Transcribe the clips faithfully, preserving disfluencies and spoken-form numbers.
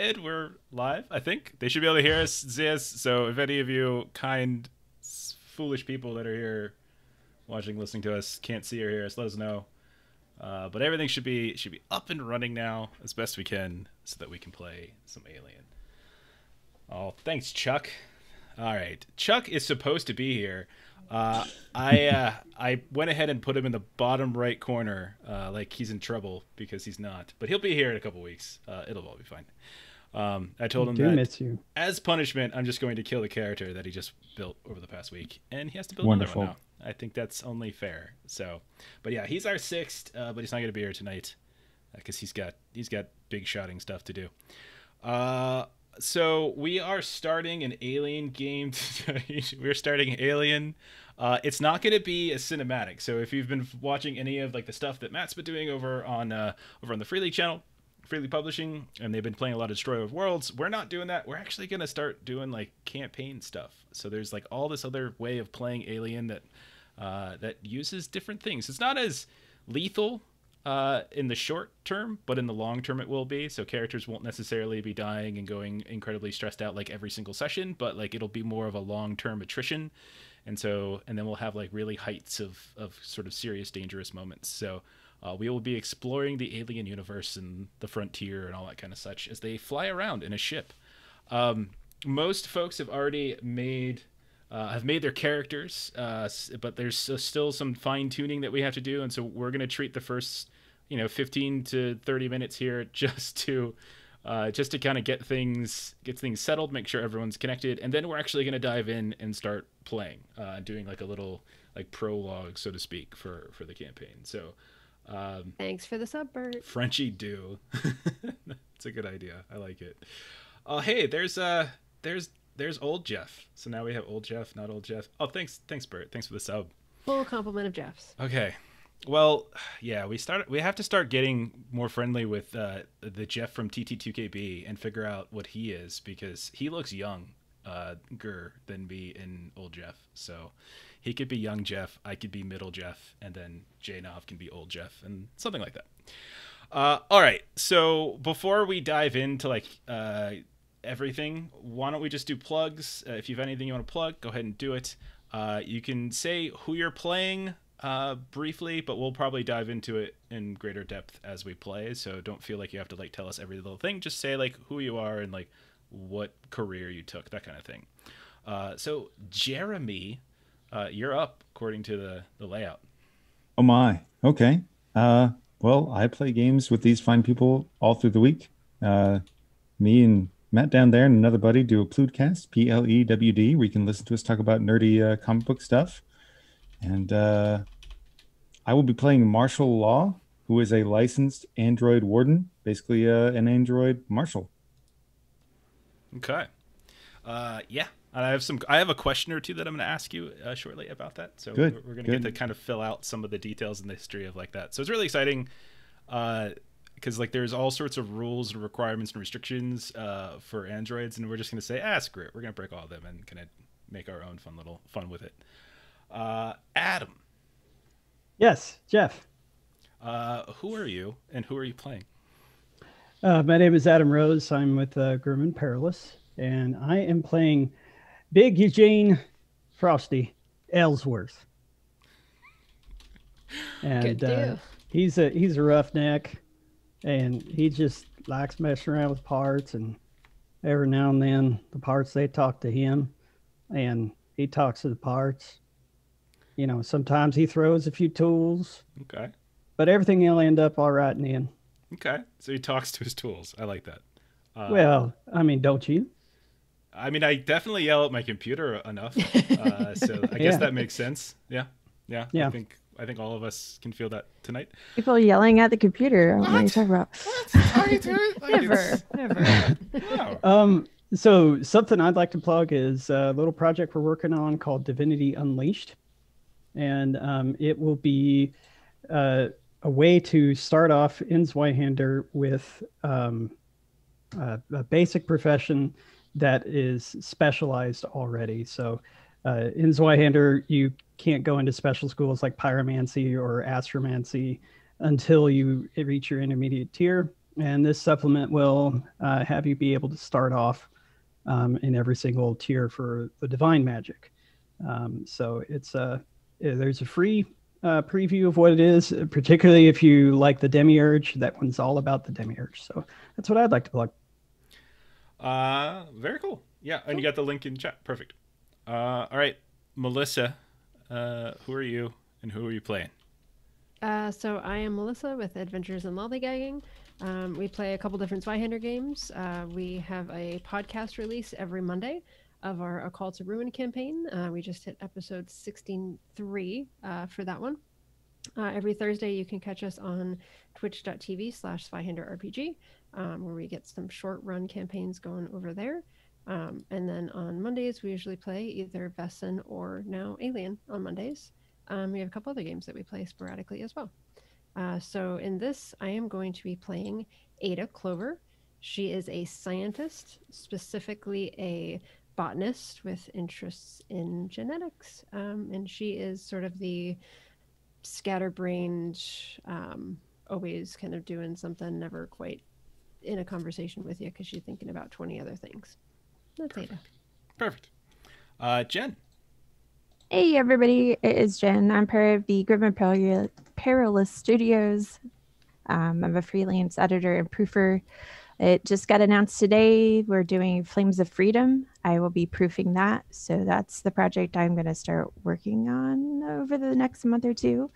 Ed, we're live, I think. They should be able to hear us, see us. So if any of you kind, foolish people that are here watching, listening to us, can't see or hear us, let us know. Uh, but everything should be should be up and running now as best we can so that we can play some Alien. Oh, thanks, Chuck. All right. Chuck is supposed to be here. Uh, I uh, I went ahead and put him in the bottom right corner, uh, like he's in trouble, because he's not. But he'll be here in a couple weeks. Uh, it'll all be fine. Um, I told him that miss you. As punishment, I'm just going to kill the character that he just built over the past week, and he has to build Wonderful. Another one now. I think that's only fair. So, but yeah, he's our sixth, uh, but he's not going to be here tonight because uh, he's got he's got big shotting stuff to do. Uh, so we are starting an Alien game today. We're starting Alien. Uh, it's not going to be a cinematic. So if you've been watching any of like the stuff that Matt's been doing over on uh, over on the Free League channel. Free League Publishing, and they've been playing a lot of Destroyer of Worlds. We're not doing that. We're actually going to start doing like campaign stuff. So there's like all this other way of playing Alien that uh, that uses different things. It's not as lethal uh, in the short term, but in the long term it will be. So characters won't necessarily be dying and going incredibly stressed out like every single session, but like it'll be more of a long-term attrition. And so, and then we'll have like really heights of of sort of serious, dangerous moments. So. Uh, we will be exploring the Alien universe and the frontier and all that kind of such as they fly around in a ship. Um, most folks have already made uh, have made their characters, uh, but there's still some fine tuning that we have to do, and so we're going to treat the first, you know, fifteen to thirty minutes here just to uh, just to kind of get things get things settled, make sure everyone's connected, and then we're actually going to dive in and start playing, uh, doing like a little like prologue, so to speak, for for the campaign. So. Um, Thanks for the sub, Bert. Frenchy do. It's a good idea. I like it. Oh, uh, hey, there's uh, there's there's old Jeff. So now we have old Jeff, not old Jeff. Oh, thanks, thanks, Bert. Thanks for the sub. Full compliment of Jeffs. Okay, well, yeah, we start. We have to start getting more friendly with uh, the Jeff from T T two K B and figure out what he is, because he looks young, uh, ger than me and old Jeff. So. He could be young Jeff, I could be middle Jeff, and then J N O V can be old Jeff, and something like that. Uh, all right, so before we dive into like uh, everything, why don't we just do plugs? Uh, if you have anything you want to plug, go ahead and do it. Uh, you can say who you're playing uh, briefly, but we'll probably dive into it in greater depth as we play. So don't feel like you have to like tell us every little thing. Just say like who you are and like what career you took, that kind of thing. Uh, so Jeremy. Uh, you're up, according to the, the layout. Oh, my. Okay. Uh, well, I play games with these fine people all through the week. Uh, me and Matt down there and another buddy do a Pludcast, P L E W D, where you can listen to us talk about nerdy uh, comic book stuff. And uh, I will be playing Marshal Law, who is a licensed Android warden, basically uh, an Android marshal. Okay. Uh, yeah. And I have some. I have a question or two that I'm going to ask you uh, shortly about that. So good, we're, we're going to get to kind of fill out some of the details in the history of like that. So it's really exciting because uh, like there's all sorts of rules and requirements and restrictions uh, for androids, and we're just going to say, ah, screw it. We're going to break all of them and kind of make our own fun little fun with it. Uh, Adam. Yes, Jeff. Uh, who are you, and who are you playing? Uh, my name is Adam Rose. I'm with uh, Grim and Perilous, and I am playing. Big Eugene Frosty Ellsworth. And uh, he's a he's a roughneck, and he just likes messing around with parts, and every now and then the parts, they talk to him and he talks to the parts. You know, sometimes he throws a few tools. Okay. But everything will end up all right in the end. Okay. So he talks to his tools. I like that. Uh, well, I mean, don't you? I mean, I definitely yell at my computer enough, uh, so I guess yeah. that makes sense. Yeah, yeah, yeah. I think I think all of us can feel that tonight. People yelling at the computer. What are you talking about? What are you doing? Like, never, never. Wow. Um. So something I'd like to plug is a little project we're working on called Divinity Unleashed, and um, it will be uh, a way to start off in Zweihander with um, a, a basic profession. That is specialized already. So uh, in Zweihander, you can't go into special schools like pyromancy or astromancy until you reach your intermediate tier. And this supplement will uh, have you be able to start off um, in every single tier for the divine magic. Um, so it's a, there's a free uh, preview of what it is, particularly if you like the Demiurge. That one's all about the Demiurge. So that's what I'd like to plug. Uh, very cool. Yeah, and you got the link in chat. Perfect. Uh, all right, Melissa, uh, who are you and who are you playing? Uh, so I am Melissa with Adventures in Lollygagging. Um, we play a couple different Zweihander games. Uh, we have a podcast release every Monday of our A Call to Ruin campaign. Uh, we just hit episode sixteen three uh, for that one. Uh, every Thursday, you can catch us on twitch.tv slash Zweihander RPG, um, where we get some short run campaigns going over there. Um, and then on Mondays, we usually play either Wesson or now Alien on Mondays. Um, we have a couple other games that we play sporadically as well. Uh, so in this, I am going to be playing Ada Clover. She is a scientist, specifically a botanist with interests in genetics. Um, and she is sort of the scatterbrained, um, always kind of doing something, never quite in a conversation with you because she's thinking about twenty other things. That's Perfect. Ada. Perfect. Uh, Jen. Hey everybody, it is Jen. I'm part of the Grim and Perilous Studios. Um, I'm a freelance editor and proofer. It just got announced today. We're doing Flames of Freedom. I will be proofing that. So that's the project I'm going to start working on over the next month or two.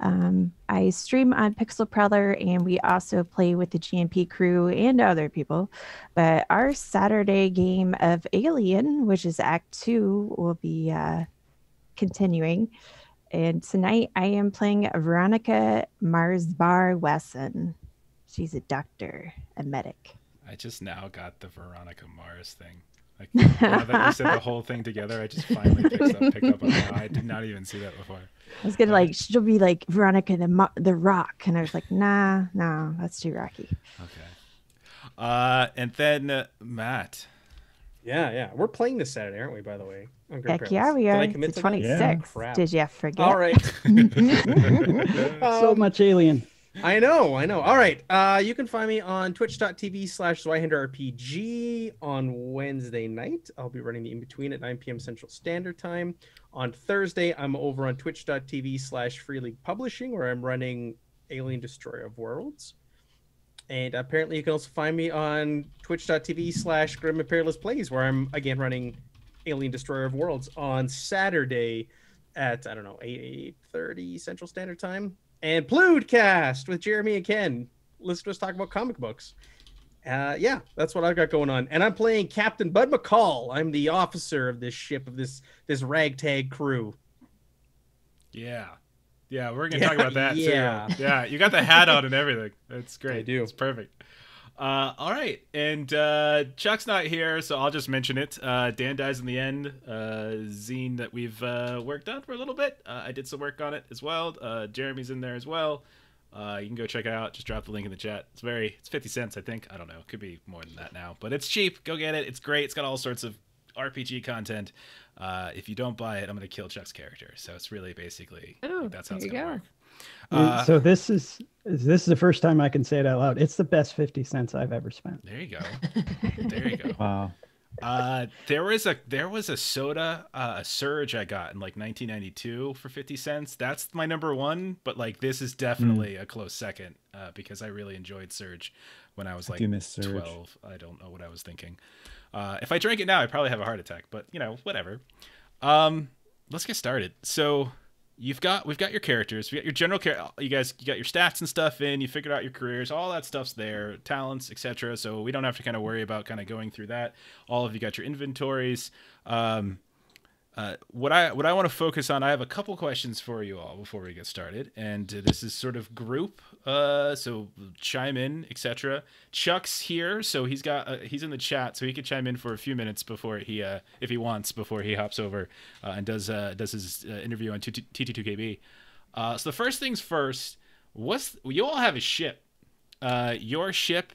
Um, I stream on Pixel Prowler and we also play with the G M P crew and other people. But our Saturday game of Alien, which is Act two, will be... Uh, continuing, and tonight I am playing Veronica Mars Bar Wesson. She's a doctor, a medic. I just now got the Veronica Mars thing. Like now that you said the whole thing together, I just finally picked up, picked up on that. I did not even see that before. I was gonna um, like she'll be like Veronica the Mo the Rock, and I was like, nah, nah, that's too rocky. Okay. Uh, and then uh, Matt. Yeah, yeah. We're playing this Saturday, aren't we, by the way? Heck yeah, we are. It's twenty-six. Yeah. Did you forget? All right. um, so much Alien. I know, I know. All right. Uh, you can find me on twitch.tv slash Zweihander R P G on Wednesday night. I'll be running the in-between at nine p m Central Standard Time. On Thursday, I'm over on twitch.tv slash Free League Publishing, where I'm running Alien Destroyer of Worlds. And apparently you can also find me on twitch.tv slash Grim and Perilous Plays, where I'm, again, running Alien Destroyer of Worlds on Saturday at, I don't know, eight thirty Central Standard Time. And Pludcast with Jeremy and Ken. Let's just talk about comic books. Uh, yeah, that's what I've got going on. And I'm playing Captain Bud McCall. I'm the officer of this ship, of this, this ragtag crew. Yeah. Yeah, we're gonna yeah, talk about that yeah. too. Yeah, you got the hat on and everything. That's great. I do. It's perfect. Uh, all right, and uh, Chuck's not here, so I'll just mention it. Uh, Dan Dies in the End, uh, zine that we've uh, worked on for a little bit. Uh, I did some work on it as well. Uh, Jeremy's in there as well. Uh, you can go check it out. Just drop the link in the chat. It's very, it's fifty cents, I think. I don't know. It could be more than that now, but it's cheap. Go get it. It's great. It's got all sorts of R P G content. Uh, if you don't buy it, I'm going to kill Chuck's character. So it's really basically oh, like that's how it's going to work. Uh, so this is this is the first time I can say it out loud. It's the best fifty cents I've ever spent. There you go. There you go. Wow. Uh, there was a there was a soda uh, a surge I got in like nineteen ninety-two for fifty cents. That's my number one. But like this is definitely mm. a close second uh, because I really enjoyed surge when I was like I twelve. I don't know what I was thinking. Uh, if I drank it now, I'd probably have a heart attack, but you know, whatever. Um, let's get started. So you've got, we've got your characters, we got your general character. You guys, you got your stats and stuff in, you figured out your careers, all that stuff's there, talents, et cetera. So we don't have to kind of worry about kind of going through that. All of you got your inventories. Um, uh, what I, what I want to focus on, I have a couple questions for you all before we get started. And uh, this is sort of group. Uh, so chime in, et cetera. Chuck's here, so he's got uh, he's in the chat, so he could chime in for a few minutes before he, uh, if he wants, before he hops over uh, and does uh, does his uh, interview on T T two K B. Uh, so the first things first. What's you all have a ship. Uh, your ship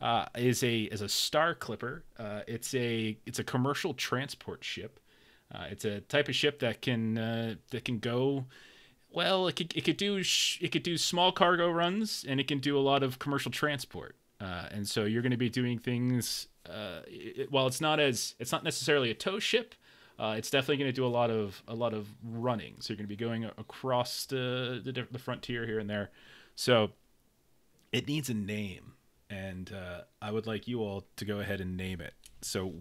uh, is a is a Star Clipper. Uh, it's a it's a commercial transport ship. Uh, it's a type of ship that can uh, that can go. Well, it could, it could do sh it could do small cargo runs, and it can do a lot of commercial transport. Uh, and so you're going to be doing things, uh, it, while it's not as, it's not necessarily a tow ship, uh, it's definitely going to do a lot of, a lot of running. So you're going to be going across the, the, the frontier here and there. So it needs a name, and uh, I would like you all to go ahead and name it. So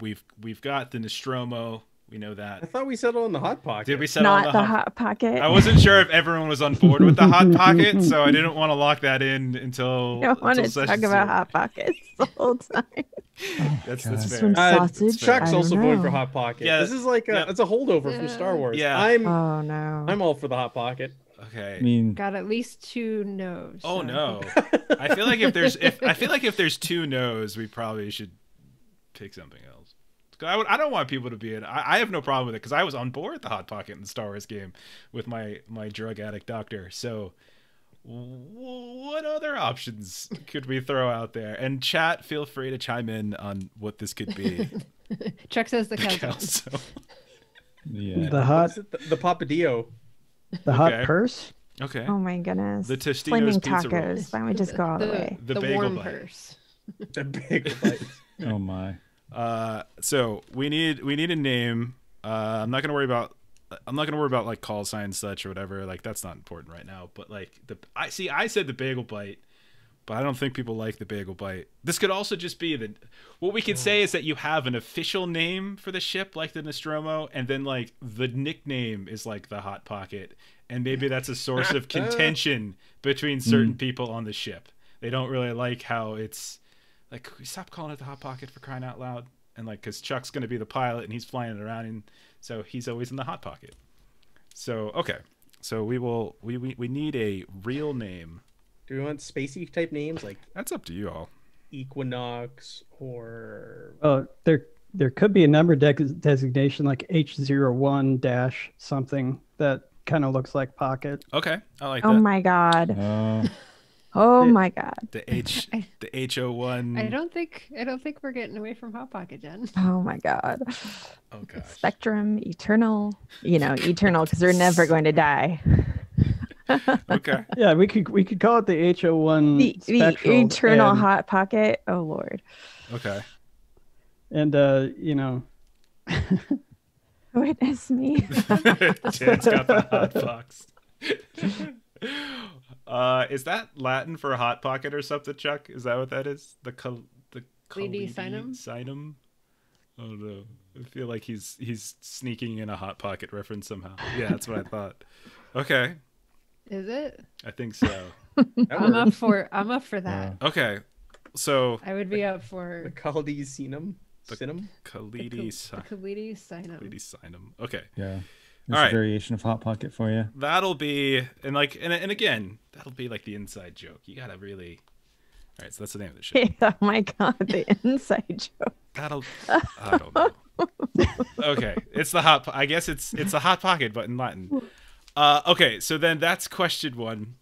we've, we've got the Nostromo. We know that. I thought we settled on the Hot Pocket. Did we settle Not on the, the hot... hot Pocket? I wasn't sure if everyone was on board with the Hot Pocket, so I didn't want to lock that in until. I want to talk about two. Hot Pockets the whole time. Oh, that's, that's fair. Some sausage. Uh, Chuck's also voting for Hot Pocket. Yeah, this is like a, yeah. it's a holdover yeah. from Star Wars. Yeah. I'm. Oh no. I'm all for the Hot Pocket. Okay. I mean, got at least two no's. So. Oh no. I feel like if there's if I feel like if there's two no's, we probably should pick something else. I, would, I don't want people to be in. I, I have no problem with it because I was on board the Hot Pocket in the Star Wars game with my my drug addict doctor. So, what other options could we throw out there? And chat, feel free to chime in on what this could be. Chuck says the council. Yeah. The hot, the, the Papadillo, the hot okay. purse. Okay. Oh my goodness. The Tostino's Flaming pizza tacos. Rolls. Why don't we just go all the, the way? The, the bagel warm bite. Purse. The bagel bite. Oh my. Uh, so we need, we need a name. Uh, I'm not going to worry about, I'm not going to worry about like call signs, such or whatever. Like that's not important right now, but like the, I see, I said the bagel bite, but I don't think people like the bagel bite. This could also just be the, what we could say is that you have an official name for the ship, like the Nostromo. And then like the nickname is like the Hot Pocket. And maybe that's a source of contention between certain mm. people on the ship. They don't really like how it's. Like, stop calling it the Hot Pocket for crying out loud. And like, because Chuck's going to be the pilot and he's flying it around. And so he's always in the Hot Pocket. So, okay. So we will, we, we, we need a real name. Do we want spacey type names? Like, that's up to you all. Equinox or. Oh, there, there could be a number de designation like H zero one dash something that kind of looks like Pocket. Okay. I like that. Oh my God. Uh... Oh the, my God! The H, the H zero one. I don't think, I don't think we're getting away from Hot Pocket, Jen. Oh my God! Oh gosh. Spectrum, eternal, you know, eternal, because we're never going to die. Okay. Yeah, we could, we could call it the H zero one. The, the eternal and, Hot Pocket. Oh Lord. Okay. And uh, you know. Witness me. Jen's got the hot box. Uh, is that Latin for Hot Pocket or something, Chuck? Is that what that is? The cal the Calidi Sinum? Sinum? I don't know. I feel like he's he's sneaking in a Hot Pocket reference somehow. Yeah, that's what I thought. Okay. Is it? I think so. I'm up for I'm up for that. Yeah. Okay. So I would be the, up for the Calidi Sinum. The Sinum? Calidi Sinum. Calidi Sinum. Calidi Sinum. Okay. Yeah. There's all right. A variation of Hot Pocket for you. That'll be, and like, and, and again, that'll be like the inside joke. You gotta really. All right, so that's the name of the show. Oh my God, the inside joke. That'll. I don't know. Okay, it's the hot. I guess it's it's a Hot Pocket, but in Latin. Uh, okay, so then that's question one.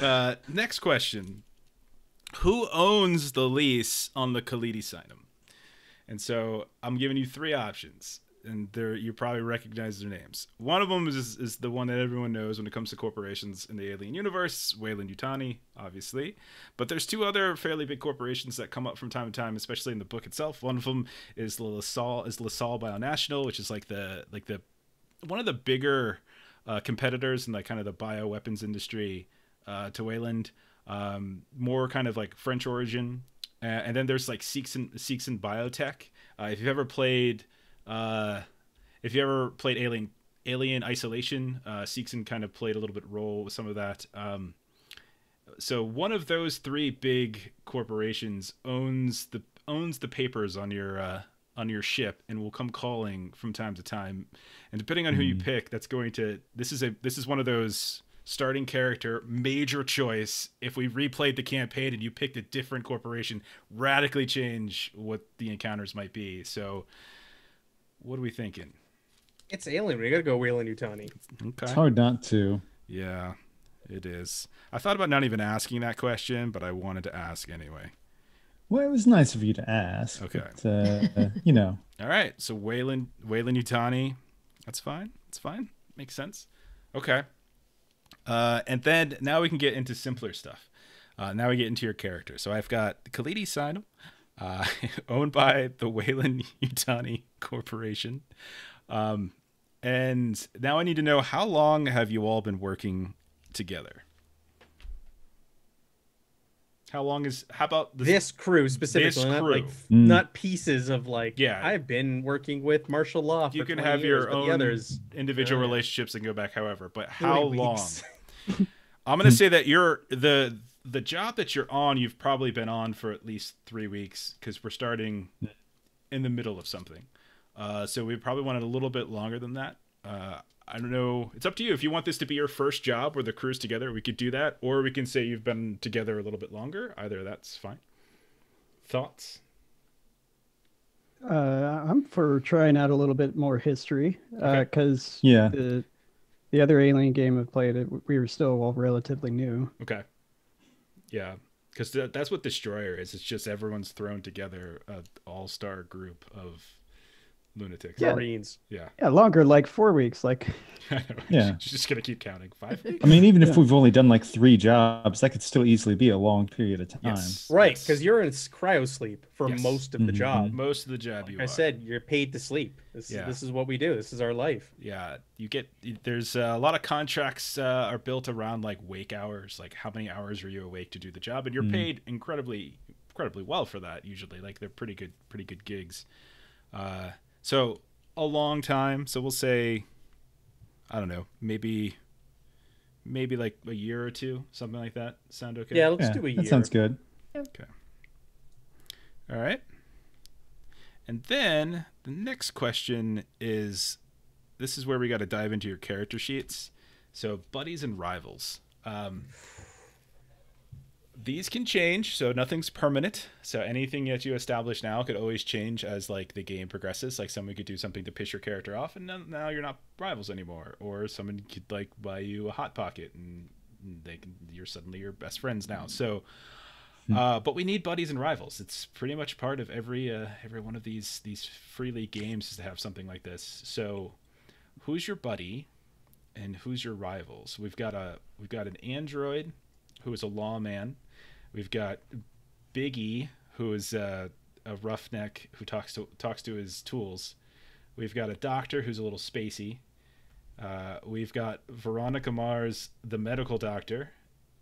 Uh, next question: who owns the lease on the Calidi Sinum? And so I'm giving you three options. And they're, you probably recognize their names. One of them is, is the one that everyone knows when it comes to corporations in the Alien universe, Weyland-Yutani, obviously. But there's two other fairly big corporations that come up from time to time, especially in the book itself. One of them is the LaSalle, is LaSalle BioNational, which is like the like the one of the bigger uh, competitors in like kind of the bioweapons industry uh, to Weyland. Um, more kind of like French origin. Uh, and then there's like Seegson, Seegson Biotech. Uh, if you've ever played... Uh, if you ever played Alien Alien Isolation, uh, Seegson kind of played a little bit role with some of that. Um, so one of those three big corporations owns the owns the papers on your uh, on your ship and will come calling from time to time. And depending on who mm-hmm. you pick, that's going to this is a this is one of those starting character major choice. If we replayed the campaign and you picked a different corporation, radically change what the encounters might be. So. What are we thinking? It's Alien. We gotta go Weyland-Yutani. Okay. It's hard not to. Yeah, it is. I thought about not even asking that question, but I wanted to ask anyway. Well, it was nice of you to ask. Okay. But, uh, you know. All right. So Weyland, Weyland-Yutani. That's fine. That's fine. Makes sense. Okay. Uh, and then now we can get into simpler stuff. Uh, now we get into your character. So I've got Calidi Sinum, uh, owned by the Weyland-Yutani Corporation. Um, and now I need to know, how long have you all been working together? How long is, how about this, this crew specifically? This not, crew. Like, mm. not pieces of like, yeah. I've been working with Marshal Law for You can have years, your own others, individual uh, relationships and go back however, but how long? I'm going to say that you're, the the job that you're on, you've probably been on for at least three weeks because we're starting in the middle of something. Uh, so we probably wanted a little bit longer than that. Uh, I don't know. It's up to you. If you want this to be your first job where the crew's together, we could do that. Or we can say you've been together a little bit longer. Either that's fine. Thoughts? Uh, I'm for trying out a little bit more history. Because okay. uh, yeah. the, the other Alien game I've played, it, we were still all relatively new. Okay. Yeah. Because th that's what Destroyer is. It's just everyone's thrown together, an all-star group of... lunatics. Yeah. Marines. Yeah. Yeah, longer, like four weeks. Like, yeah. She's just gonna keep counting. Five weeks. I mean, even if yeah. we've only done like three jobs, that could still easily be a long period of time. Yes. Right, because yes. you're in cryo sleep for yes. most of the mm-hmm. job. Most of the job you I are. said you're paid to sleep. This yeah. is this is what we do. This is our life. Yeah. You get there's uh, a lot of contracts uh, are built around like wake hours, like how many hours are you awake to do the job? And you're mm. paid incredibly incredibly well for that usually. Like they're pretty good pretty good gigs. Uh So a long time. So we'll say, I don't know, maybe, maybe like a year or two, something like that. Sound okay? Yeah, let's yeah, do a that year. That sounds good. Okay. All right. And then the next question is, this is where we got to dive into your character sheets. So buddies and rivals. Um, These can change, so nothing's permanent. So anything that you establish now could always change as like the game progresses. Like someone could do something to piss your character off, and then now you're not rivals anymore. Or someone could like buy you a hot pocket, and they can, you're suddenly your best friends now. So, uh, but we need buddies and rivals. It's pretty much part of every uh, every one of these these free league games is to have something like this. So, who's your buddy, and who's your rivals? We've got a we've got an android who is a lawman. We've got Big E, who is a, a roughneck who talks to talks to his tools. We've got a doctor who's a little spacey. Uh, we've got Veronica Mars, the medical doctor,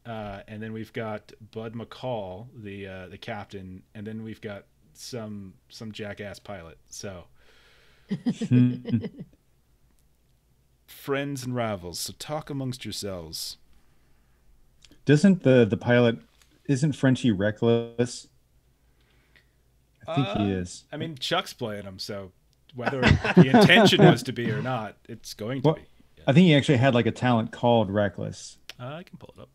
uh, and then we've got Bud McCall, the uh, the captain, and then we've got some some jackass pilot. So friends and rivals. So talk amongst yourselves. Doesn't the the pilot? Isn't Frenchy reckless? I think uh, he is. I mean, Chuck's playing him, so whether the intention was to be or not, it's going to well, be. Yeah. I think he actually had like a talent called Reckless. Uh, I can pull it up.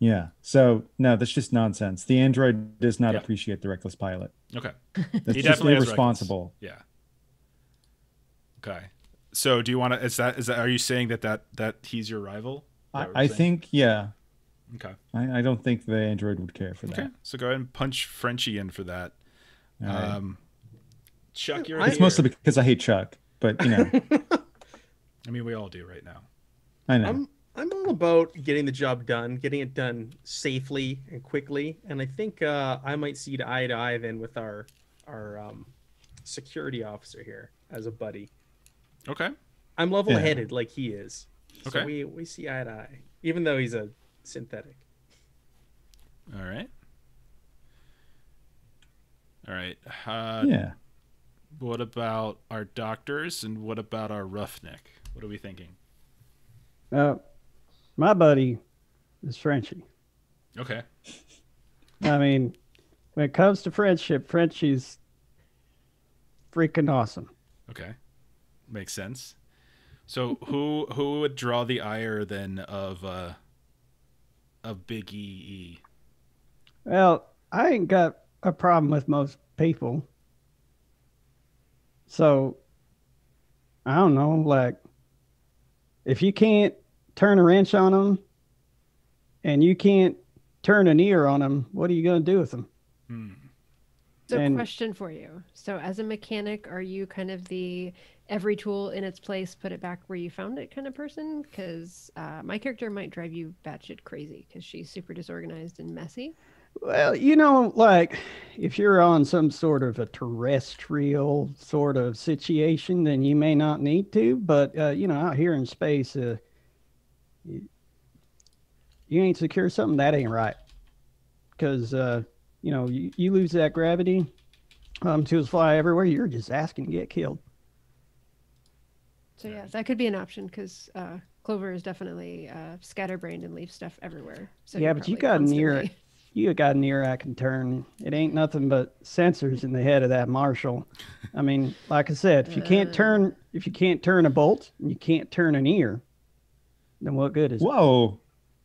Yeah. So no, that's just nonsense. The android does not yeah. appreciate the reckless pilot. Okay. That's he just irresponsible. Yeah. Okay. So do you want to? Is that? Is that? Are you saying that that that he's your rival? I, I think yeah. Okay. I, I don't think the android would care for that. Okay. So go ahead and punch Frenchy in for that. All um, right. Chuck, you're. It's mostly because I hate Chuck, but you know. I mean, we all do right now. I know. I'm I'm all about getting the job done, getting it done safely and quickly, and I think uh, I might see to eye to eye then with our our um, security officer here as a buddy. Okay. I'm level headed yeah. like he is. Okay. So we we see eye to eye, even though he's a synthetic. All right. All right. Uh, yeah. What about our doctors and what about our roughneck? What are we thinking? Uh, my buddy is Frenchy. Okay. I mean, when it comes to friendship, Frenchy's freaking awesome. Okay. Makes sense. So who who would draw the ire then of uh, of Big E E? Well, I ain't got a problem with most people, so I don't know. Like, if you can't turn a wrench on them, and you can't turn an ear on them, what are you gonna do with them? Hmm. So, and, question for you. So, as a mechanic, are you kind of the every tool in its place, put it back where you found it kind of person, because uh, my character might drive you batshit crazy because she's super disorganized and messy. Well, you know, like if you're on some sort of a terrestrial sort of situation, then you may not need to. But, uh, you know, out here in space, uh, you, you ain't secure something that ain't right. Because, uh, you know, you, you lose that gravity um, to fly everywhere. You're just asking to get killed. So yeah, that could be an option, because uh, Clover is definitely uh, scatterbrained and leaves stuff everywhere. So yeah, but you got an ear, you got an ear I can turn. It ain't nothing but sensors in the head of that Marshal. I mean, like I said, if you can't turn, if you can't turn a bolt, and you can't turn an ear, then what good is it? Whoa,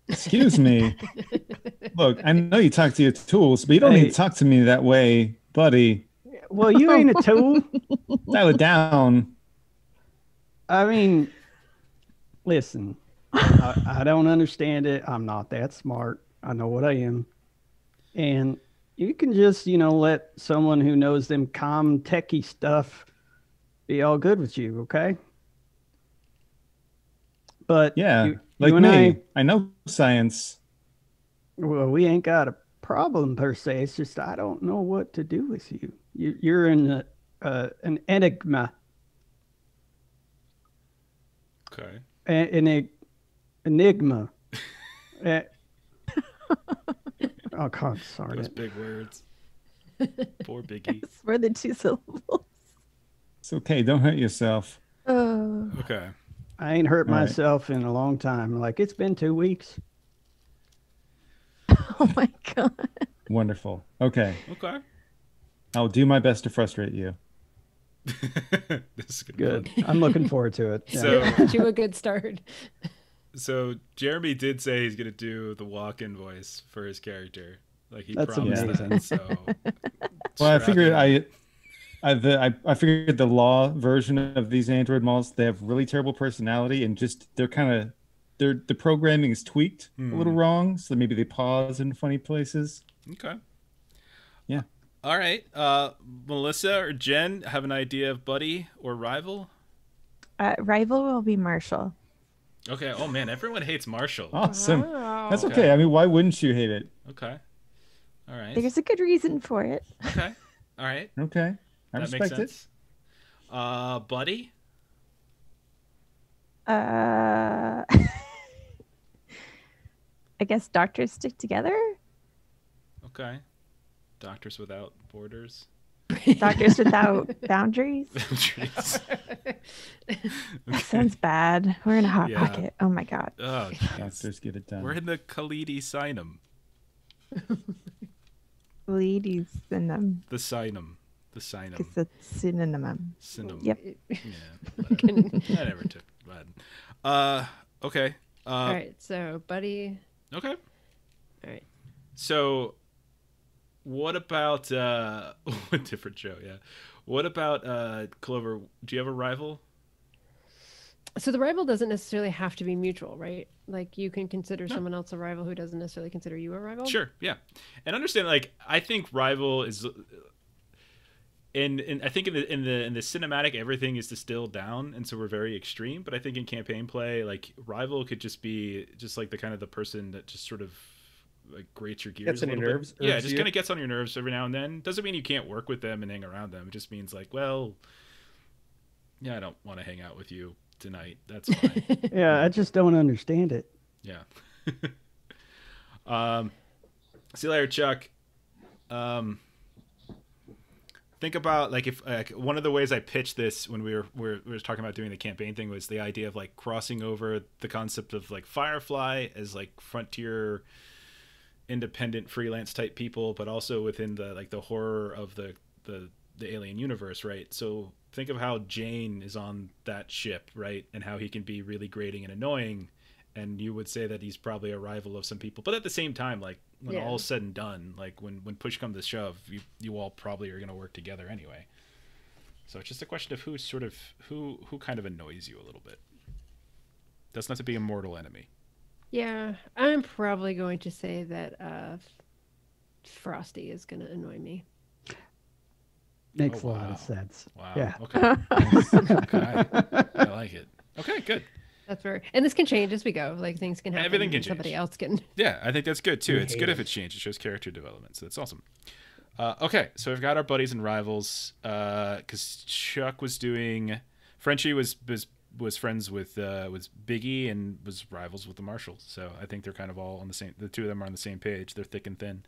excuse me. Look, I know you talk to your tools, but you don't hey. need to talk to me that way, buddy. Well, you ain't a tool. Dial it down. I mean, listen, I, I don't understand it. I'm not that smart. I know what I am. And you can just, you know, let someone who knows them comm techie stuff be all good with you, okay? But yeah, you, like you and me, I, I know science. Well, we ain't got a problem per se. It's just I don't know what to do with you. you you're in a, uh, an enigma. Okay. An enigma. uh, oh, God, sorry. Those big words. Poor Biggie. It's more than two syllables. It's okay. Don't hurt yourself. Oh. Okay. I ain't hurt All myself right. in a long time. Like, it's been two weeks. Oh, my God. Wonderful. Okay. Okay. I'll do my best to frustrate you. This is good. good. I'm looking forward to it. Yeah. So, do a good start. So Jeremy did say he's gonna do the walk-in voice for his character. Like he That's promised amazing. that. So, well, I figured I, I, the, I, I figured the Law version of these android models, they have really terrible personality and just they're kind of, their the programming is tweaked hmm. a little wrong, so maybe they pause in funny places. Okay. Yeah. All right, uh, Melissa or Jen, have an idea of buddy or rival? Uh, rival will be Marshal. Okay. Oh man, everyone hates Marshal. Awesome. Wow. That's okay. okay. I mean, why wouldn't you hate it? Okay. All right. There's a good reason for it. Okay. All right. Okay. I that respect makes sense. it. Uh, buddy. Uh, I guess doctors stick together. Okay. Doctors Without Borders. Doctors Without Boundaries. Boundaries. That sounds bad. We're in a hot yeah. pocket. Oh my God. Oh, doctors get it done. We're in the Calidi Sinum. Calidi Sinum. The Sinum. The Sinum. It's a synonym. Sinum. Yep. Yeah. I never took that. Uh, okay. Uh, All right. So, buddy. Okay. All right. So. What about uh a different show, yeah. What about uh Clover, do you have a rival? So the rival doesn't necessarily have to be mutual, right? Like you can consider no. someone else a rival who doesn't necessarily consider you a rival. Sure, yeah. And understand, like I think rival is and and I think in the in the in the cinematic everything is distilled down, and so we're very extreme, but I think in campaign play, like rival could just be just like the kind of the person that just sort of like grates your gears gets on a little your nerves, bit. Yeah, just you. kind of gets on your nerves every now and then. Doesn't mean you can't work with them and hang around them. It just means like, well, yeah, I don't want to hang out with you tonight. That's fine. Yeah, I just don't understand it. Yeah. um, see you later, Chuck. Um, think about like if like one of the ways I pitched this when we were we were, we were talking about doing the campaign thing was the idea of like crossing over the concept of like Firefly as like frontier. Independent freelance type people, but also within the like the horror of the, the the alien universe, right? So think of how Jane is on that ship, right? And how he can be really grating and annoying, and you would say that he's probably a rival of some people, but at the same time, like when yeah. all's said and done, like when when push comes to shove, you you all probably are going to work together anyway. So it's just a question of who sort of who who kind of annoys you a little bit. Doesn't have to be a mortal enemy. Yeah, I'm probably going to say that uh, Frosty is going to annoy me. Makes oh, wow. a lot of sense. Wow. Yeah. Okay. okay. I like it. Okay, good. That's right. And this can change as we go. Like things can happen. Everything can change. Somebody else can. Yeah, I think that's good too. We it's good it. if it changes. It shows character development. So that's awesome. Uh, okay, so we've got our buddies and rivals. Because uh, Chuck was doing, Frenchy was was was friends with uh, was Biggie and was rivals with the Marshals. So I think they're kind of all on the same. The two of them are on the same page. They're thick and thin.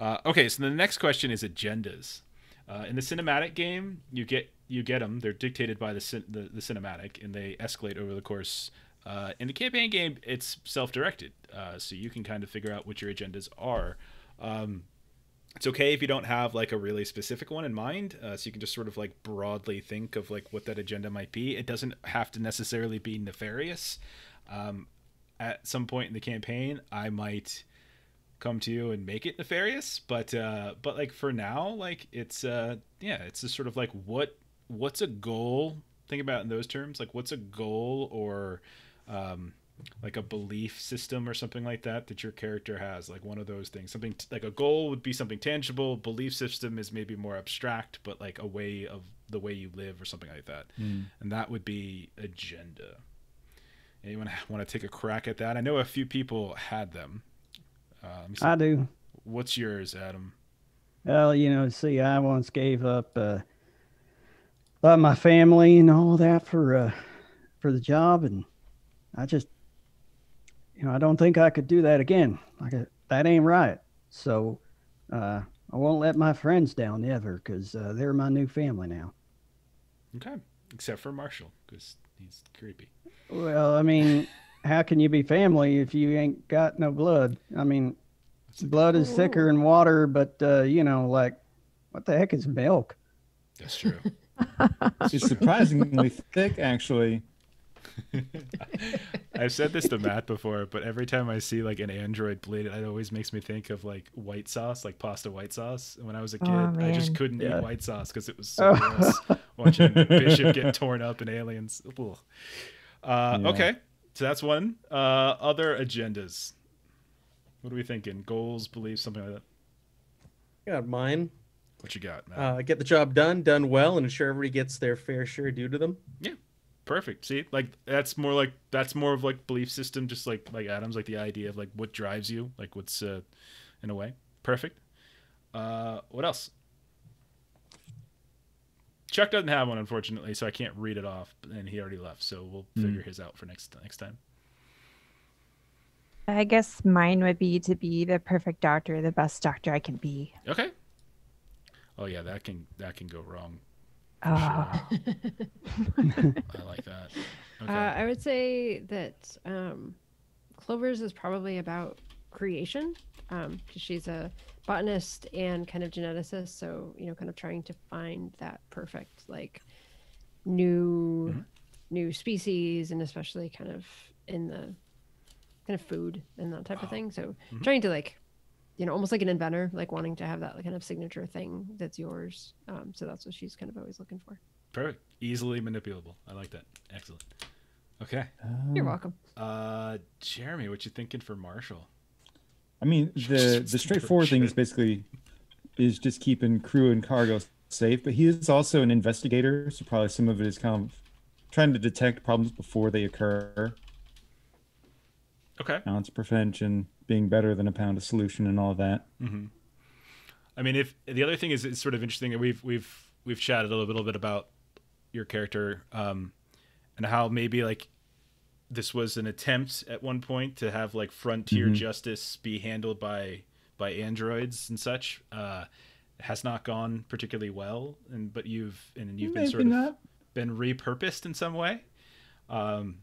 Uh, okay, so the next question is agendas. Uh, in the cinematic game, you get you get them. They're dictated by the cin the, the cinematic, and they escalate over the course. Uh, in the campaign game, it's self-directed, uh, so you can kind of figure out what your agendas are. Um, it's okay if you don't have like a really specific one in mind, uh, so you can just sort of like broadly think of like what that agenda might be. It doesn't have to necessarily be nefarious. Um, at some point in the campaign, I might come to you and make it nefarious, but uh but like for now, like it's uh yeah, it's just sort of like what what's a goal. Think about it in those terms, like what's a goal or um like a belief system or something like that that your character has, like one of those things. Something like a goal would be something tangible, belief system is maybe more abstract, but like a way of the way you live or something like that. Mm. And that would be agenda. Anyone want to take a crack at that? I know a few people had them. Uh, I do. What's yours, Adam? Well, you know, see, I once gave up uh, uh, my family and all that for uh, for the job, and I just, you know, I don't think I could do that again. Like uh, that ain't right. So uh, I won't let my friends down ever, because uh, they're my new family now. Okay, except for Marshall, because he's creepy. Well, I mean. How can you be family if you ain't got no blood? I mean, blood is thicker than water, but, uh, you know, like, what the heck is milk? That's true. That's it's true. Surprisingly thick, actually. I've said this to Matt before, but every time I see, like, an android bleed, it always makes me think of, like, white sauce, like pasta white sauce. When I was a kid, oh, I just couldn't yeah. eat white sauce because it was so gross watching the bishop get torn up in Aliens. Ugh. Uh, yeah. Okay. So that's one. Uh, other agendas. What are we thinking? Goals, beliefs, something like that. I got mine. What you got, Matt? Uh, get the job done, done well, and ensure everybody gets their fair share due to them. Yeah, perfect. See, like that's more like that's more of like belief system, just like like Adam's, like the idea of like what drives you, like what's uh, in a way. Perfect. Uh, what else? Chuck doesn't have one, unfortunately, so I can't read it off, and he already left, so we'll figure mm. his out for next next time. I guess mine would be to be the perfect doctor, the best doctor I can be. Okay. Oh yeah, that can that can go wrong. Oh. Sure. I like that. Okay. Uh, I would say that um, Clover's is probably about creation, um, because she's a botanist and kind of geneticist, so you know, kind of trying to find that perfect like new mm-hmm. new species, and especially kind of in the kind of food and that type oh. of thing. So mm-hmm. trying to like, you know, almost like an inventor, like wanting to have that kind of signature thing that's yours. Um, so that's what she's kind of always looking for. Perfect, easily manipulable. I like that. Excellent. Okay. Um, You're welcome. Uh, Jeremy, what you thinking for Marshall? I mean, the the straightforward thing is basically is just keeping crew and cargo safe, but he is also an investigator, so probably some of it is kind of trying to detect problems before they occur. Okay. Ounce prevention, being better than a pound of solution, and all that. Mm-hmm. I mean, if the other thing is, it's sort of interesting that we've we've we've chatted a little, little bit about your character um, and how maybe like. This was an attempt at one point to have like frontier mm-hmm. justice be handled by by androids and such. Uh, has not gone particularly well, and but you've and you've maybe been sort not. of been repurposed in some way. Um,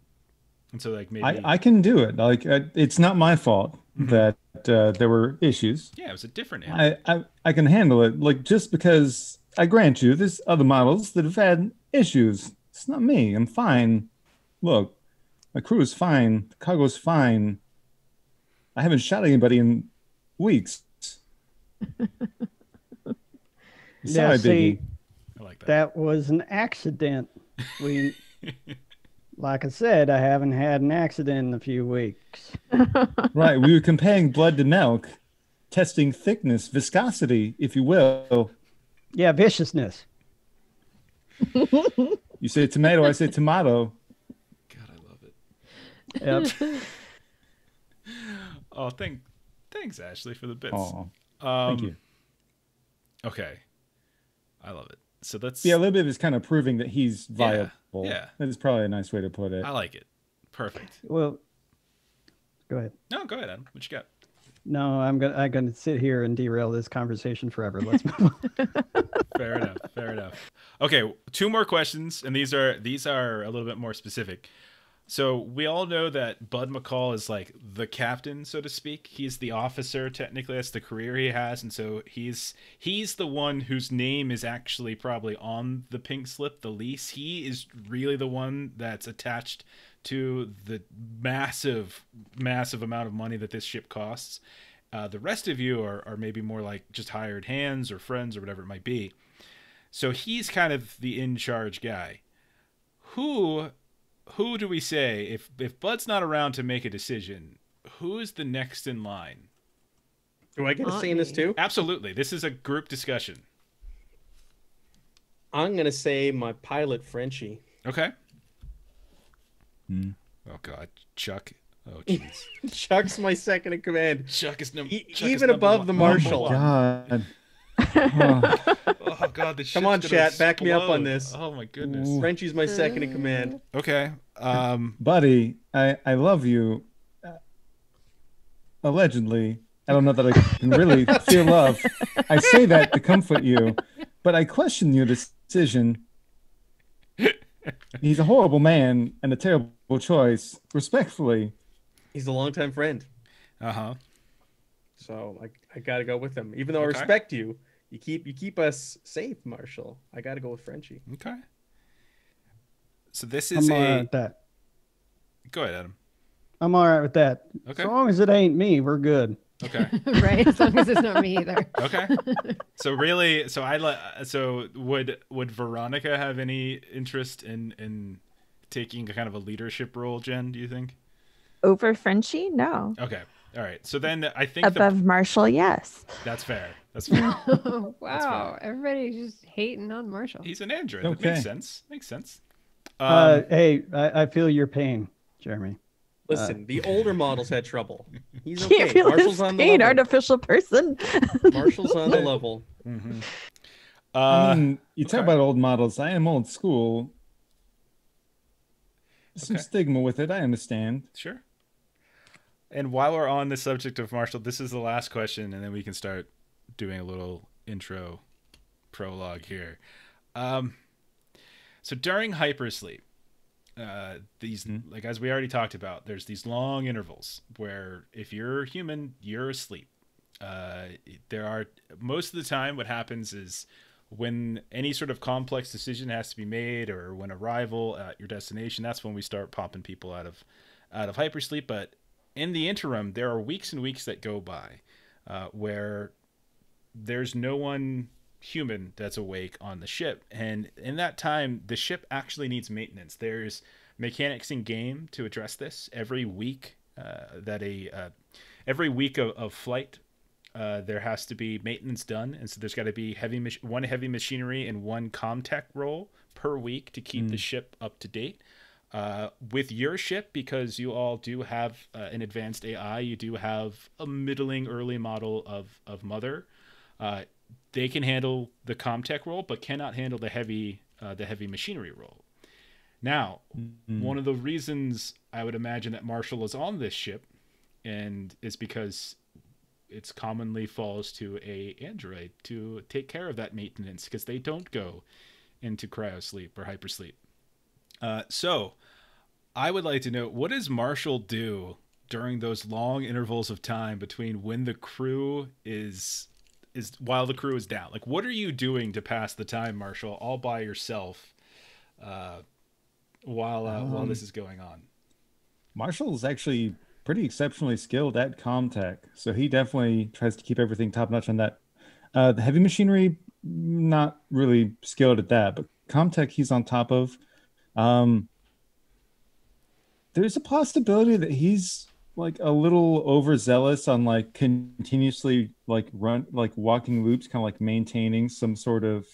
and so like maybe I, I can do it. Like I, it's not my fault mm-hmm. that uh, there were issues. Yeah, it was a different. I, I I can handle it. Like just because I grant you, there's other models that have had issues. It's not me. I'm fine. Look. My crew is fine. Cargo's fine. I haven't shot anybody in weeks. Yeah, Sorry, see, I like that. That was an accident. We, like I said, I haven't had an accident in a few weeks. Right. We were comparing blood to milk, testing thickness, viscosity, if you will. Yeah, viciousness. You say tomato, I say tomato. God, I love it. Yep. Oh, thank, thanks, Ashley, for the bits. Oh, um, thank you. Okay. I love it. So that's... Yeah, a little bit of it's kind of proving that he's viable. Yeah, yeah. That is probably a nice way to put it. I like it. Perfect. Well, go ahead. No, go ahead, Adam. What you got? No, I'm gonna I'm gonna sit here and derail this conversation forever. Let's move on. Fair enough. Fair enough. Okay, two more questions, and these are these are a little bit more specific. So we all know that Bud McCall is like the captain, so to speak. He's the officer, technically. That's the career he has, and so he's he's the one whose name is actually probably on the pink slip, the lease. He is really the one that's attached to the massive, massive amount of money that this ship costs. Uh, the rest of you are, are maybe more like just hired hands or friends or whatever it might be. So he's kind of the in-charge guy. Who, who do we say, if, if Bud's not around to make a decision, who's the next in line? Do I get a say in this too? Absolutely. This is a group discussion. I'm going to say my pilot, Frenchy. Okay. Mm. Oh God, Chuck! Oh jeez, Chuck's my second in command. Chuck is number e even is above one. The marshal. Oh God! Oh. Oh God! This Come on, chat, explode. Back me up on this. Oh my goodness, ooh. Frenchy's my second in command. Okay, um, buddy, I I love you. Allegedly, I don't know that I can really feel love. I say that to comfort you, but I question your decision. He's a horrible man and a terrible choice, respectfully. He's a longtime friend. Uh-huh. So I I gotta go with him. Even though okay. I respect you, you keep you keep us safe, Marshal. I gotta go with Frenchy. Okay. So this is I'm a... all right with that. Go ahead, Adam. I'm all right with that. Okay. As long as it ain't me, we're good. Okay. Right. As long as it's not me either. Okay. So really, so I so would would Veronica have any interest in in? taking a kind of a leadership role, Jen, do you think? Over Frenchy? No. Okay. All right. So then I think... Above the... Marshall, yes. That's fair. That's fair. Wow. That's fair. Everybody's just hating on Marshall. He's an android. Okay. That makes sense. Makes sense. Um, uh, hey, I, I feel your pain, Jeremy. Listen, uh, the older models had trouble. He's okay. Can't Marshall's on the pain, level. Artificial person. Marshall's on the level. Mm-hmm. uh, I mean, you okay. talk about old models. I am old school. Some okay. stigma with it, I understand. Sure. And while we're on the subject of Marshall, this is the last question, and then we can start doing a little intro prologue here. Um, so during hypersleep, uh, these mm-hmm. like as we already talked about, there's these long intervals where if you're human, you're asleep. Uh, there are most of the time what happens is when any sort of complex decision has to be made, or when arrival at your destination, that's when we start popping people out of out of hypersleep. But in the interim, there are weeks and weeks that go by uh, where there's no one human that's awake on the ship. And in that time, the ship actually needs maintenance. There's mechanics in game to address this. Every week uh, that a uh, every week of, of flight. Uh, there has to be maintenance done, and so there's got to be heavy mach one heavy machinery and one comtech roll per week to keep mm. the ship up to date. Uh, with your ship, because you all do have uh, an advanced A I, you do have a middling early model of of Mother. Uh, they can handle the comtech roll, but cannot handle the heavy uh, the heavy machinery roll. Now, mm-hmm. one of the reasons I would imagine that Marshall is on this ship, and is because it's commonly falls to a android to take care of that maintenance, because they don't go into cryosleep or hypersleep. Uh, so I would like to know, what does Marshall do during those long intervals of time between when the crew is, is while the crew is down? Like, what are you doing to pass the time, Marshall, all by yourself uh, while, uh, um, while this is going on? Marshall's actually pretty exceptionally skilled at comtech, so he definitely tries to keep everything top notch on that. Uh, the heavy machinery, not really skilled at that, but comtech he's on top of. Um, there's a possibility that he's like a little overzealous on like continuously like run like walking loops, kind of like maintaining some sort of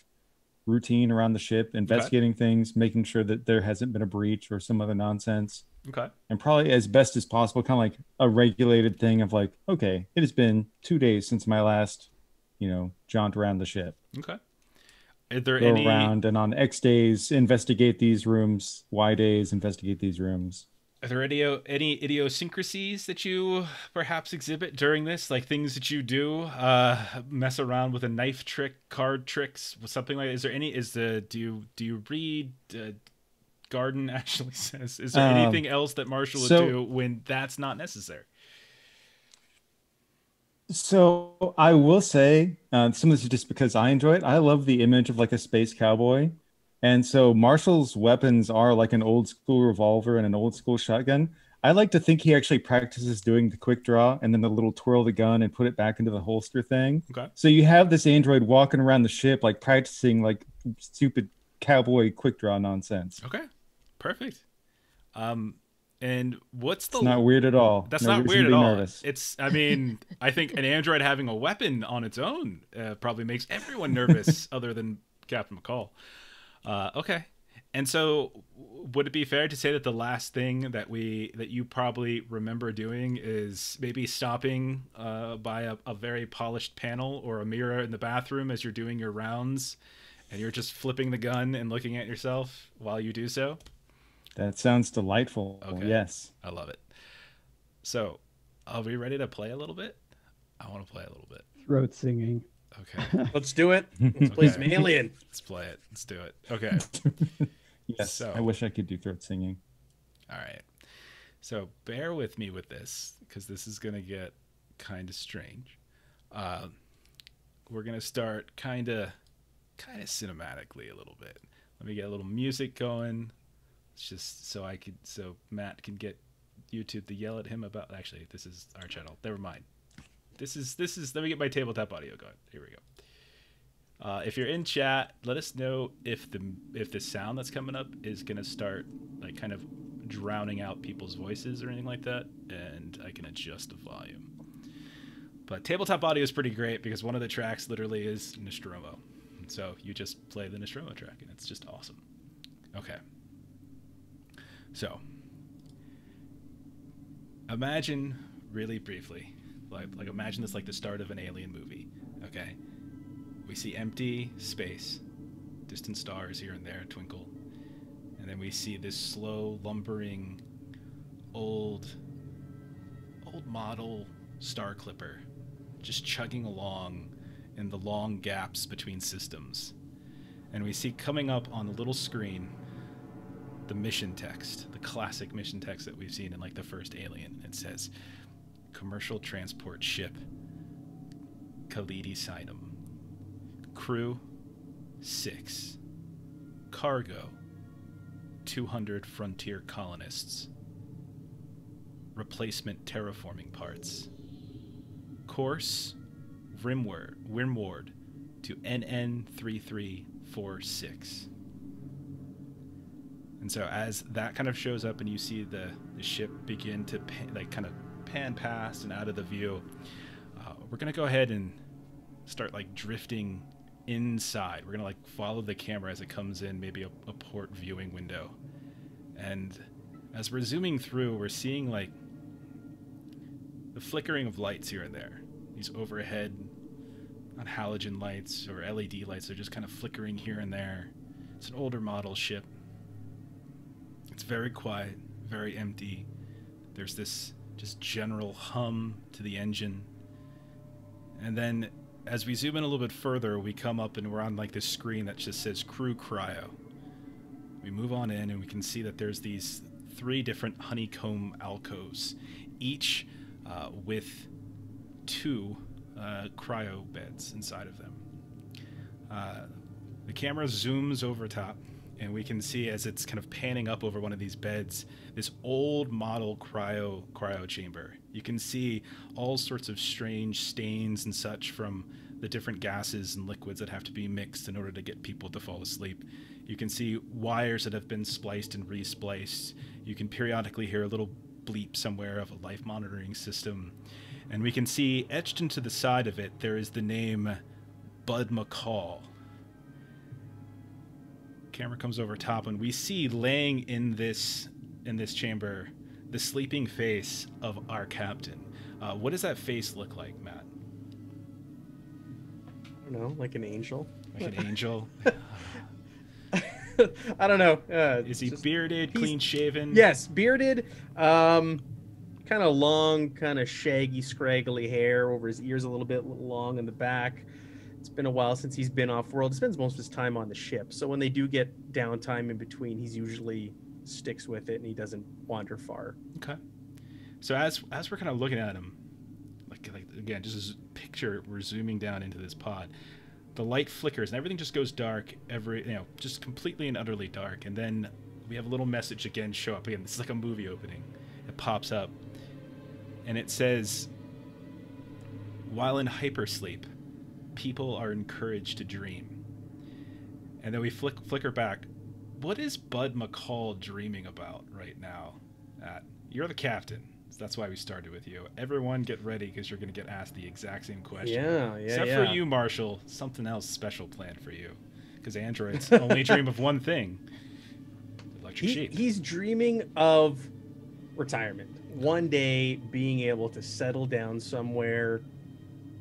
routine around the ship, investigating okay. things, making sure that there hasn't been a breach or some other nonsense. Okay. And probably as best as possible, kind of like a regulated thing of like, okay, it has been two days since my last, you know, jaunt around the ship. Okay. Are there Go any... around and on X days, investigate these rooms, Y days, investigate these rooms. Are there any, any idiosyncrasies that you perhaps exhibit during this? Like things that you do, uh, mess around with a knife trick, card tricks, something like that? Is there any, is the, do you, do you read, uh, Garden actually says, is there um, anything else that Marshal would so, do when that's not necessary? So I will say, uh, some of this is just because I enjoy it. I love the image of like a space cowboy. And so Marshall's weapons are like an old school revolver and an old school shotgun. I like to think he actually practices doing the quick draw and then the little twirl of the gun and put it back into the holster thing. Okay. So you have this android walking around the ship, like practicing like stupid cowboy quick draw nonsense. Okay, perfect. Um, and what's the... It's not weird at all. That's no, not weird at all. Nervous. It's, I mean, I think an android having a weapon on its own uh, probably makes everyone nervous other than Captain McCall. Uh, okay. And so would it be fair to say that the last thing that we, that you probably remember doing is maybe stopping uh, by a, a very polished panel or a mirror in the bathroom as you're doing your rounds and you're just flipping the gun and looking at yourself while you do so? That sounds delightful. Okay. Yes. I love it. So are we ready to play a little bit? I want to play a little bit. Throat singing. Okay. Let's do it. Let's play some Alien. Let's play it. Let's do it. Okay. Yes. So, I wish I could do throat singing. All right. So bear with me with this because this is going to get kind of strange. Uh, we're going to start kind of kind of cinematically a little bit. Let me get a little music going. It's just so I could so Matt can get YouTube to yell at him about. Actually, this is our channel. Never mind. This is, this is, let me get my tabletop audio going. Here we go. Uh, if you're in chat, let us know if the, if the sound that's coming up is going to start like kind of drowning out people's voices or anything like that. And I can adjust the volume, but tabletop audio is pretty great because one of the tracks literally is Nostromo. And so you just play the Nostromo track and it's just awesome. Okay. So imagine really briefly, Like, like imagine this like the start of an Alien movie. Okay, we see empty space, distant stars here and there twinkle, and then we see this slow lumbering old old model star clipper just chugging along in the long gaps between systems, and we see coming up on the little screen the mission text, the classic mission text that we've seen in like the first Alien. It says commercial transport ship Calidi Sinum, crew six, cargo two hundred frontier colonists, replacement terraforming parts, course rimward rimward to N N three three four six. And so as that kind of shows up and you see the, the ship begin to pay, like kind of pan past and out of the view, uh, we're gonna go ahead and start like drifting inside. We're gonna like follow the camera as it comes in maybe a, a port viewing window, and as we're zooming through we're seeing like the flickering of lights here and there. These overhead on halogen lights or L E D lights are just kind of flickering here and there. It's an older model ship. It's very quiet, very empty. There's this just general hum to the engine. And then as we zoom in a little bit further, we come up and we're on like this screen that just says crew cryo. We move on in and we can see that there's these three different honeycomb alcoves, each uh, with two uh, cryo beds inside of them. Uh, the camera zooms over top and we can see as it's kind of panning up over one of these beds, this old model cryo cryo chamber. You can see all sorts of strange stains and such from the different gases and liquids that have to be mixed in order to get people to fall asleep. You can see wires that have been spliced and re-spliced. You can periodically hear a little bleep somewhere of a life monitoring system. And we can see etched into the side of it, there is the name Bud McCall. camera comes over top, and we see laying in this in this chamber the sleeping face of our captain. Uh, what does that face look like, Matt? I don't know, like an angel. Like an angel. I don't know. Uh, Is he just, bearded, clean shaven? Yes, bearded. Um, kind of long, kind of shaggy, scraggly hair over his ears, a little bit long in the back. It's been a while since he's been off world. He spends most of his time on the ship, so when they do get downtime in between, he's usually sticks with it and he doesn't wander far. Okay. So as as we're kind of looking at him, like like again, just this picture, we're zooming down into this pod. The light flickers and everything just goes dark. Every you know, just completely and utterly dark. And then we have a little message again show up again. It's like a movie opening. It pops up, and it says, "While in hypersleep, people are encouraged to dream." And then we flick flicker back. What is Bud McCall dreaming about right now? Uh, you're the captain, so that's why we started with you. Everyone get ready, because you're going to get asked the exact same question. Yeah, yeah, Except yeah. for you, Marshall, something else special planned for you, because androids only dream of one thing. Electric he, sheep. He's dreaming of retirement. One day being able to settle down somewhere,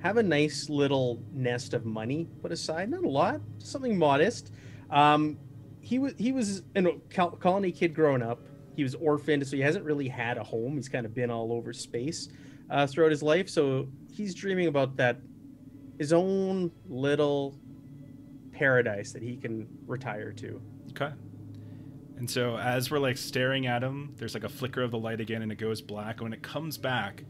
have a nice little nest of money put aside, not a lot, something modest. Um, he was he was a colony kid growing up. He was orphaned, so he hasn't really had a home. He's kind of been all over space uh, throughout his life. So he's dreaming about that, his own little paradise that he can retire to. Okay. And so as we're like staring at him, there's like a flicker of the light again, and it goes black. When it comes back,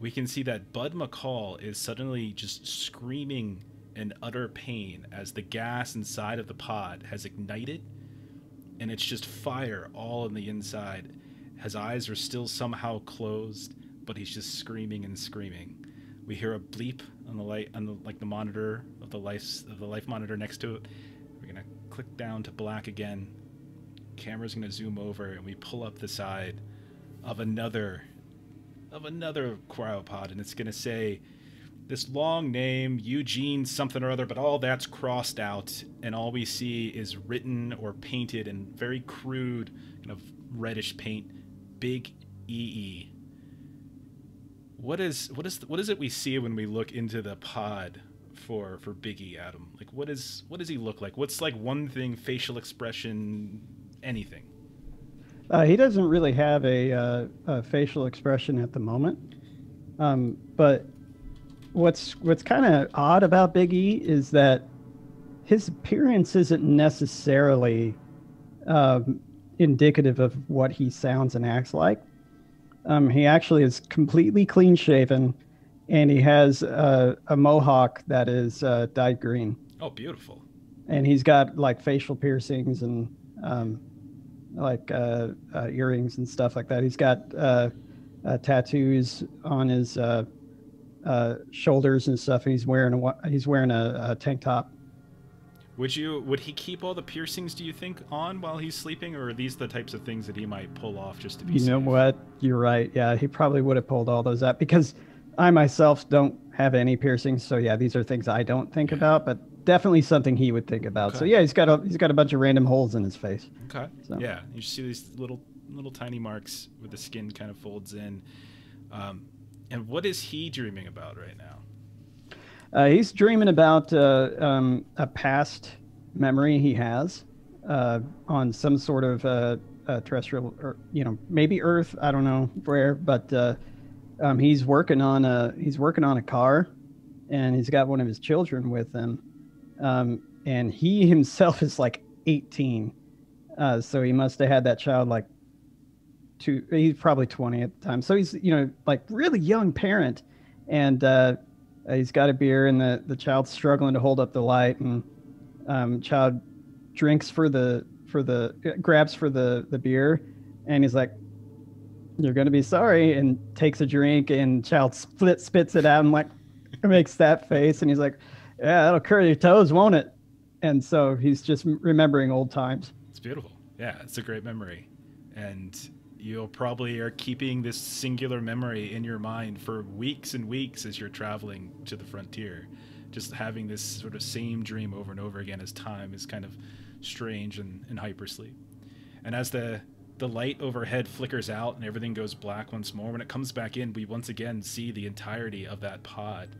we can see that Bud McCall is suddenly just screaming in utter pain as the gas inside of the pod has ignited, and it's just fire all on the inside. His eyes are still somehow closed, but he's just screaming and screaming. We hear a bleep on the light, on the, like the monitor of the life of the life monitor next to it. We're gonna click down to black again. Camera's gonna zoom over, and we pull up the side of another. Of another cryopod, and it's going to say this long name, Eugene something or other, but all that's crossed out, and all we see is written or painted in very crude, kind of reddish paint, Big E E. What is what is what is it we see when we look into the pod for for Big E, Adam? Like what is what does he look like? What's like one thing, facial expression, anything? Uh, he doesn't really have a, uh, a facial expression at the moment, um, but what's what's kind of odd about Big E is that his appearance isn't necessarily um, indicative of what he sounds and acts like. Um, he actually is completely clean shaven, and he has a, a mohawk that is uh, dyed green. Oh, beautiful! And he's got like facial piercings and. Um, like uh, uh, earrings and stuff like that. He's got uh, uh, tattoos on his uh, uh, shoulders and stuff. And he's wearing a he's wearing a, a tank top. Would you would he keep all the piercings, do you think, on while he's sleeping, or are these the types of things that he might pull off just to be? You safe? know what? You're right. Yeah, he probably would have pulled all those up, because I myself don't have any piercings. So yeah, these are things I don't think yeah. about, but. Definitely something he would think about. Okay. So yeah, he's got a he's got a bunch of random holes in his face. Okay. So. Yeah, you see these little little tiny marks where the skin kind of folds in. Um, and what is he dreaming about right now? Uh, he's dreaming about uh, um, a past memory he has uh, on some sort of uh, uh, terrestrial, or, you know, maybe Earth. I don't know where, but uh, um, he's working on a he's working on a car, and he's got one of his children with him. Um, and he himself is like eighteen. Uh, so he must have had that child like two, he's probably twenty at the time. So he's, you know, like really young parent, and, uh, he's got a beer, and the, the child's struggling to hold up the light, and, um, child drinks for the, for the, grabs for the, the beer. And he's like, "You're going to be sorry," and takes a drink, and child split spits it out and like makes that face. And he's like, "Yeah, that'll curl your toes, won't it?" And so he's just remembering old times. It's beautiful. Yeah, it's a great memory. And you'll probably are keeping this singular memory in your mind for weeks and weeks as you're traveling to the frontier just having this sort of same dream over and over again as time is kind of strange and, and hypersleep. And as the the light overhead flickers out and everything goes black once more, when it comes back in, we once again see the entirety of that pod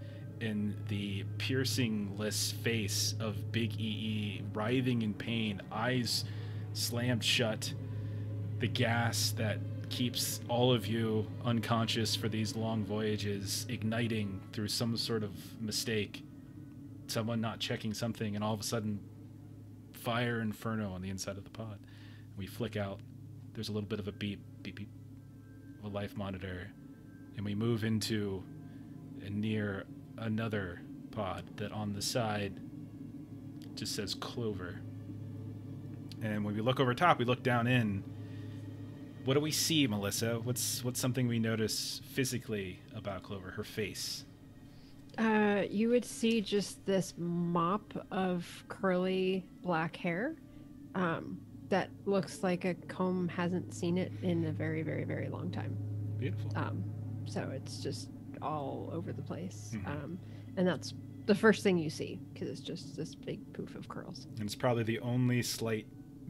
in the piercingless face of Big E E, writhing in pain, eyes slammed shut, the gas that keeps all of you unconscious for these long voyages igniting through some sort of mistake, someone not checking something, and all of a sudden fire inferno on the inside of the pod. We flick out. There's a little bit of a beep, beep, beep of a life monitor, and we move into and near another pod that on the side just says Clover. And when we look over top, we look down in. What do we see, Melissa? What's what's something we notice physically about Clover? Her face. Uh, you would see just this mop of curly black hair. Um, that looks like a comb hasn't seen it in a very, very, very long time. Beautiful. Um, so it's just all over the place. Mm-hmm. Um, and that's the first thing you see, because it's just this big poof of curls. And it's probably the only slight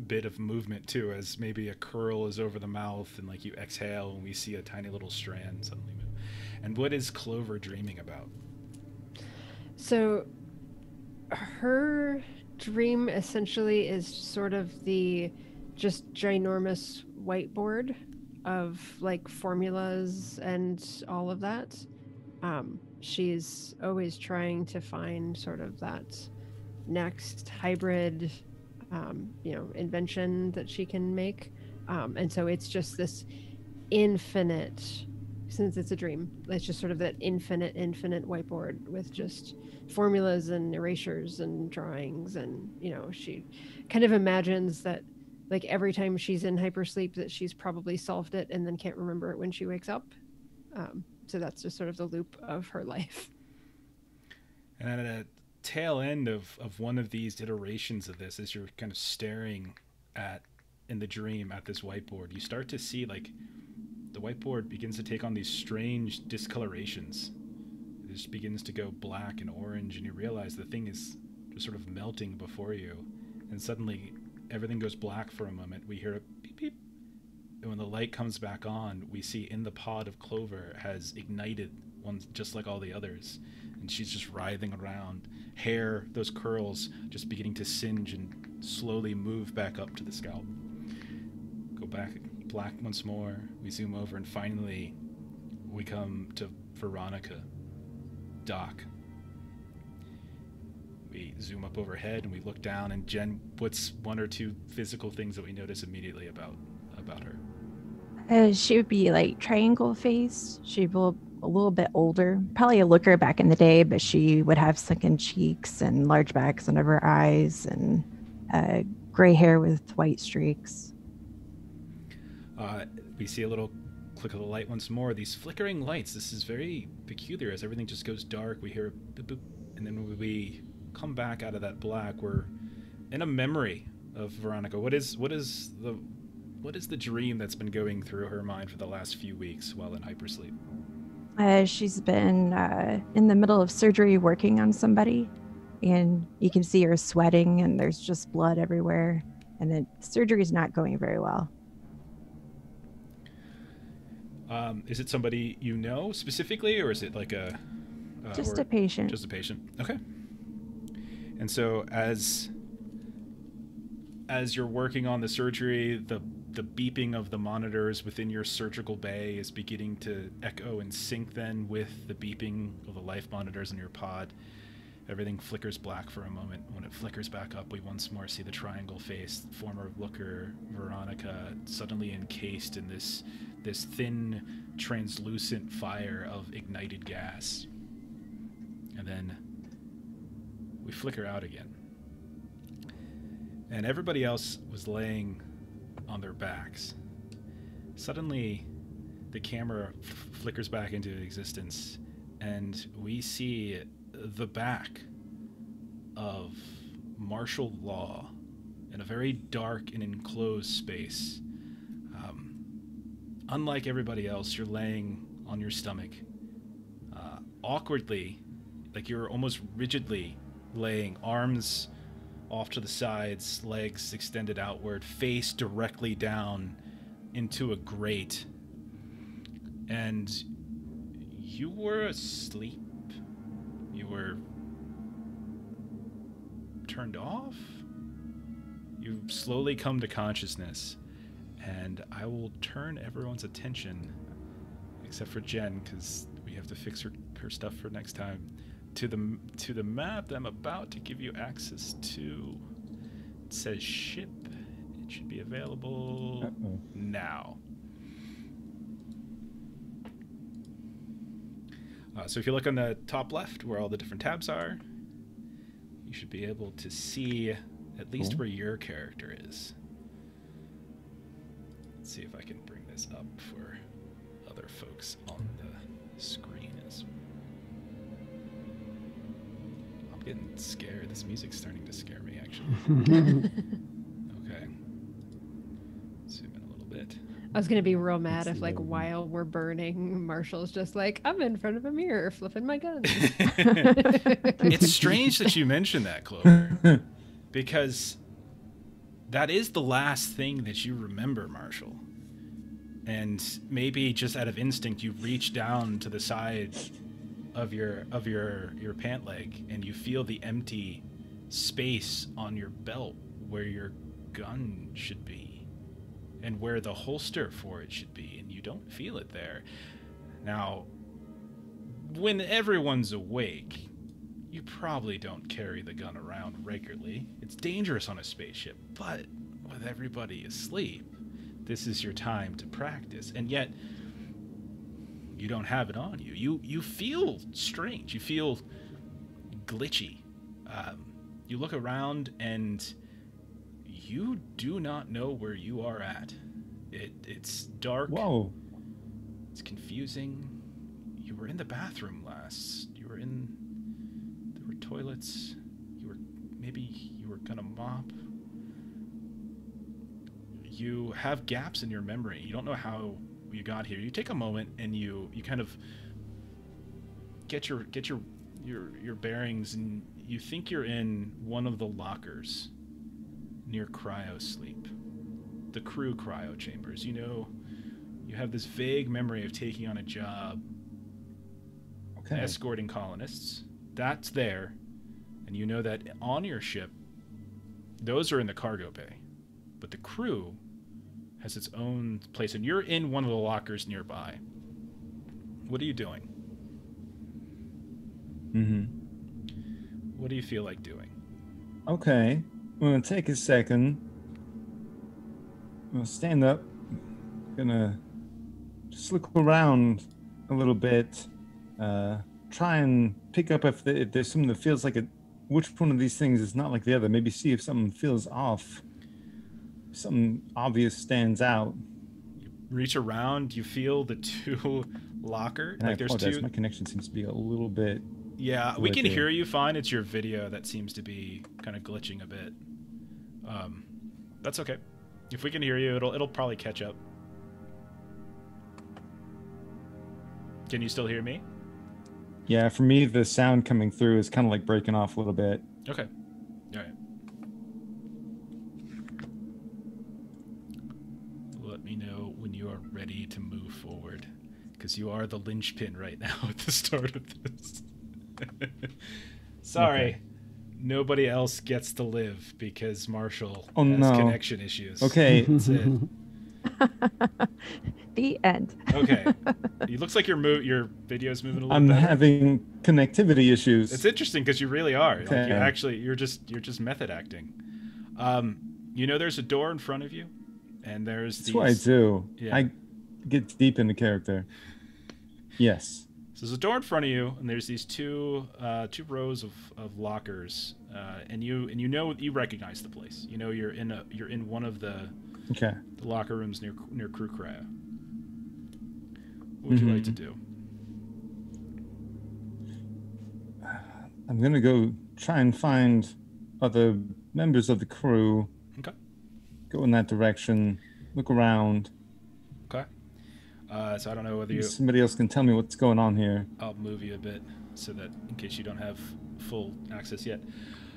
bit of movement too, as maybe a curl is over the mouth and like you exhale and we see a tiny little strand suddenly move. And what is Clover dreaming about? So her dream essentially is sort of the just ginormous whiteboard of like formulas and all of that. Um, she's always trying to find sort of that next hybrid Um, you know, invention that she can make. Um, and so it's just this infinite, since it's a dream, it's just sort of that infinite, infinite whiteboard with just formulas and erasures and drawings. And, you know, she kind of imagines that like every time she's in hypersleep that she's probably solved it and then can't remember it when she wakes up. Um, so that's just sort of the loop of her life. And at a tail end of, of one of these iterations of this, as you're kind of staring at in the dream at this whiteboard, you start to see like the whiteboard begins to take on these strange discolorations. It just begins to go black and orange, and you realize the thing is just sort of melting before you, and suddenly everything goes black for a moment. We hear a beep beep, and when the light comes back on, we see in the pod of Clover has ignited one just like all the others, and she's just writhing around, hair, those curls just beginning to singe and slowly move back up to the scalp. Go back black once more. We zoom over and finally we come to Veronica. Doc. We zoom up overhead and we look down, and Jen, what's one or two physical things that we notice immediately about about her? Uh, she would be like triangle face. She'd be a little bit older, probably a looker back in the day, but she would have sunken cheeks and large backs under her eyes, and uh, gray hair with white streaks. Uh, we see a little click of the light once more. These flickering lights, this is very peculiar as everything just goes dark. We hear a boop boop, and then when we come back out of that black, we're in a memory of Veronica. What is, what is the, what is the dream that's been going through her mind for the last few weeks while in hypersleep? Uh, she's been uh, in the middle of surgery working on somebody, and you can see her sweating and there's just blood everywhere, and the surgery's not going very well. Um, is it somebody you know specifically, or is it like a... Uh, just a patient. Just a patient. Okay. And so as as you're working on the surgery, the The beeping of the monitors within your surgical bay is beginning to echo and sync then with the beeping of the life monitors in your pod. Everything flickers black for a moment. When it flickers back up, we once more see the triangle face, former looker Veronica, suddenly encased in this, this thin, translucent fire of ignited gas. And then we flicker out again. And everybody else was laying on their backs. Suddenly the camera f flickers back into existence, and we see the back of Marshal Law in a very dark and enclosed space. Um, unlike everybody else, you're laying on your stomach. Uh, awkwardly, Like you're almost rigidly laying, arms off to the sides, legs extended outward, face directly down into a grate. And you were asleep. You were turned off. You slowly come to consciousness. And I will turn everyone's attention, except for Jen, because we have to fix her, her stuff for next time, to the to the map that I'm about to give you access to. It says ship. It should be available Uh-oh. now. Uh, so if you look on the top left where all the different tabs are, you should be able to see at least cool. where your character is. Let's see if I can bring this up for other folks on the screen. I'm getting scared. This music's starting to scare me, actually. Okay. Zoom in a little bit. I was going to be real mad Let's if, like, while we're burning, Marshall's just like, I'm in front of a mirror flipping my guns. It's strange that you mentioned that, Clover, because that is the last thing that you remember, Marshall. And maybe just out of instinct, you reach down to the side of your of your your pant leg, and you feel the empty space on your belt where your gun should be, and where the holster for it should be, and you don't feel it there. Now, when everyone's awake, you probably don't carry the gun around regularly. It's dangerous on a spaceship, but with everybody asleep, this is your time to practice. And yet you don't have it on you. You you feel strange. You feel glitchy. Um, you look around and you do not know where you are at. It it's dark. Whoa. It's confusing. You were in the bathroom last. You were in. There were toilets. You were maybe you were gonna mop. You have gaps in your memory. You don't know how you got here. You take a moment and you you kind of get your get your your your bearings, and you think you're in one of the lockers near cryo sleep, the crew cryo chambers. You know, you have this vague memory of taking on a job, okay. escorting colonists. That's there, and you know that on your ship, those are in the cargo bay, but the crew has its own place, and you're in one of the lockers nearby. What are you doing? Mm-hmm. What do you feel like doing? Okay, I'm gonna take a second. I'm gonna stand up. I'm gonna just look around a little bit. Uh, try and pick up if, the, if there's something that feels like it. Which one of these things is not like the other? Maybe see if something feels off. Something obvious stands out. You reach around, you feel the two locker. And like I there's two. My connection seems to be a little bit. Yeah, we can it. hear you fine. It's your video that seems to be kind of glitching a bit. Um, that's okay. If we can hear you, it'll it'll probably catch up. Can you still hear me? Yeah, for me, the sound coming through is kind of like breaking off a little bit. Okay. All right. Me know when you are ready to move forward, because you are the linchpin right now at the start of this. Sorry, okay. Nobody else gets to live because Marshall oh, has no. connection issues. Okay, that's it. The end. Okay, it looks like your mo your video's moving a little. I'm better. having connectivity issues. It's interesting because you really are. Okay. Like you actually, you're just you're just method acting. Um, you know, there's a door in front of you. And there's these, that's what I do. Yeah. I get deep into character. Yes. So there's a door in front of you, and there's these two uh, two rows of, of lockers, uh, and you and you know you recognize the place. You know you're in a you're in one of the okay the locker rooms near near Crew Cryo. What would mm-hmm. you like to do? I'm gonna go try and find other members of the crew. Go in that direction, look around. Okay. Uh, so I don't know whether you... Somebody else can tell me what's going on here. I'll move you a bit so that in case you don't have full access yet.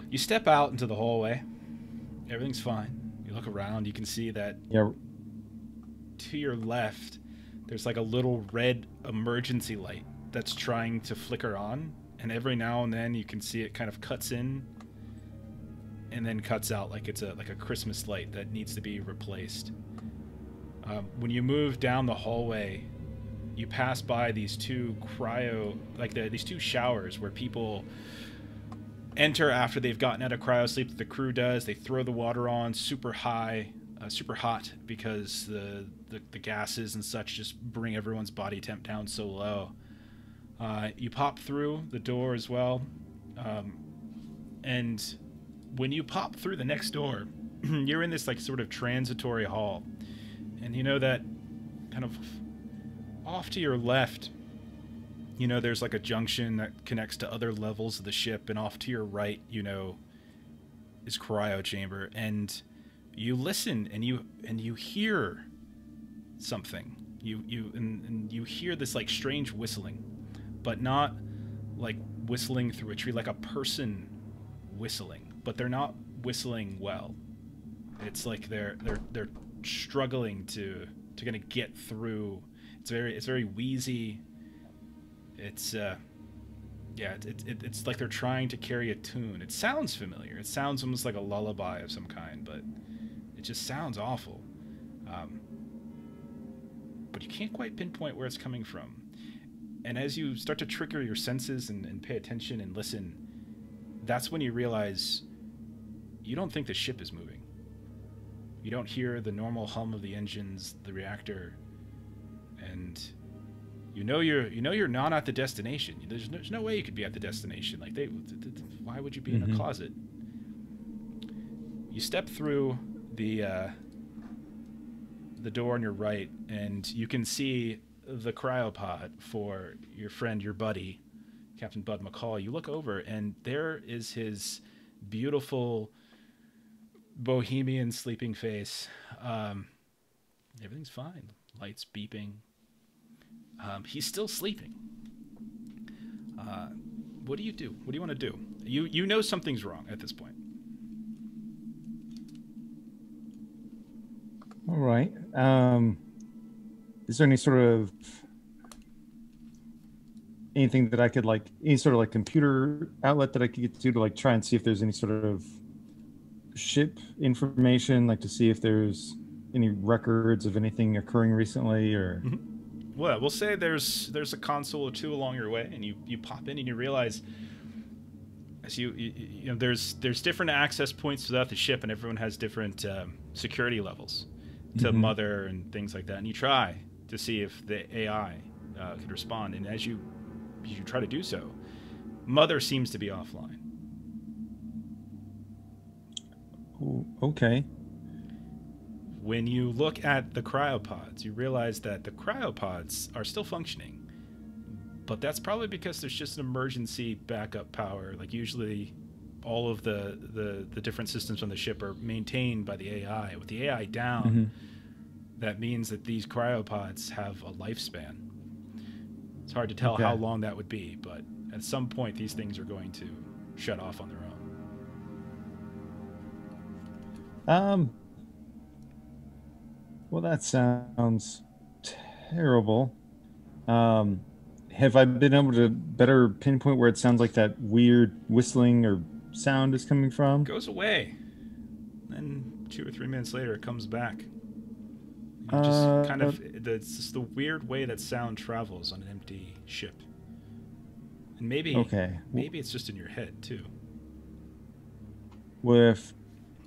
You step out into the hallway. Everything's fine. You look around. You can see that yeah. to your left, there's like a little red emergency light that's trying to flicker on. And every now and then you can see it kind of cuts in and then cuts out like it's a like a Christmas light that needs to be replaced. Um, when you move down the hallway, you pass by these two cryo, like the, these two showers where people enter after they've gotten out of cryo sleep that the crew does. They throw the water on super high, uh, super hot because the, the, the gases and such just bring everyone's body temp down so low. Uh, you pop through the door as well. Um, and when you pop through the next door, you're in this like sort of transitory hall. And you know that kind of off to your left, you know, there's like a junction that connects to other levels of the ship. And off to your right, you know, is cryo chamber. And you listen and you and you hear something. You, you, and, and you hear this like strange whistling, but not like whistling through a tree, like a person whistling, but they're not whistling well. It's like they're, they're, they're struggling to, to kind of get through. It's very, it's very wheezy. It's, uh, yeah, it, it, it's like they're trying to carry a tune. It sounds familiar. It sounds almost like a lullaby of some kind, but it just sounds awful. Um, but you can't quite pinpoint where it's coming from. And as you start to trigger your senses and, and pay attention and listen, that's when you realize you don't think the ship is moving. You don't hear the normal hum of the engines, the reactor, and you know you're you know you're not at the destination. There's no, there's no way you could be at the destination. Like they, why would you be mm-hmm. in a closet? You step through the. Uh, the door on your right, and you can see the cryopod for your friend, your buddy, Captain Bud McCall. You look over, and there is his beautiful bohemian sleeping face. Um, everything's fine. Lights beeping. Um, he's still sleeping. Uh, what do you do? What do you want to do? You, you know something's wrong at this point. All right. Um, is there any sort of anything that I could like, any sort of like computer outlet that I could get to to like try and see if there's any sort of ship information, like to see if there's any records of anything occurring recently or? Mm-hmm. Well, we'll say there's there's a console or two along your way, and you you pop in and you realize as you you, you know there's there's different access points throughout the ship, and everyone has different um, security levels. To mm-hmm. mother and things like that, and you try to see if the A I uh, could respond. And as you you try to do so, mother seems to be offline. Ooh, okay. When you look at the cryopods, you realize that the cryopods are still functioning, but that's probably because there's just an emergency backup power. Like usually, all of the, the, the different systems on the ship are maintained by the A I. With the A I down, mm-hmm. that means that these cryopods have a lifespan. It's hard to tell okay. how long that would be, but at some point these things are going to shut off on their own. Um. Well, that sounds terrible. Um, have I been able to better pinpoint where it sounds like that weird whistling or sound is coming from? Goes away, and two or three minutes later it comes back. You know, just uh, kind of it's just the weird way that sound travels on an empty ship, and maybe okay. maybe it's just in your head too. Well, if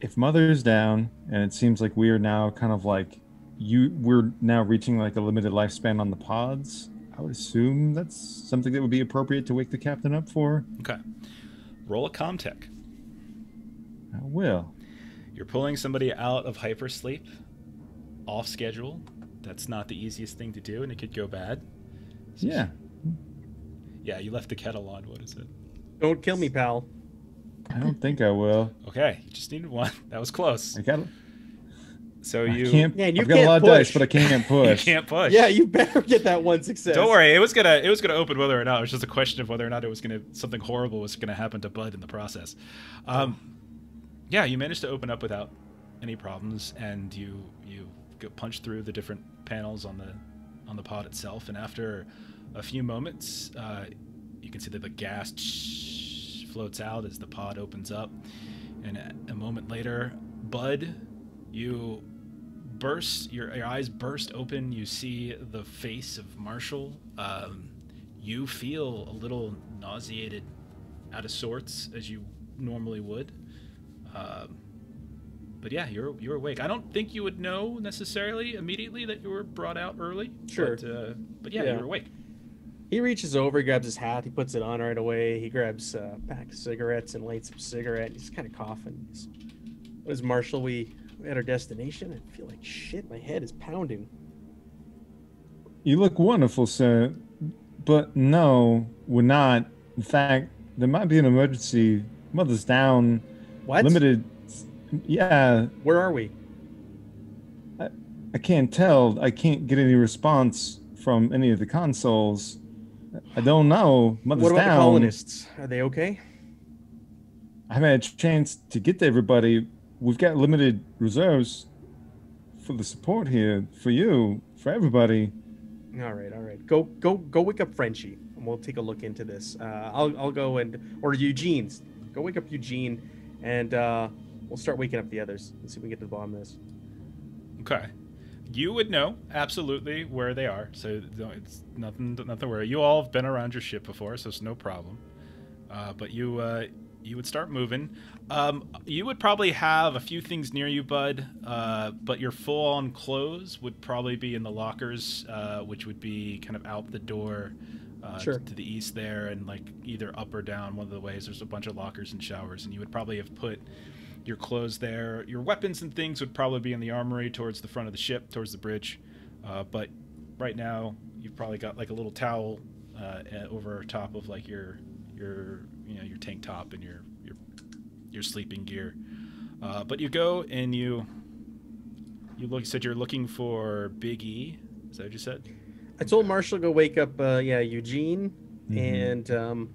if Mother's down and it seems like we are now kind of like you we're now reaching like a limited lifespan on the pods, I would assume that's something that would be appropriate to wake the captain up for. Okay. Roll a Comtech. I will. You're pulling somebody out of hypersleep, off schedule. That's not the easiest thing to do, and it could go bad. So yeah. Yeah, you left the kettle on. What is it? Don't kill me, pal. I don't think I will. Okay, you just needed one. That was close. I got it. So you, I can't, yeah, you I've got can't a lot push. of dice, but I can't push. You can't push. Yeah, you better get that one success. Don't worry, it was gonna, it was gonna open whether or not. It was just a question of whether or not it was gonna, something horrible was gonna happen to Bud in the process. Um, yeah, you managed to open up without any problems, and you, you punch through the different panels on the, on the pod itself, and after a few moments, uh, you can see that the gas floats out as the pod opens up, and a moment later, Bud, you burst, your, your eyes burst open, you see the face of Marshal. Um, you feel a little nauseated, out of sorts, as you normally would. Um, but yeah, you're, you're awake. I don't think you would know necessarily immediately that you were brought out early. Sure. But, uh, but yeah, yeah, you're awake. He reaches over, grabs his hat, he puts it on right away, he grabs a uh, pack of cigarettes and lights up a cigarette. He's kind of coughing. He's, what is Marshal, we... at our destination, I feel like shit. My head is pounding. You look wonderful, sir, but no, we're not. In fact, there might be an emergency. Mother's down. What? Limited. Yeah. Where are we? I, I can't tell. I can't get any response from any of the consoles. I don't know. Mother's down. What about the colonists? Are they okay? I haven't had a chance to get to everybody. We've got limited reserves for the support here, for you, for everybody. All right, all right. Go, go, go. Wake up Frenchy, and we'll take a look into this. Uh, I'll, I'll go and or Eugene's. Go wake up Eugene, and uh, we'll start waking up the others. Let's see if we can get to the bottom of this. Okay, you would know absolutely where they are, so it's nothing, nothing to worry. You all have been around your ship before, so it's no problem. Uh, but you. Uh, You would start moving. Um, you would probably have a few things near you, Bud, uh, but your full-on clothes would probably be in the lockers, uh, which would be kind of out the door uh, sure. to the east there, and like either up or down one of the ways. There's a bunch of lockers and showers, and you would probably have put your clothes there. Your weapons and things would probably be in the armory towards the front of the ship, towards the bridge. Uh, but right now, you've probably got like a little towel uh, over top of like your... your you know, your tank top and your your, your sleeping gear. Uh, but you go and you you look. You said you're looking for Big E. Is that what you said? I told Marshal to go wake up. Uh, yeah, Eugene, mm-hmm. and um,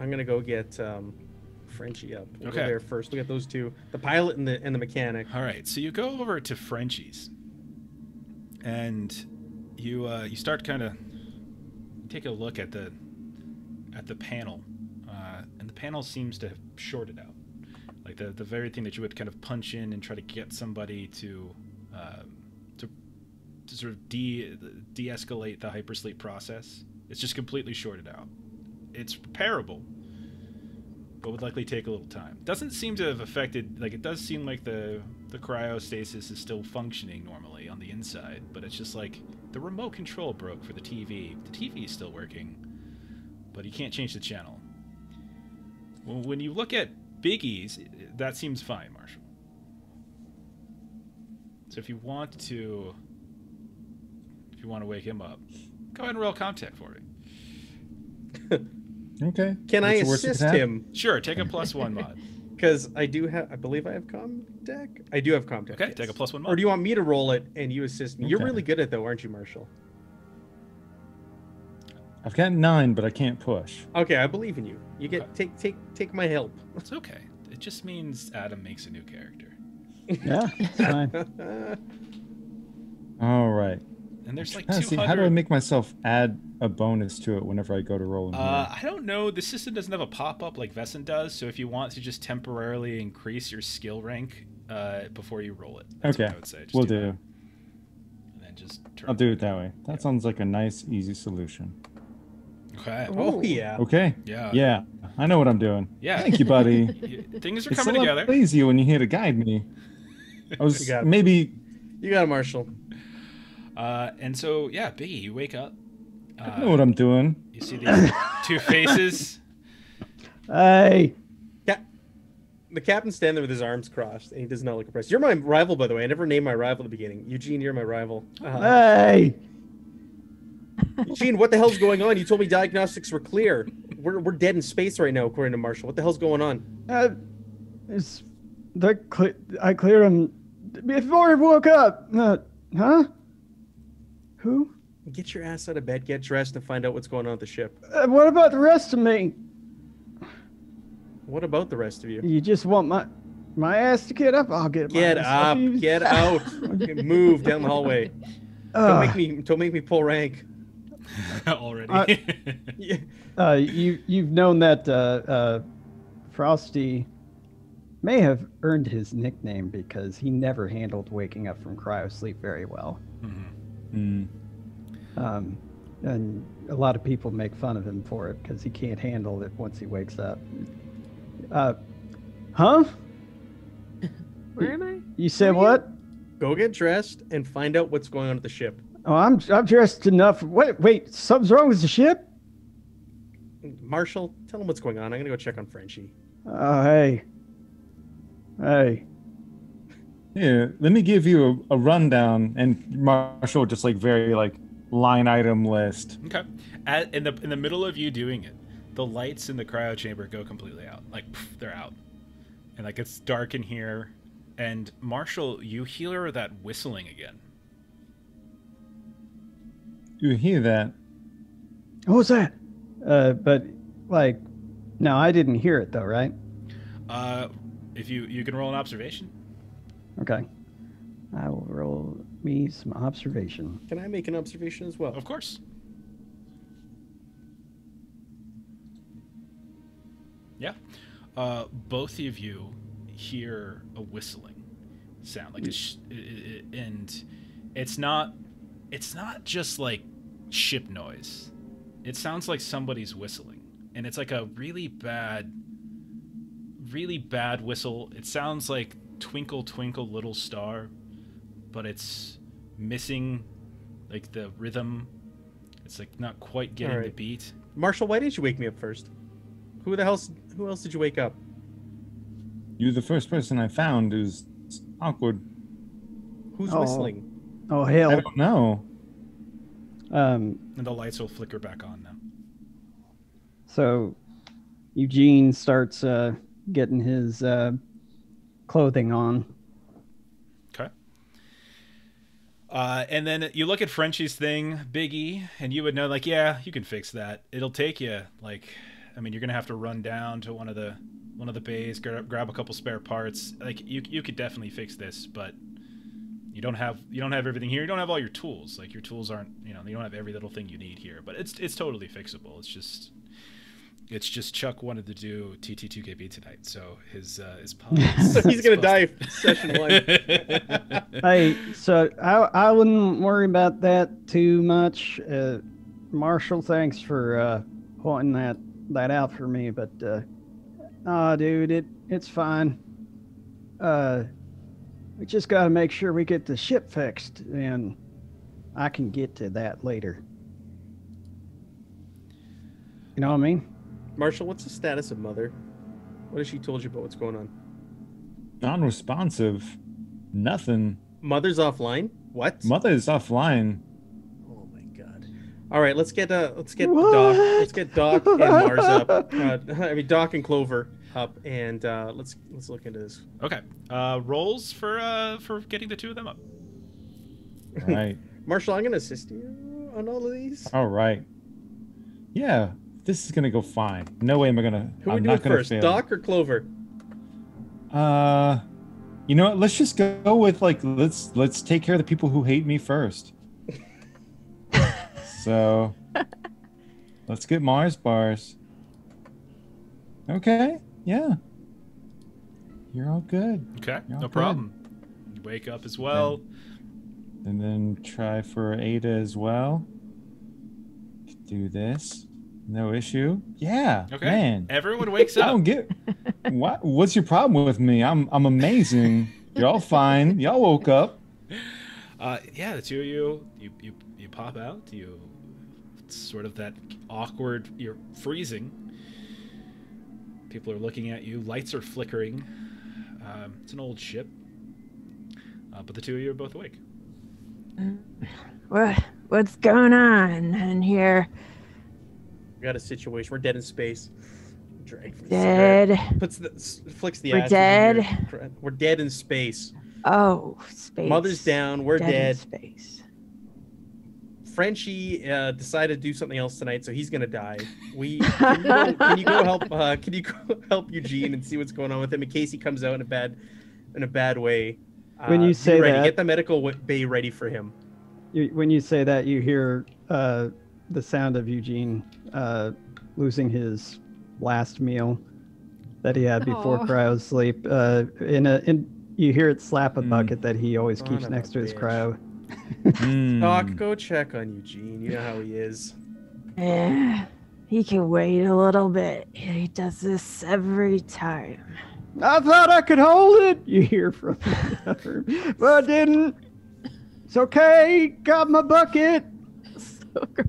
I'm gonna go get um, Frenchy up. We'll okay. Go there first. Look at those two: the pilot and the and the mechanic. All right. So you go over to Frenchy's, and you uh, you start kind of take a look at the. at the panel, uh, and the panel seems to have shorted out. Like the, the very thing that you would kind of punch in and try to get somebody to um, to, to sort of de de-escalate the hypersleep process, it's just completely shorted out. It's repairable, but would likely take a little time. Doesn't seem to have affected, like it does seem like the, the cryostasis is still functioning normally on the inside, but it's just like the remote control broke for the T V. The T V is still working, but you can't change the channel. Well, when you look at Big E's, that seems fine, Marshal. So if you want to, if you want to wake him up, go ahead and roll contact for me. Okay. Can What's I assist him? Sure. Take a plus one mod. Because I do have, I believe I have contact. I do have contact. Okay. Yes. Take a plus one mod. Or do you want me to roll it and you assist me? Okay. You're really good at though, aren't you, Marshal? I've got nine, but I can't push. Okay, I believe in you. You get okay. take take take my help. It's okay. It just means Adam makes a new character. Yeah, it's fine. All right. And there's like two hundred. See, how do I make myself add a bonus to it whenever I go to roll? Uh, I don't know. The system doesn't have a pop-up like Vesson does, so if you want to just temporarily increase your skill rank uh, before you roll it, that's okay. What I would say. Just we'll do. do. And then just. Turn I'll do it that way. That yeah. sounds like a nice, easy solution. Okay. Oh yeah. Okay. Yeah. Yeah. I know what I'm doing. Yeah. Thank you, buddy. Things are it's coming a lot together. Easier when you're here to guide me. I was you maybe. You got it, Marshal. Uh, and so yeah, Big E, you wake up. Uh, I know what I'm doing. You see these two faces. Hey. Cap the captain's standing there with his arms crossed, and he does not look impressed. You're my rival, by the way. I never named my rival at the beginning. Eugene, you're my rival. Uh-huh. Hey. Eugene, what the hell's going on? You told me diagnostics were clear. We're we're dead in space right now, according to Marshal. What the hell's going on? Uh, it's that cl I cleared him before I woke up. Uh, huh? Who? Get your ass out of bed, get dressed, and find out what's going on at the ship. Uh, what about the rest of me? What about the rest of you? You just want my my ass to get up? I'll get Get up. Sleeves. Get out. Move down the hallway. Uh, don't make me don't make me pull rank. Already. Uh, yeah. uh, you you've known that uh, uh, Frosty may have earned his nickname because he never handled waking up from cryo sleep very well. Mm-hmm. mm. Um, and a lot of people make fun of him for it because he can't handle it once he wakes up. Uh, huh? Where am I? You, you said what? Go get dressed and find out what's going on at the ship. Oh, I'm I'm dressed enough. Wait, wait, something's wrong with the ship? Marshal, tell him what's going on. I'm gonna go check on Frenchy. Oh, hey. Hey. Here, let me give you a, a rundown, and Marshal just like very like line item list. Okay. At, in the in the middle of you doing it, the lights in the cryo chamber go completely out. Like poof, they're out, and like it's dark in here. And Marshal, you hear that whistling again. You hear that? What was that? Uh, but like, no, I didn't hear it though, right? Uh, if you you can roll an observation. Okay, I will roll me some observation. Can I make an observation as well? Of course. Yeah, uh, both of you hear a whistling sound, like, it's, and it's not, it's not just like ship noise. It sounds like somebody's whistling, and it's like a really bad, really bad whistle. It sounds like "Twinkle, Twinkle, Little Star," but it's missing, like, the rhythm. It's like not quite getting right. the beat. Marshal, why didn't you wake me up first? Who the hell's, who else did you wake up? You're the first person I found who's awkward. Who's oh. whistling? Oh, hell. I don't know. Um, and the lights will flicker back on now. So Eugene starts uh, getting his uh, clothing on. Okay. Uh, and then you look at Frenchy's thing, Biggie, and you would know, like, yeah, you can fix that. It'll take you, like... I mean, you're gonna have to run down to one of the one of the bays, grab, grab a couple spare parts. Like, you, you could definitely fix this, but you don't have you don't have everything here. You don't have all your tools. Like, your tools aren't, you know, you don't have every little thing you need here. But it's it's totally fixable. It's just it's just Chuck wanted to do T T two K B tonight, so his uh, his so he's gonna die to... session one. Hey, so I I wouldn't worry about that too much. Uh, Marshal, thanks for uh, pointing that. that out for me, but uh nah, dude, it it's fine. Uh we just gotta make sure we get the ship fixed, and I can get to that later. You know what I mean? Marshal, what's the status of Mother? What has she told you about what's going on? Non-responsive. Nothing. Mother's offline? What? Mother's offline. All right, let's get uh, let's get what? Doc, let's get Doc and Mars up. Uh, I mean, Doc and Clover up, and uh, let's let's look into this. Okay, uh, rolls for uh, for getting the two of them up. All right, Marshal, I'm gonna assist you on all of these. All right, yeah, this is gonna go fine. No way am I gonna. Who would do it first, fail. Doc or Clover? Uh, you know what? Let's just go with like let's let's take care of the people who hate me first. So, let's get Mars bars. Okay, yeah. You're all good. Okay, all no good. problem. You wake up as well. And, and then try for Ada as well. Do this. No issue. Yeah, okay. Man. Everyone wakes up. I don't get what, what's your problem with me? I'm, I'm amazing. You're all fine. Y'all woke up. Uh, yeah, the two of you, you, you, you pop out, you sort of that awkward, you're freezing. People are looking at you, lights are flickering. Um, it's an old ship, uh, but the two of you are both awake. What, what's going on in here? We got a situation, we're dead in space. Drake, dead. Puts the, flicks the ass. We're dead. We're dead in space. Oh, space. Mother's down. We're dead. dead. Space. Frenchy uh, decided to do something else tonight, so he's gonna die. We can you go, can you go help? Uh, can you go help Eugene and see what's going on with him in case he comes out in a bad, in a bad way? Uh, when you say ready. that, get the medical bay ready for him. You, when you say that, you hear uh, the sound of Eugene uh, losing his last meal that he had before cryo sleep. Uh, in a, in you hear it slap a mm. bucket that he always Son keeps next to bitch. his cryo. mm. Doc, go check on Eugene. You know how he is. Yeah, he can wait a little bit. He does this every time. I thought I could hold it. You hear from the other, but I didn't. It's okay. Got my bucket. So gross.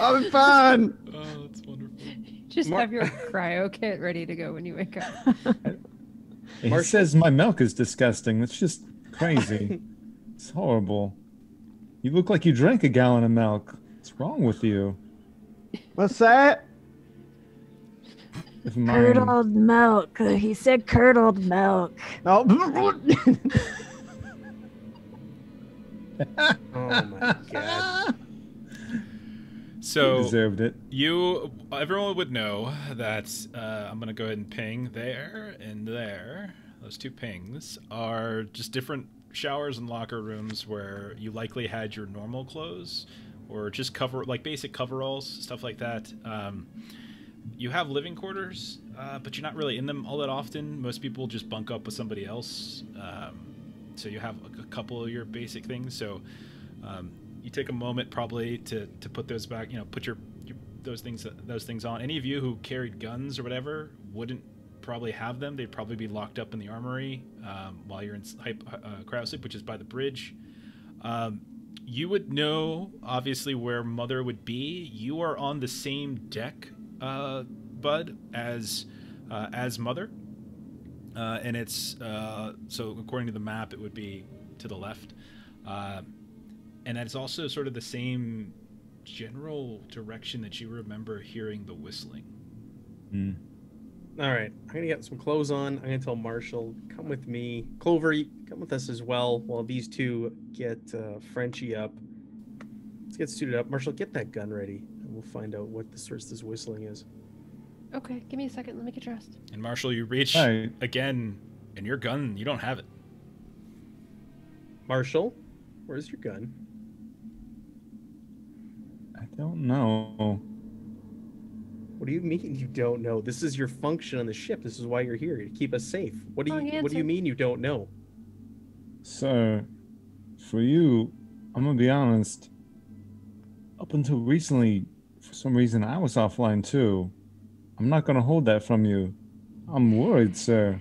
I'm fine. Oh, that's wonderful. Just Mar have your cryo kit ready to go when you wake up. Marsh says my milk is disgusting. That's just crazy. It's horrible. You look like you drank a gallon of milk. What's wrong with you? What's that? My... Curdled milk. He said curdled milk. Oh, oh my god. So you deserved it. You, everyone would know that uh, I'm going to go ahead and ping there and there. Those two pings are just different showers and locker rooms where you likely had your normal clothes or just cover like basic coveralls, stuff like that. Um, you have living quarters, uh, but you're not really in them all that often. Most people just bunk up with somebody else. Um, so you have a couple of your basic things. So um, you take a moment probably to, to put those back, you know, put your, your those things those things on. Any of you who carried guns or whatever wouldn't probably have them. They'd probably be locked up in the armory um, while you're in uh, cryo sleep, which is by the bridge. Um, you would know obviously where Mother would be. You are on the same deck, uh, Bud, as uh, as Mother, uh, and it's uh, so according to the map, it would be to the left, uh, and that's also sort of the same general direction that you remember hearing the whistling. Mm. All right, I'm gonna get some clothes on. I'm gonna tell Marshall, come with me. Clover, come with us as well. While these two get uh, Frenchy up, let's get suited up. Marshall, get that gun ready, and we'll find out what the source of this whistling is. Okay, give me a second. Let me get dressed. And Marshall, you reach Hi. again, and your gun, you don't have it. Marshall, where's your gun? I don't know. What do you mean you don't know? This is your function on the ship. This is why you're here, to keep us safe. What do you What do you mean you don't know? So, for you, I'm gonna be honest. Up until recently, for some reason, I was offline too. I'm not gonna hold that from you. I'm worried, sir.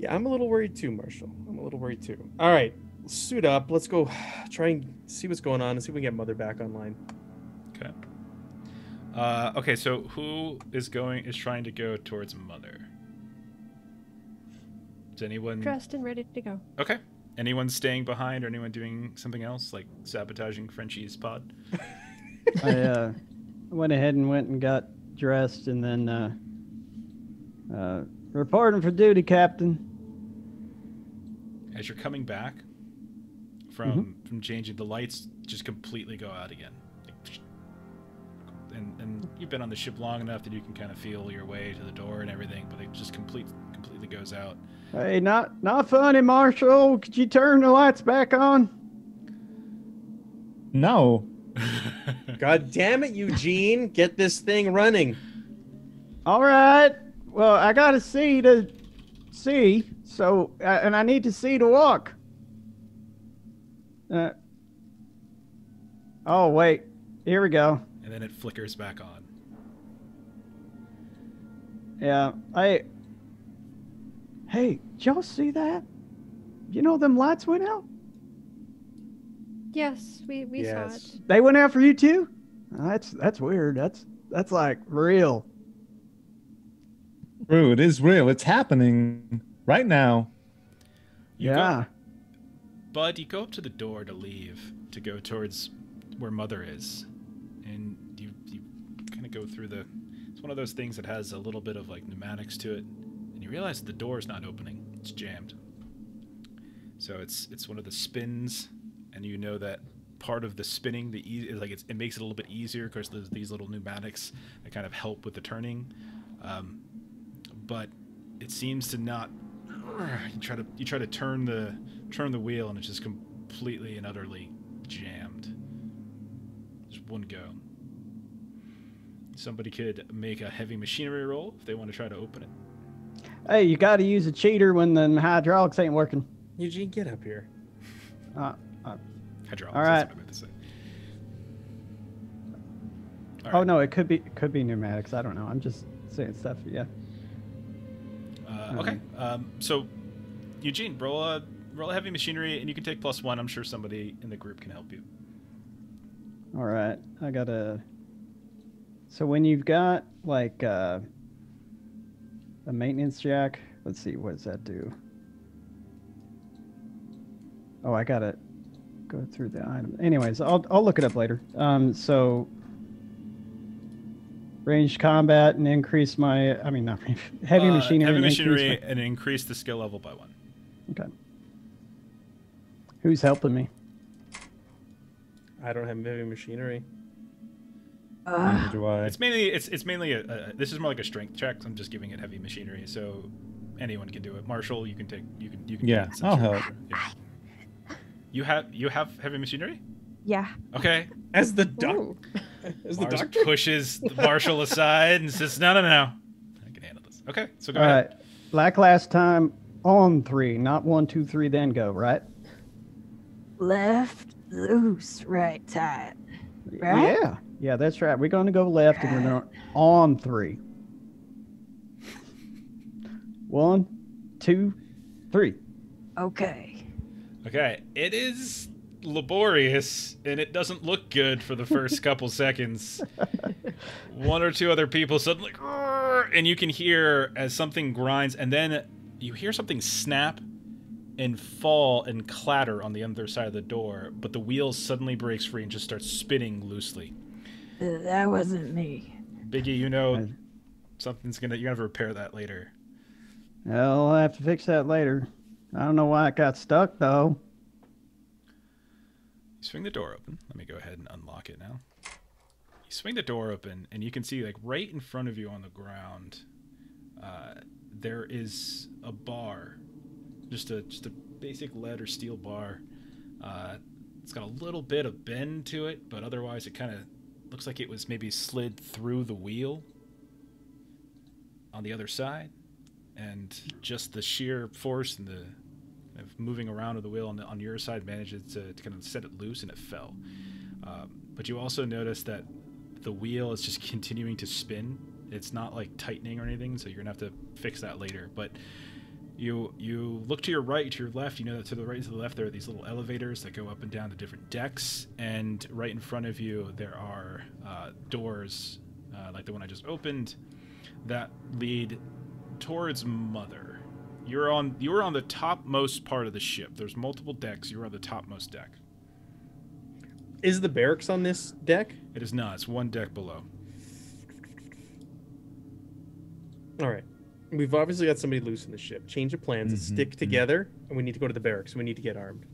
Yeah, I'm a little worried too, Marshall. I'm a little worried too. All right, let's suit up. Let's go try and see what's going on and see if we can get Mother back online. Okay. Uh, okay, so who is going is trying to go towards Mother? Is anyone dressed and ready to go? Okay. Anyone staying behind or anyone doing something else, like sabotaging Frenchie's pod? I uh, went ahead and went and got dressed, and then uh, uh, reporting for duty, Captain. As you're coming back from mm-hmm. from changing, the lights just completely go out again. And, and you've been on the ship long enough that you can kind of feel your way to the door and everything, but it just complete, completely goes out. Hey, not not funny, Marshall. Could you turn the lights back on? No. God damn it, Eugene. Get this thing running. All right. Well, I got to see to see, so uh, and I need to see to walk. Uh, oh, wait. Here we go. And then it flickers back on. Yeah, I... Hey, did y'all see that? You know them lights went out? Yes, we, we yes. saw it. They went out for you too? That's that's weird. That's, that's like real. True, it is real. It's happening right now. You yeah. Go, Bud, you go up to the door to leave, to go towards where Mother is. And you, you kind of go through the... It's one of those things that has a little bit of, like, pneumatics to it. And you realize the door's not opening. It's jammed. So it's it's one of the spins, and you know that part of the spinning, the e like it's, it makes it a little bit easier because there's these little pneumatics that kind of help with the turning. Um, but it seems to not. You try to you try to turn the turn the wheel, and it's just completely and utterly jammed. Just one go. Somebody could make a heavy machinery roll if they want to try to open it. Hey, you got to use a cheater when the hydraulics ain't working. Eugene, get up here. Uh, uh, hydraulics. All right. That's what I meant to say. All right. Oh no, it could be it could be pneumatics. I don't know. I'm just saying stuff. Yeah. Uh, okay. Um, so, Eugene, roll a roll a heavy machinery, and you can take plus one. I'm sure somebody in the group can help you. All right. I got a. So when you've got like uh, a maintenance jack, let's see, what does that do? Oh, I gotta go through the item. Anyways, I'll I'll look it up later. Um, so. Ranged combat and increase my, I mean, not heavy machinery. Uh, heavy machinery and increase, and increase the skill level by one. Okay. Who's helping me? I don't have heavy machinery. Uh, do I? It's mainly, it's it's mainly a, a. This is more like a strength check. So I'm just giving it heavy machinery, so anyone can do it. Marshal, you can take, you can, you can. Yeah, I'll help. Yeah. You have you have heavy machinery. Yeah. Okay. As the doc, as Mars the doctor pushes the Marshal aside and says, "No, no, no, I can handle this." Okay, so go All ahead. Right. Like last time, on three, not one, two, three, then go. Right. Left, loose, right, tight. Right. Yeah, yeah, that's right. We're going to go left, right. And we're going on three. One, two, three. Okay. Okay. It is laborious, and it doesn't look good for the first couple seconds. One or two other people suddenly, and you can hear as something grinds, and then you hear something snap and fall and clatter on the other side of the door, but the wheel suddenly breaks free and just starts spinning loosely. That wasn't me. Biggie, you know something's gonna, you gotta repair that later. Well, I'll have to fix that later. I don't know why it got stuck though. Swing the door open. Let me go ahead and unlock it now. You swing the door open, and you can see, like, right in front of you on the ground, uh, there is a bar, just a just a basic lead or steel bar. Uh, it's got a little bit of bend to it, but otherwise, it kind of looks like it was maybe slid through the wheel on the other side, and just the sheer force and the of moving around of the wheel on, the, on your side manages to, to kind of set it loose, and it fell. Um, but you also notice that the wheel is just continuing to spin. It's not like tightening or anything, so you're gonna have to fix that later. But you you look to your right, to your left, you know that to the right and to the left there are these little elevators that go up and down to different decks, and right in front of you there are uh, doors, uh, like the one I just opened, that lead towards Mother. You're on. You were on the topmost part of the ship. There's multiple decks. You're on the topmost deck. Is the barracks on this deck? It is not. It's one deck below. All right. We've obviously got somebody loose in the ship. Change of plans. Mm-hmm. Stick together, mm-hmm. and we need to go to the barracks. We need to get armed.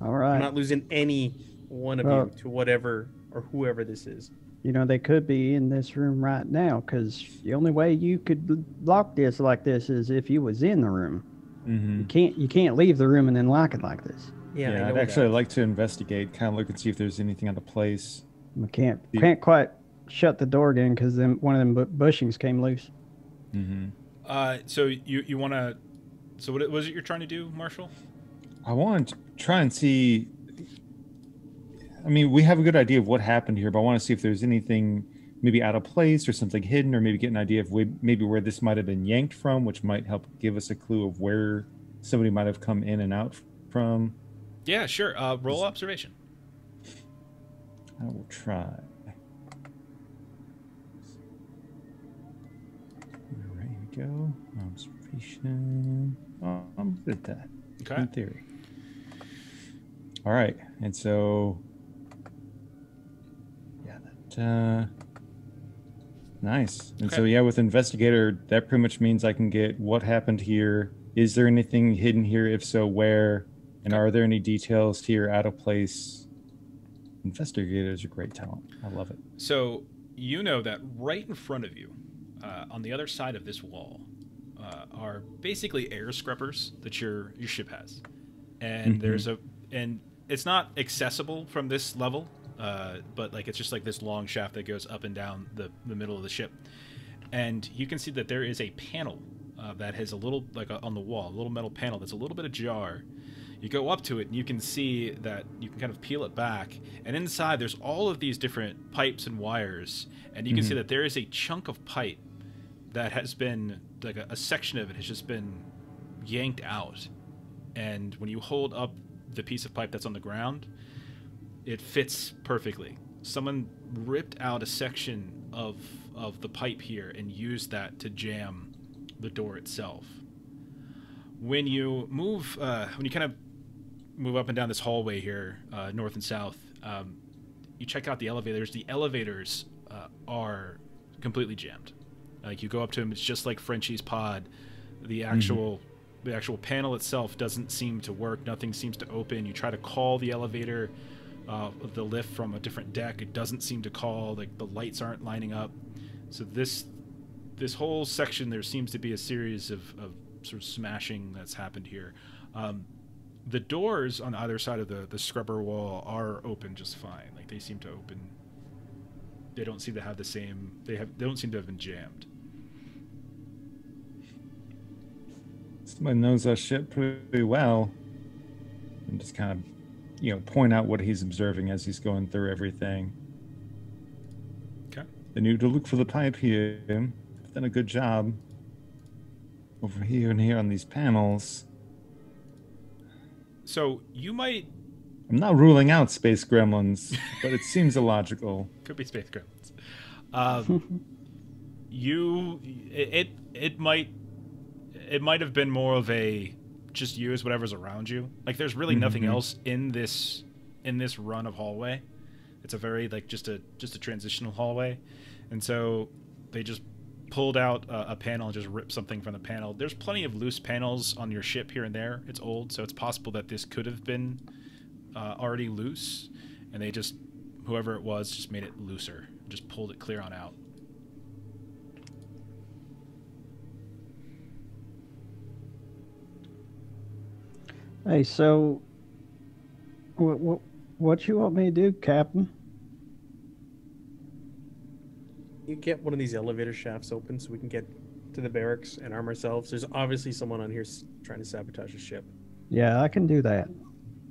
All right. I'm not losing any one of well, you to whatever or whoever this is. You know, they could be in this room right now, because the only way you could lock this like this is if you was in the room. Mm-hmm. You can't you can't leave the room and then lock it like this. Yeah, yeah I'd actually that. like to investigate, kind of look and see if there's anything out of place. I can't, can't quite shut the door again, because then one of them bu bushings came loose. Mm-hmm. Uh, so you, you want to... So what was it you're trying to do, Marshal? I want to try and see... I mean, we have a good idea of what happened here, but I want to see if there's anything maybe out of place or something hidden, or maybe get an idea of we, maybe where this might have been yanked from, which might help give us a clue of where somebody might have come in and out from. Yeah, sure. Uh, roll observation. I will try. All right, here we go. Observation. Oh, I'm good at that. Okay. In theory. All right, and so... Uh, Nice. And okay. so, yeah, with Investigator, that pretty much means I can get what happened here. Is there anything hidden here? If so, where? And okay. are there any details here out of place? Investigators are great talent. I love it. So you know that right in front of you, uh, on the other side of this wall, uh, are basically air scrubbers that your your ship has, and mm-hmm. there's a and it's not accessible from this level, uh, but like it's just like this long shaft that goes up and down the the middle of the ship, and you can see that there is a panel uh, that has a little like a, on the wall, a little metal panel that's a little bit ajar. You go up to it, and you can see that you can kind of peel it back. And inside, there's all of these different pipes and wires. And you can mm-hmm. see that there is a chunk of pipe that has been, like a, a section of it has just been yanked out. And when you hold up the piece of pipe that's on the ground, it fits perfectly. Someone ripped out a section of, of the pipe here and used that to jam the door itself. When you move, uh, when you kind of... move up and down this hallway here, uh, north and south. Um, you check out the elevators. The elevators uh, are completely jammed. Like you go up to them, it's just like Frenchy's pod. The actual, mm-hmm. the actual panel itself doesn't seem to work. Nothing seems to open. You try to call the elevator, uh, the lift from a different deck. It doesn't seem to call. Like the lights aren't lining up. So this, this whole section there seems to be a series of, of sort of smashing that's happened here. Um, The doors on either side of the, the scrubber wall are open just fine. Like they seem to open. They don't seem to have the same. They have. They don't seem to have been jammed. Somebody knows our ship pretty well, and just kind of, you know, point out what he's observing as he's going through everything. Okay. They need to look for the pipe here. They've done a good job. Over here and here on these panels. So you might... I'm not ruling out space gremlins, but it seems illogical. Could be space gremlins. Um, you, it, it might, it might have been more of a just use whatever's around you. Like there's really mm-hmm. nothing else in this, in this run of hallway. It's a very like just a just a transitional hallway, and so they just pulled out a, a panel and just ripped something from the panel. There's plenty of loose panels on your ship here and there. It's old, so it's possible that this could have been uh, already loose, and they just, whoever it was, just made it looser, just pulled it clear on out. Hey, so what what what you want me to do, Captain? You get one of these elevator shafts open so we can get to the barracks and arm ourselves. There's obviously someone on here trying to sabotage the ship. Yeah, I can do that.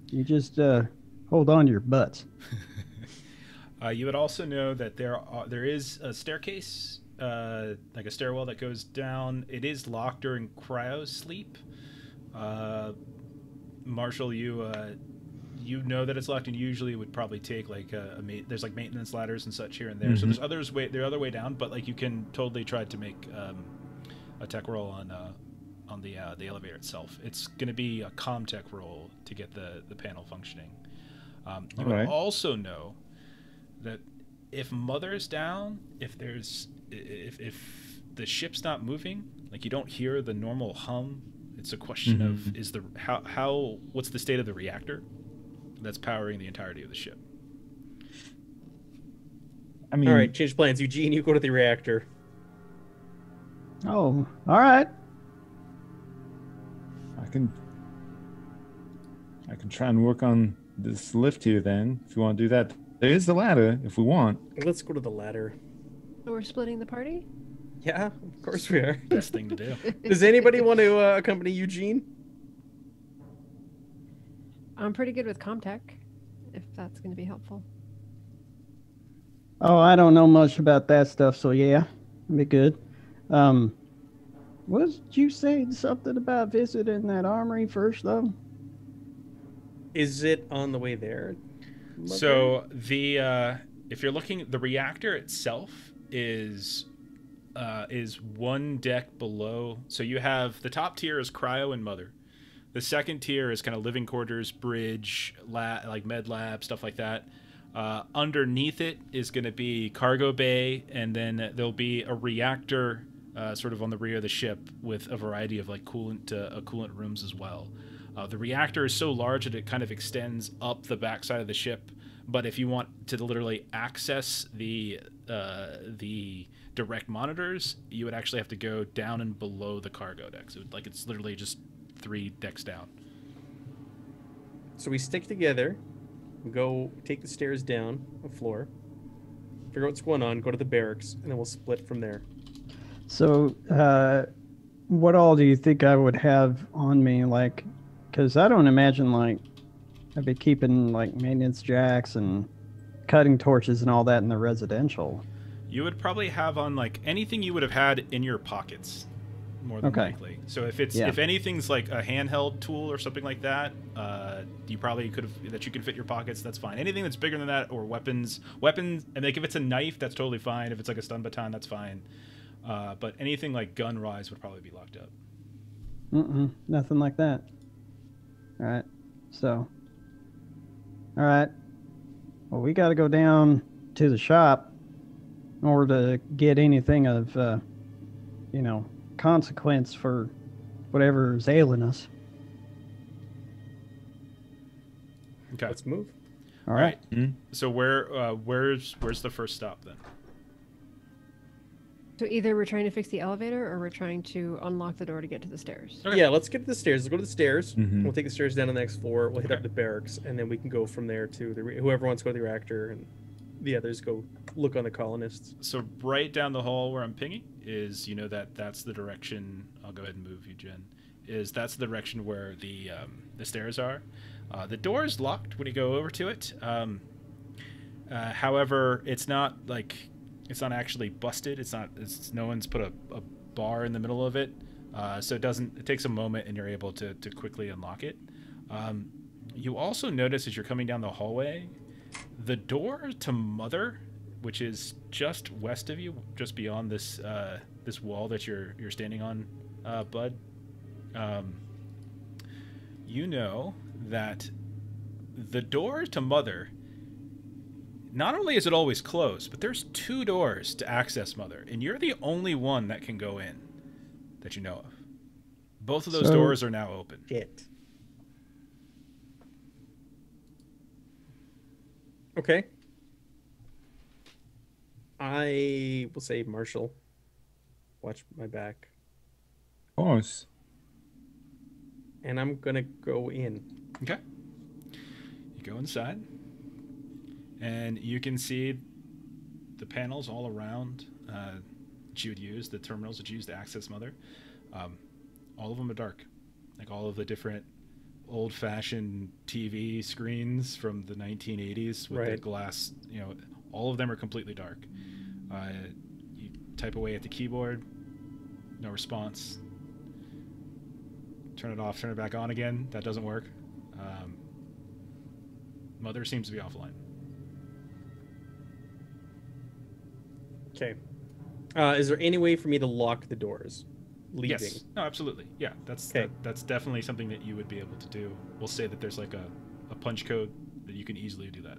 You just uh, hold on to your butts. uh, you would also know that there are, there is a staircase, uh, like a stairwell that goes down. It is locked during cryo sleep. Uh, Marshal, you uh, you know that it's locked, and usually it would probably take like a, a ma there's like maintenance ladders and such here and there. Mm-hmm. So there's others way the other way down, but like you can totally try to make um, a tech roll on uh, on the uh, the elevator itself. It's going to be a comtech roll to get the the panel functioning. Um, you right. would also know that if Mother is down, if there's if if the ship's not moving, like you don't hear the normal hum. It's a question mm-hmm. of is the how how what's the state of the reactor that's powering the entirety of the ship. I mean, all right, change plans. Eugene, you go to the reactor. Oh, all right. I can, I can try and work on this lift here then, if you want to do that. There is the ladder, if we want. Let's go to the ladder. So we're splitting the party? Yeah, of course we are. Best thing to do. Does anybody want to uh, accompany Eugene? I'm pretty good with Comtech, if that's going to be helpful. Oh, I don't know much about that stuff, so yeah, it'd be good. Um, was you saying something about visiting that armory first, though? Is it on the way there? Looking? So the uh, if you're looking, the reactor itself is uh, is one deck below. So you have the top tier is Cryo and Mother. The second tier is kind of living quarters, bridge, lab, like med lab, stuff like that. Uh, underneath it is going to be cargo bay, and then there'll be a reactor uh, sort of on the rear of the ship with a variety of like coolant uh, coolant rooms as well. Uh, the reactor is so large that it kind of extends up the backside of the ship, but if you want to literally access the uh, the direct monitors, you would actually have to go down and below the cargo decks. It would, like it's literally just three decks down. So we stick together. We'll go take the stairs down a floor, figure out what's going on, go to the barracks, and then we'll split from there. So uh, what all do you think I would have on me? Like, because I don't imagine, like, I'd be keeping, like, maintenance jacks and cutting torches and all that in the residential. You would probably have on, like, anything you would have had in your pockets, more than okay. likely. So if it's yeah. if anything's like a handheld tool or something like that, uh, you probably could have that you can fit your pockets. That's fine. Anything that's bigger than that, or weapons, weapons, and like if it's a knife, that's totally fine. If it's like a stun baton, that's fine. Uh, but anything like gun wise would probably be locked up. Mm-mm, nothing like that. All right. So. All right. Well, we got to go down to the shop in order to get anything of, uh, you know. consequence for whatever is ailing us. Okay, let's move. All right. All right. Mm-hmm. So where, uh, where's, where's the first stop then? So either we're trying to fix the elevator or we're trying to unlock the door to get to the stairs. Okay. Yeah, let's get to the stairs. Let's go to the stairs. Mm-hmm. We'll take the stairs down to the next floor. We'll hit okay. up the barracks, and then we can go from there to the re whoever wants to go to the reactor, and the others go look on the colonists. So right down the hall where I'm pinging is, you know, that that's the direction. I'll go ahead and move you, Jen. Is that's the direction where the um, the stairs are. Uh, the door is locked when you go over to it. Um, uh, however, it's not like it's not actually busted. It's not. It's no one's put a, a bar in the middle of it, uh, so it doesn't. It takes a moment, and you're able to to quickly unlock it. Um, you also notice as you're coming down the hallway, the door to Mother, which is just west of you, just beyond this uh, this wall that you're you're standing on, uh, Bud. Um, you know that the door to Mother, not only is it always closed, but there's two doors to access Mother, and you're the only one that can go in that you know of. Both of those so, doors are now open. Shit. Okay. I will say, Marshal, watch my back. Of course. And I'm going to go in. Okay. You go inside. And you can see the panels all around uh, that you would use, the terminals that you use to access Mother. Um, all of them are dark. Like all of the different old-fashioned T V screens from the nineteen eighties with right. the glass, you know, all of them are completely dark. Uh, you type away at the keyboard, no response. Turn it off, turn it back on again. That doesn't work. Um, Mother seems to be offline. Okay. Uh, is there any way for me to lock the doors? Leaving. Yes. No, absolutely. Yeah, that's that, that's definitely something that you would be able to do. We'll say that there's like a, a punch code that you can easily do that.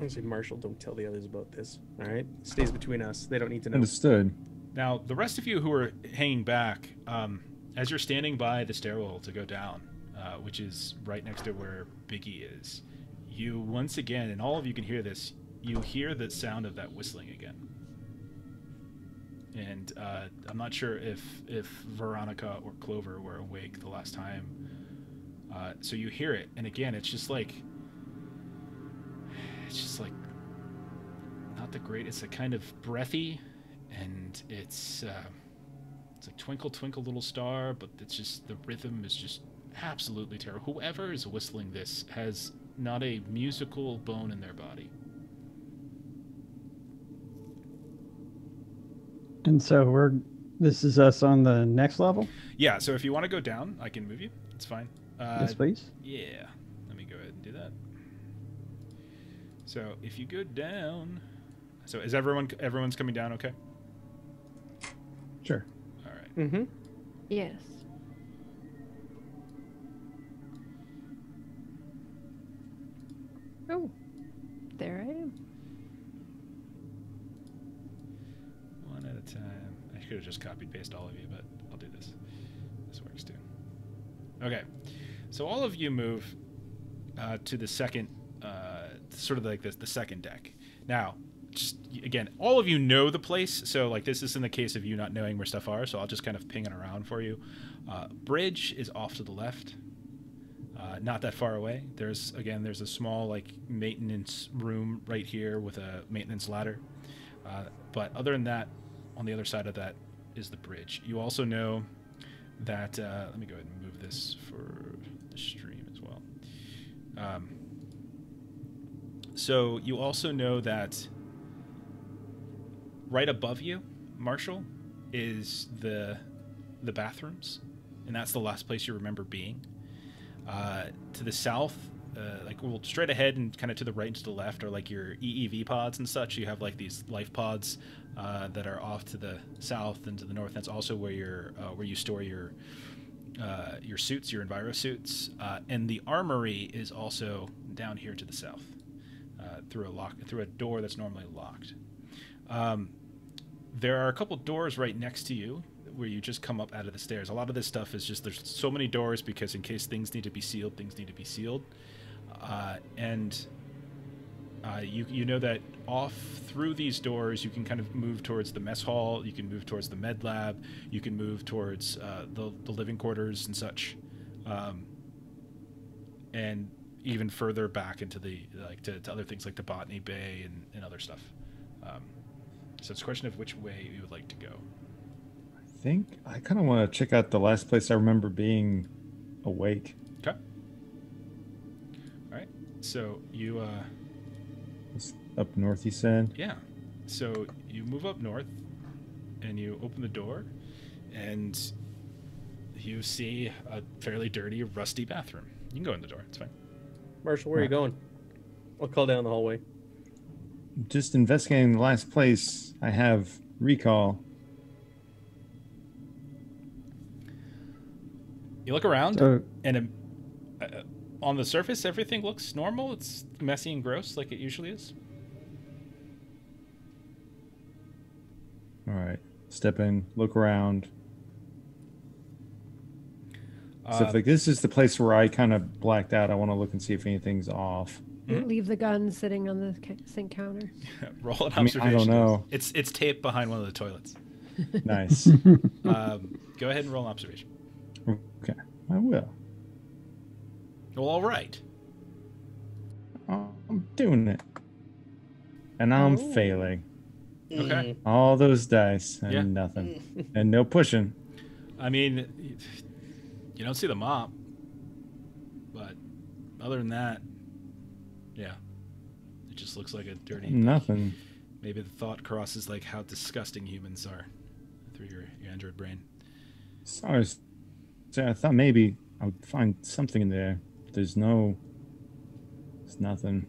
I say, Marshal, don't tell the others about this. All right, it stays between us. They don't need to know. Understood. Now, the rest of you who are hanging back, um, as you're standing by the stairwell to go down, uh, which is right next to where Biggie is, you once again, and all of you can hear this, you hear the sound of that whistling again. And uh, I'm not sure if, if Veronica or Clover were awake the last time. Uh, so you hear it. And again, it's just like, it's just like, not the great. It's a kind of breathy, and it's, uh, it's like twinkle, twinkle, little star, but it's just, the rhythm is just absolutely terrible. Whoever is whistling this has not a musical bone in their body. And so we're, this is us on the next level? Yeah, so if you want to go down, I can move you. It's fine. Uh, yes, please. Yeah. Let me go ahead and do that. So if you go down... So is everyone, everyone's coming down okay? Sure. All right. Mm-hmm. Yes. Oh. There I could have just copied paste all of you, but I'll do this. This works too. Okay, so all of you move uh, to the second, uh, sort of like this, the second deck. Now, just again, all of you know the place, so like this is in the case of you not knowing where stuff are, so I'll just kind of ping it around for you. Uh, bridge is off to the left. Uh, not that far away. There's, again, there's a small, like, maintenance room right here with a maintenance ladder. Uh, but other than that, on the other side of that is the bridge. You also know that, uh, let me go ahead and move this for the stream as well. Um, so you also know that right above you, Marshal, is the, the bathrooms. And that's the last place you remember being. Uh, to the south, uh, like well, straight ahead and kind of to the right and to the left are like your E E V pods and such. You have like these life pods uh, that are off to the south and to the north. That's also where your uh, where you store your uh, your suits, your enviro suits, uh, and the armory is also down here to the south uh, through a lock through a door that's normally locked. Um, there are a couple doors right next to you where you just come up out of the stairs. A lot of this stuff is just, there's so many doors because in case things need to be sealed, things need to be sealed. Uh, and uh, you, you know that off through these doors, you can kind of move towards the mess hall, you can move towards the med lab, you can move towards uh, the, the living quarters and such. Um, and even further back into the, like to, to other things like the botany bay and, and other stuff. Um, so it's a question of which way you would like to go. I think I kind of want to check out the last place I remember being awake. Okay. All right. So you. Uh, up north, you said? Yeah. So you move up north and you open the door and you see a fairly dirty, rusty bathroom. You can go in the door. It's fine. Marshal, where All are you right. going? I'll call down the hallway. Just investigating the last place I have recall. You look around, so, and uh, on the surface, everything looks normal. It's messy and gross, like it usually is. All right. Step in, look around. Uh, so if, like, this is the place where I kind of blacked out. I want to look and see if anything's off. Mm-hmm. Leave the gun sitting on the sink counter. Roll an observation. I mean, I don't know. It's, it's taped behind one of the toilets. Nice. um, go ahead and roll an observation. Okay, I will. Well, all right. I'm doing it. And I'm Ooh. failing. Okay. All those dice and yeah. nothing. And no pushing. I mean, you don't see the mop. But other than that, yeah. It just looks like a dirty... Nothing. Thing. Maybe the thought crosses, like, how disgusting humans are through your, your android brain. Sorry. So I thought maybe I would find something in there. There's no, there's nothing.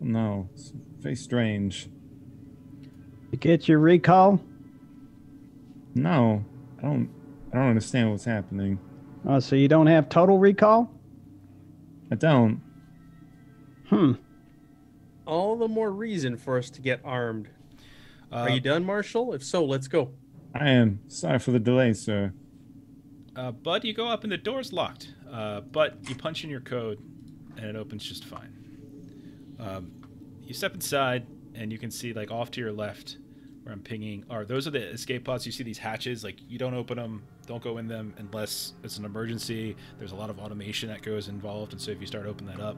No, it's very strange. You get your recall? No, I don't. I don't understand what's happening. Oh, so you don't have total recall? I don't. Hmm. All the more reason for us to get armed. Uh, Are you done, Marshal? If so, let's go. I am. Sorry for the delay, sir. Uh, Bud, you go up and the door's locked, uh, but you punch in your code and it opens just fine. Um, you step inside and you can see, like, off to your left where I'm pinging, or those are the escape pods. You see these hatches, like, you don't open them, don't go in them unless it's an emergency. There's a lot of automation that goes involved, and so if you start opening that up,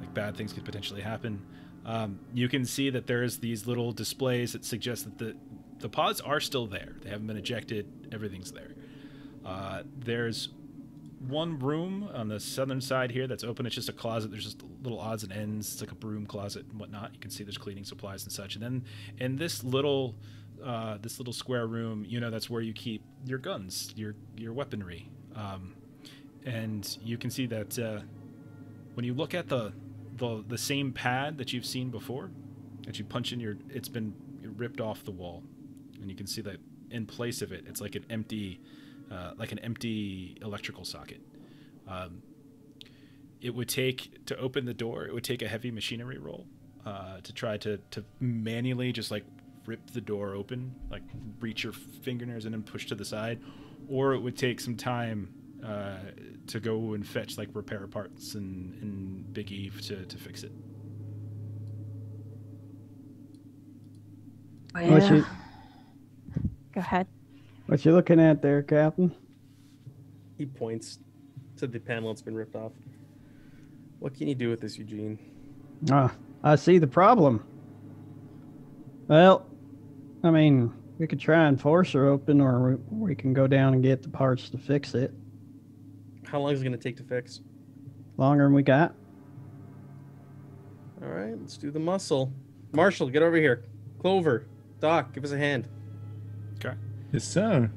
like, bad things could potentially happen. Um, you can see that there's these little displays that suggest that the, the pods are still there. They haven't been ejected, everything's there. Uh, there's one room on the southern side here that's open. It's just a closet. There's just little odds and ends. It's like a broom closet and whatnot. You can see there's cleaning supplies and such. And then in this little uh, this little square room, you know, that's where you keep your guns, your your weaponry. Um, and you can see that uh, when you look at the, the the same pad that you've seen before, that you punch in your, it's been ripped off the wall, and you can see that in place of it, it's like an empty. Uh, like an empty electrical socket. Um, it would take, to open the door, it would take a heavy machinery roll uh, to try to, to manually just, like, rip the door open, like reach your fingernails in and push to the side, or it would take some time uh, to go and fetch like repair parts and, and Big Eve to, to fix it. Yeah. What you, go ahead. What you looking at there, Captain? He points to the panel that's been ripped off. What can you do with this, Eugene? Ah, I see the problem. Well, I mean, we could try and force her open, or we can go down and get the parts to fix it. How long is it going to take to fix? Longer than we got. All right, let's do the muscle. Marshall, get over here. Clover, Doc, give us a hand. Okay. Yes, sir.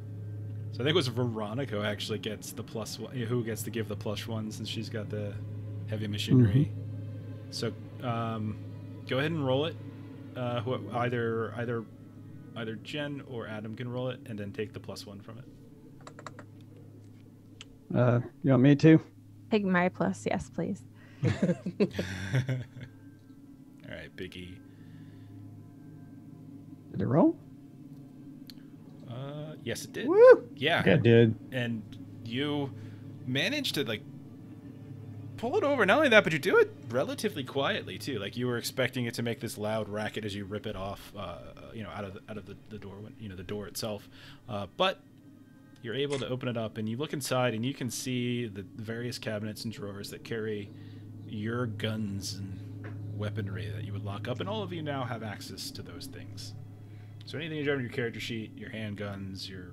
So I think it was Veronica who actually gets the plus one, who gets to give the plus one since she's got the heavy machinery. Mm-hmm. So um, go ahead and roll it. Uh, who, either either either Jen or Adam can roll it, and then take the plus one from it. Uh, you want me to? Take my plus, yes, please. All right, Big E. Did it roll? Uh, yes, it did. Woo! Yeah, it did. And you managed to like pull it over. Not only that, but you do it relatively quietly too. Like you were expecting it to make this loud racket as you rip it off, uh, you know, out of the, out of the, the door, you know, the door itself. Uh, but you're able to open it up, and you look inside, and you can see the various cabinets and drawers that carry your guns and weaponry that you would lock up, and all of you now have access to those things. So anything you have on your character sheet, your handguns, your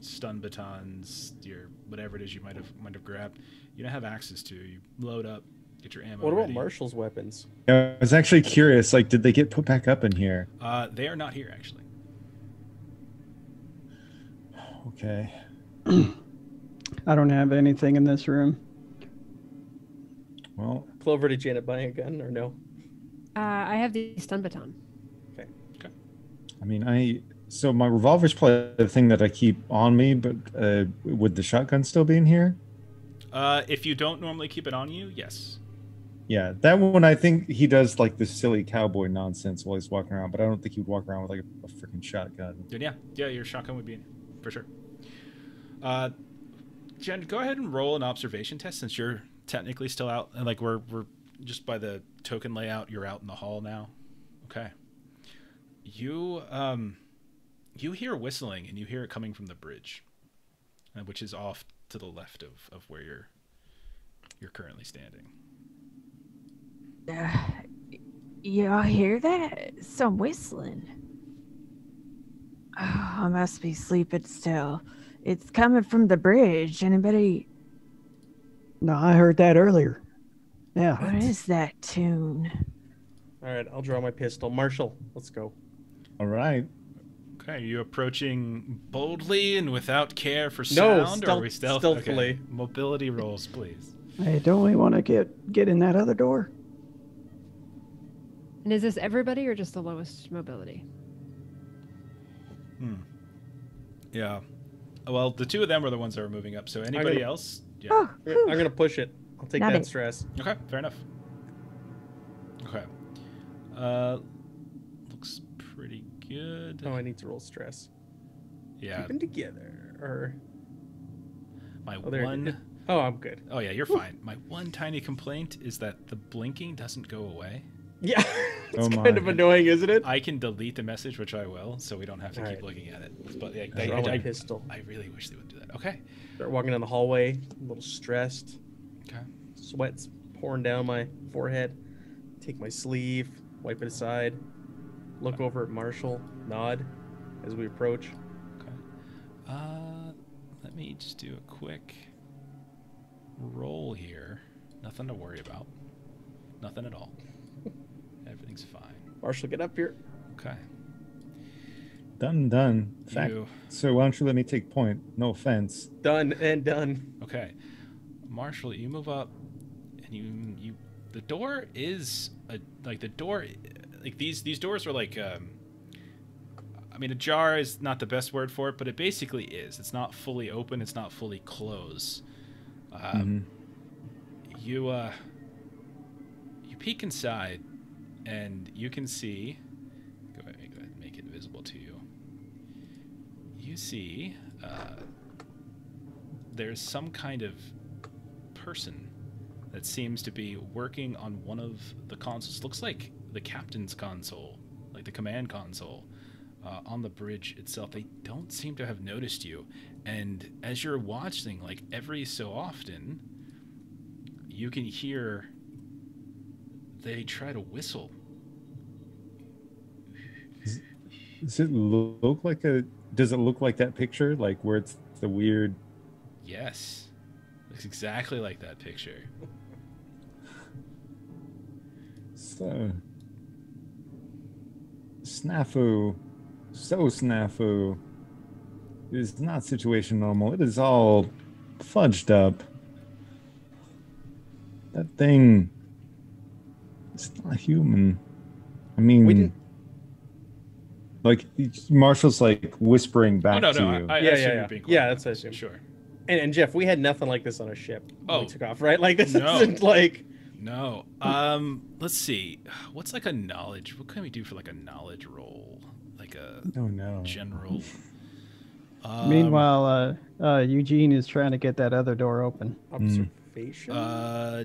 stun batons, your whatever it is you might have might have grabbed, you don't have access to. You load up, get your ammo. What about ready. Marshall's weapons? Yeah, I was actually curious. Like, did they get put back up in here? Uh, they are not here, actually. Okay. I don't have anything in this room. Well, Clover, did Janet buy a gun or no? Uh, I have the stun baton. I mean, I so my revolver's probably the thing that I keep on me, but uh, would the shotgun still be in here? Uh, if you don't normally keep it on you, yes. Yeah, that one I think he does like this silly cowboy nonsense while he's walking around, but I don't think he'd walk around with like a, a freaking shotgun. Dude, yeah, yeah, your shotgun would be in here, for sure. Uh, Jen, go ahead and roll an observation test since you're technically still out, and like we're we're just by the token layout, you're out in the hall now. Okay. You um, you hear whistling, and you hear it coming from the bridge, which is off to the left of, of where you're you're currently standing. Uh, y'all hear that? Some whistling. Oh, I must be sleeping still. It's coming from the bridge. Anybody? No, I heard that earlier. Yeah. What is that tune? All right, I'll draw my pistol. Marshall, let's go. All right. Okay, are you approaching boldly and without care for sound? No, or are we stealth? Stealthily. Okay. Mobility rolls, please. Hey, don't we want to get get in that other door? And is this everybody or just the lowest mobility? Hmm. Yeah. Well, the two of them are the ones that are moving up. So anybody gonna, else? Yeah. Oh, I'm going to push it. I'll take Not that it. stress. Okay, fair enough. Okay. Uh, looks pretty good. Oh, I need to roll stress. Yeah. Keep them together. Or... My oh, one... Oh, I'm good. Oh, yeah, you're Ooh. fine. My one tiny complaint is that the blinking doesn't go away. Yeah. It's oh kind of annoying, isn't it? I can delete the message, which I will, so we don't have to All keep right. looking at it. But yeah, I, I, I, pistol. I really wish they would do that. Okay. Start walking down the hallway, a little stressed. Okay. Sweat's pouring down my forehead. Take my sleeve. Wipe it aside. Look over at Marshall. Nod as we approach. Okay. Uh, let me just do a quick roll here. Nothing to worry about. Nothing at all. Everything's fine. Marshall, get up here. Okay. Done, done. Fact. So why don't you let me take point? No offense. Done and done. Okay. Marshall, you move up, and you you. The door is a, like the door, like these these doors are like, um, I mean, ajar is not the best word for it, but it basically is. It's not fully open. It's not fully closed. Um, mm-hmm. You uh, you peek inside, and you can see. Go ahead, go ahead, make it visible. you see, uh, there's some kind of person that seems to be working on one of the consoles. Looks like the captain's console, like the command console, uh, on the bridge itself. They don't seem to have noticed you. And as you're watching, like every so often, you can hear they try to whistle. Does it look like a? Does it look like that picture? Like where it's the weird? Yes, looks exactly like that picture. So snafu, so snafu. It is not situation normal. It is all fudged up. That thing. It's not human. I mean. We didn't Like Marshall's like whispering back oh, no, to no, you. I, I yeah, yeah, yeah. Being yeah, that's I assume. Sure. And, and Jeff, we had nothing like this on a ship. Oh, when we took off, right? Like this no. isn't like. No. Um. Let's see. What's like a knowledge? What can we do for like a knowledge roll? Like a. Oh no. General. um, Meanwhile, uh, uh, Eugene is trying to get that other door open. Observation. Uh.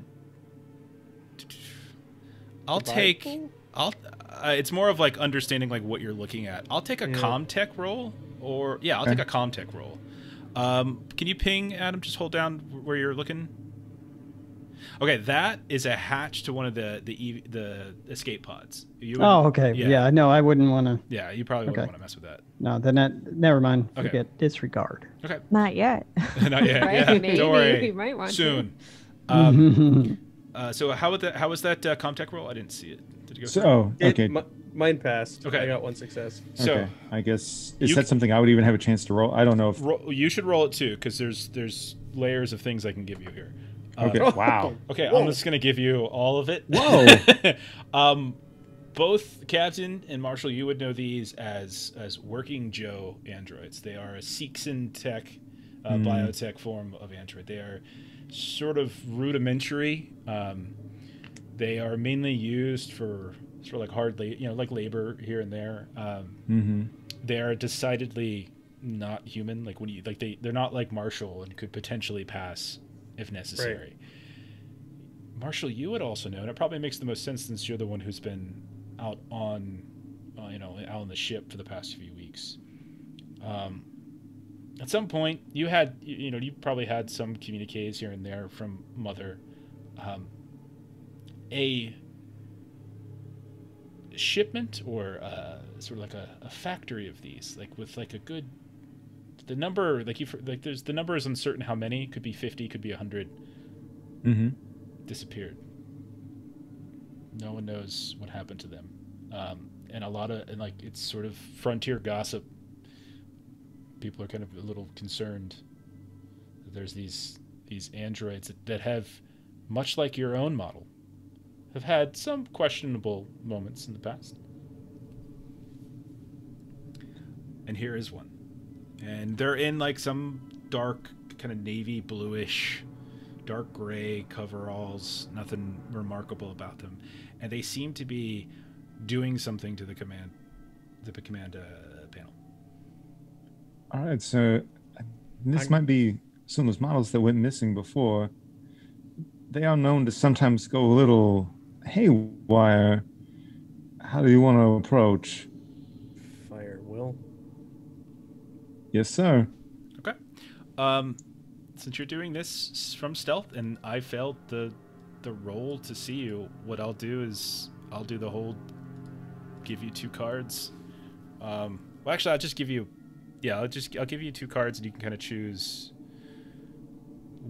I'll Bible? take. I'll. Uh, it's more of like understanding like what you're looking at. I'll take a yeah. Comtech roll, or yeah, I'll okay. take a Comtech roll. Um, can you ping, Adam? Just hold down where you're looking. Okay, that is a hatch to one of the the the escape pods. You would, oh, okay. Yeah. yeah, no, I wouldn't want to. Yeah, you probably okay. wouldn't want to mess with that. No, then that. Never mind. Okay. Forget disregard. Okay. Not yet. Not yet. Right? Yeah. Maybe. Don't worry. You might want soon. To. Um, uh, so how would that? How was that uh, Comtech roll? I didn't see it. So it, okay, mine passed. Okay, I got one success. So okay. I guess is that something I would even have a chance to roll? I don't know if roll, you should roll it too, because there's there's layers of things I can give you here. Okay, um, wow. Okay, whoa. I'm just gonna give you all of it. Whoa. um, both Captain and Marshall, you would know these as as working Joe androids. They are a Seegson tech, uh, mm. biotech form of android. They are sort of rudimentary. Um, They are mainly used for sort of like hard, la you know, like labor here and there. Um, mm-hmm. They are decidedly not human. Like when you like they they're not like Marshall and could potentially pass if necessary. Right. Marshall, you would also know, and it probably makes the most sense since you're the one who's been out on, uh, you know, out on the ship for the past few weeks. Um, at some point, you had you know you probably had some communiques here and there from Mother. Um, A shipment or uh, sort of like a, a factory of these, like with like a good, the number like you like there's the number is uncertain how many, could be fifty, could be a hundred. Mm-hmm. Disappeared. No one knows what happened to them, um, and a lot of and like it's sort of frontier gossip. People are kind of a little concerned that there's these these androids that, that have much like your own model. Have had some questionable moments in the past. And here is one. And they're in like some dark, kind of navy bluish, dark gray coveralls, nothing remarkable about them. And they seem to be doing something to the command, the command uh, panel. All right, so this I... might be some of those models that went missing before. They are known to sometimes go a little haywire. How do you want to approach? Fire will. Yes, sir. Okay. Um, since you're doing this from stealth, and I failed the the roll to see you, what I'll do is I'll do the whole give you two cards. Um, well, actually, I'll just give you. Yeah, I'll just I'll give you two cards, and you can kind of choose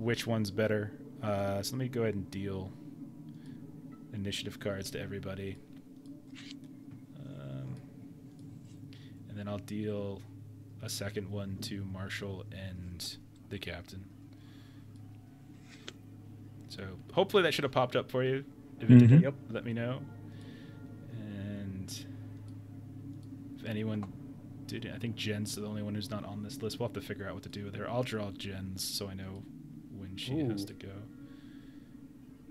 which one's better. Uh, so let me go ahead and deal initiative cards to everybody. Um, and then I'll deal a second one to Marshall and the captain. So hopefully that should have popped up for you. If it didn't, yep, let me know. And if anyone did, I think Jen's the only one who's not on this list. We'll have to figure out what to do with her. I'll draw Jen's so I know when she Ooh. has to go.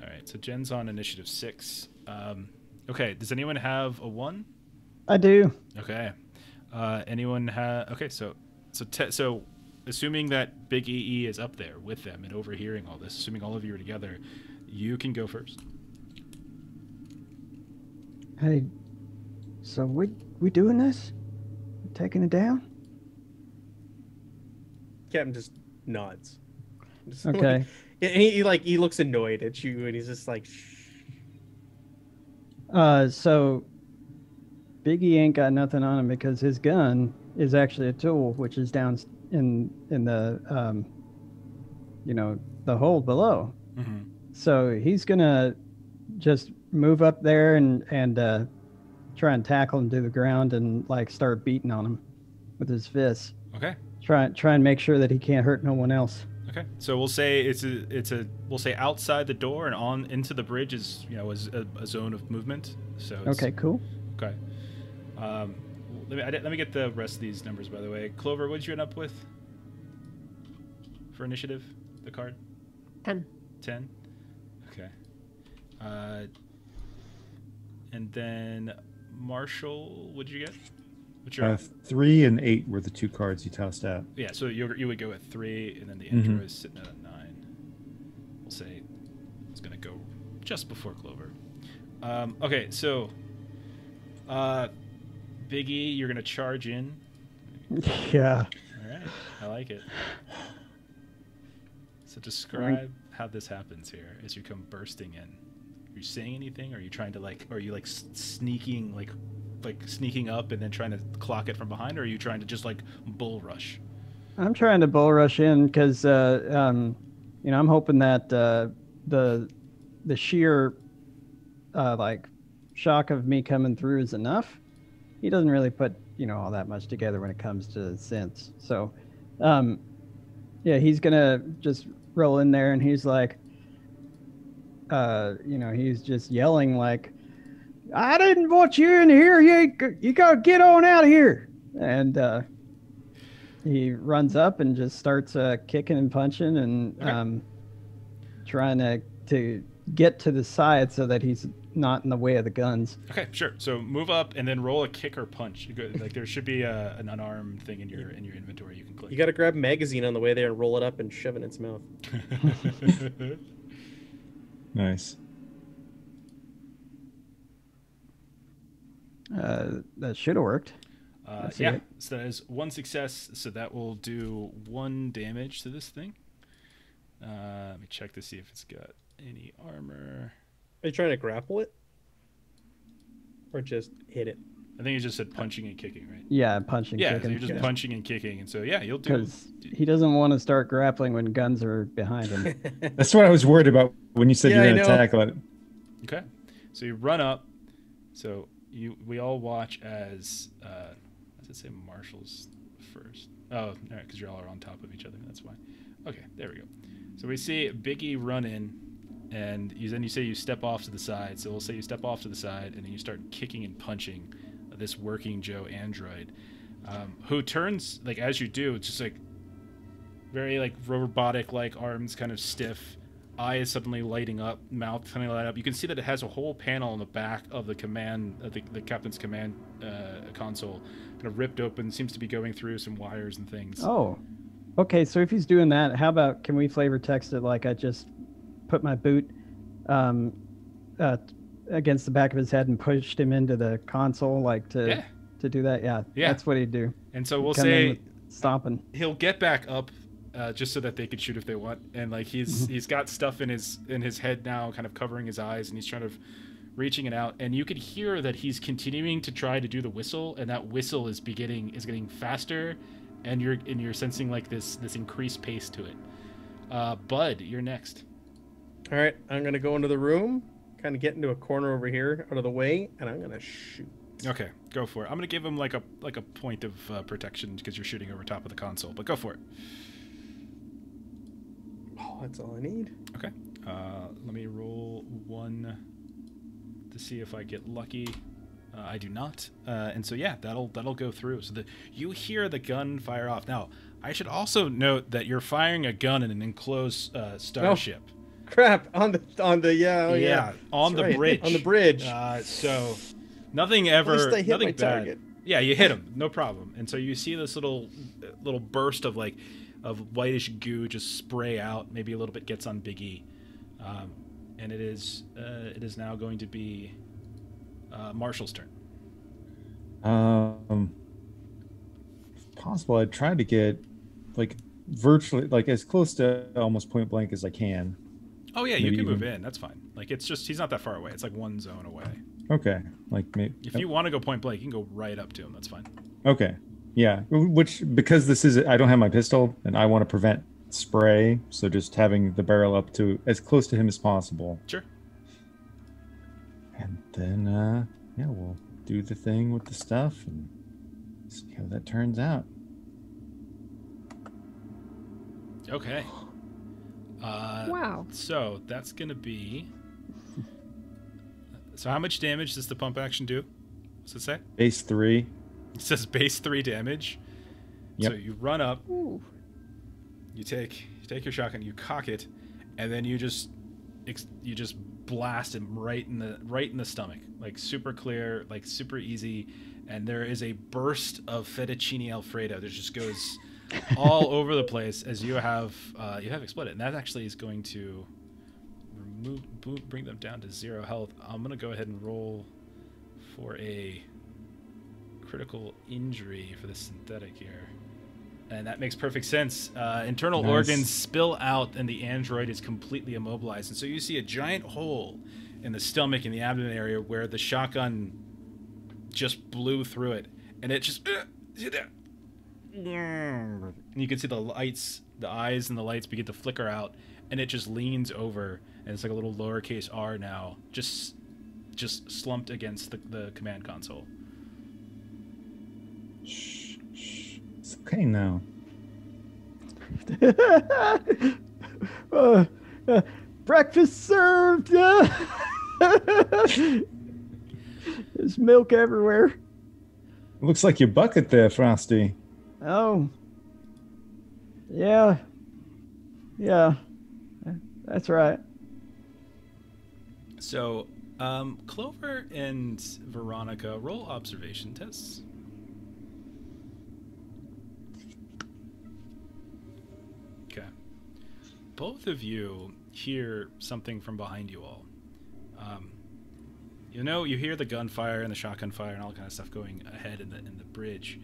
All right, so Jen's on initiative six. Um, okay, does anyone have a one? I do. Okay. Uh, anyone have? Okay, so So, te so assuming that Big E E is up there with them and overhearing all this, assuming all of you are together, you can go first. Hey, so we we doing this? We're taking it down? Captain just nods. Just okay. Like, and he, he like he looks annoyed at you, and he's just like. Shh. Uh, so Biggie ain't got nothing on him because his gun is actually a tool, which is down in in the um, you know, the hole below. Mm-hmm. So he's gonna just move up there and and uh, try and tackle him to the ground and like start beating on him with his fists. Okay. Try try and make sure that he can't hurt no one else. Okay, so we'll say it's a, it's a we'll say outside the door and on into the bridge is, you know, is a, a zone of movement. So it's, okay, cool. Okay, um, let me I, let me get the rest of these numbers, by the way. Clover, what'd you end up with for initiative? The card. Ten. Ten. Okay. Uh, and then Marshall, what'd you get? Uh, three and eight were the two cards you tossed out. Yeah, so you you would go at three, and then the intro mm-hmm. is sitting at a nine. We'll say it's going to go just before Clover. Um, okay, so uh, Big E, you're going to charge in. Yeah. All right, I like it. So describe how this happens here as you come bursting in. Are you saying anything? Or are you trying to like? Or are you like sneaking like? like sneaking up and then trying to clock it from behind, or are you trying to just like bull rush? I'm trying to bull rush in because uh, um, you know, I'm hoping that uh, the the sheer uh, like shock of me coming through is enough. He doesn't really put, you know, all that much together when it comes to synths. So um, yeah, he's gonna just roll in there and he's like uh, you know, he's just yelling like, I didn't want you in here. You ain't, you gotta get on out of here. And uh, he runs up and just starts uh, kicking and punching and okay. um, trying to to get to the side so that he's not in the way of the guns. Okay, sure. So move up and then roll a kick or punch. You go, like there should be a, an unarmed thing in your in your inventory you can click. You gotta grab a magazine on the way there and roll it up and shove it in its mouth. Nice. Uh, that should have worked. Uh, yeah, it. So that is one success. So that will do one damage to this thing. Uh, let me check to see if it's got any armor. Are you trying to grapple it? Or just hit it? I think you just said punching and kicking, right? Yeah, punching and yeah, kicking. Yeah, so you're just yeah. punching and kicking. And so, yeah, you'll do it. He doesn't want to start grappling when guns are behind him. That's what I was worried about when you said yeah, you're going to tackle it. Okay. So you run up. So... You, we all watch as, uh, I should say Marshall's first. Oh, all right, because you all are on top of each other. That's why. Okay, there we go. So we see Big E run in, and you, then you say you step off to the side. So we'll say you step off to the side, and then you start kicking and punching this working Joe android, um, who turns, like, as you do, it's just, like, very, like, robotic-like, arms kind of stiff. Eye is suddenly lighting up, mouth suddenly light up. You can see that it has a whole panel on the back of the command, uh, the, the captain's command uh, console, kind of ripped open. Seems to be going through some wires and things. Oh, okay. So if he's doing that, how about can we flavor text it like I just put my boot um, uh, against the back of his head and pushed him into the console, like to yeah. to do that? Yeah, yeah, that's what he'd do. And so we'll say stomping. He'll get back up. Uh, just so that they could shoot if they want, and like he's he's got stuff in his in his head now, kind of covering his eyes, and he's trying to reaching it out, and you could hear that he's continuing to try to do the whistle, and that whistle is beginning is getting faster, and you're and you're sensing like this this increased pace to it. Uh, Bud, you're next. All right, I'm gonna go into the room, kind of get into a corner over here, out of the way, and I'm gonna shoot. Okay, go for it. I'm gonna give him like a like a point of uh, protection because you're shooting over top of the console, but go for it. Oh, that's all I need. Okay. Uh, let me roll one to see if I get lucky. Uh, I do not. Uh, and so, yeah, that'll that'll go through. So the, you hear the gun fire off. Now, I should also note that you're firing a gun in an enclosed uh, starship. Oh, crap. On the, on the yeah, oh, yeah. Yeah, on that's the right. bridge. On the bridge. Uh, so nothing ever, At least I hit nothing my bad. Target. Yeah, you hit him, no problem. And so you see this little little burst of like of whitish goo just spray out. Maybe a little bit gets on Big E, um, and it is uh, it is now going to be uh, Marshall's turn. Um, if possible, I tried to get like virtually like as close to almost point blank as I can. Oh yeah, maybe you can even move in. That's fine. Like it's just he's not that far away. It's like one zone away. Okay, like maybe if you want to go point blank, you can go right up to him. That's fine. Okay, yeah. Which because this is I don't have my pistol, and I want to prevent spray, so just having the barrel up to as close to him as possible. Sure. And then uh, yeah, we'll do the thing with the stuff and see how that turns out. Okay. Uh, wow. So that's gonna be. So how much damage does the pump action do? What's it say? Base three. It says base three damage. Yep. So you run up, Ooh. you take you take your shotgun, you cock it, and then you just you just blast him right in the right in the stomach, like super clear, like super easy. And there is a burst of fettuccine alfredo that just goes all over the place as you have uh, you have exploded, and that actually is going to. Move, move, bring them down to zero health. I'm gonna go ahead and roll for a critical injury for the synthetic here, and that makes perfect sense. Uh, internal nice. organs spill out, and the android is completely immobilized. And so you see a giant hole in the stomach and the abdomen area where the shotgun just blew through it, and it just uh, and you can see the lights, the eyes, and the lights begin to flicker out, and it just leans over. And it's like a little lowercase r now, just just slumped against the, the command console. Shh, shh. It's okay now. uh, uh, breakfast served! There's milk everywhere. Looks like your bucket there, Frosty. Oh. Yeah. Yeah. That's right. So, um, Clover and Veronica, roll observation tests. Okay. Both of you hear something from behind you all. Um, you know, you hear the gunfire and the shotgun fire and all kind of stuff going ahead in the in the bridge,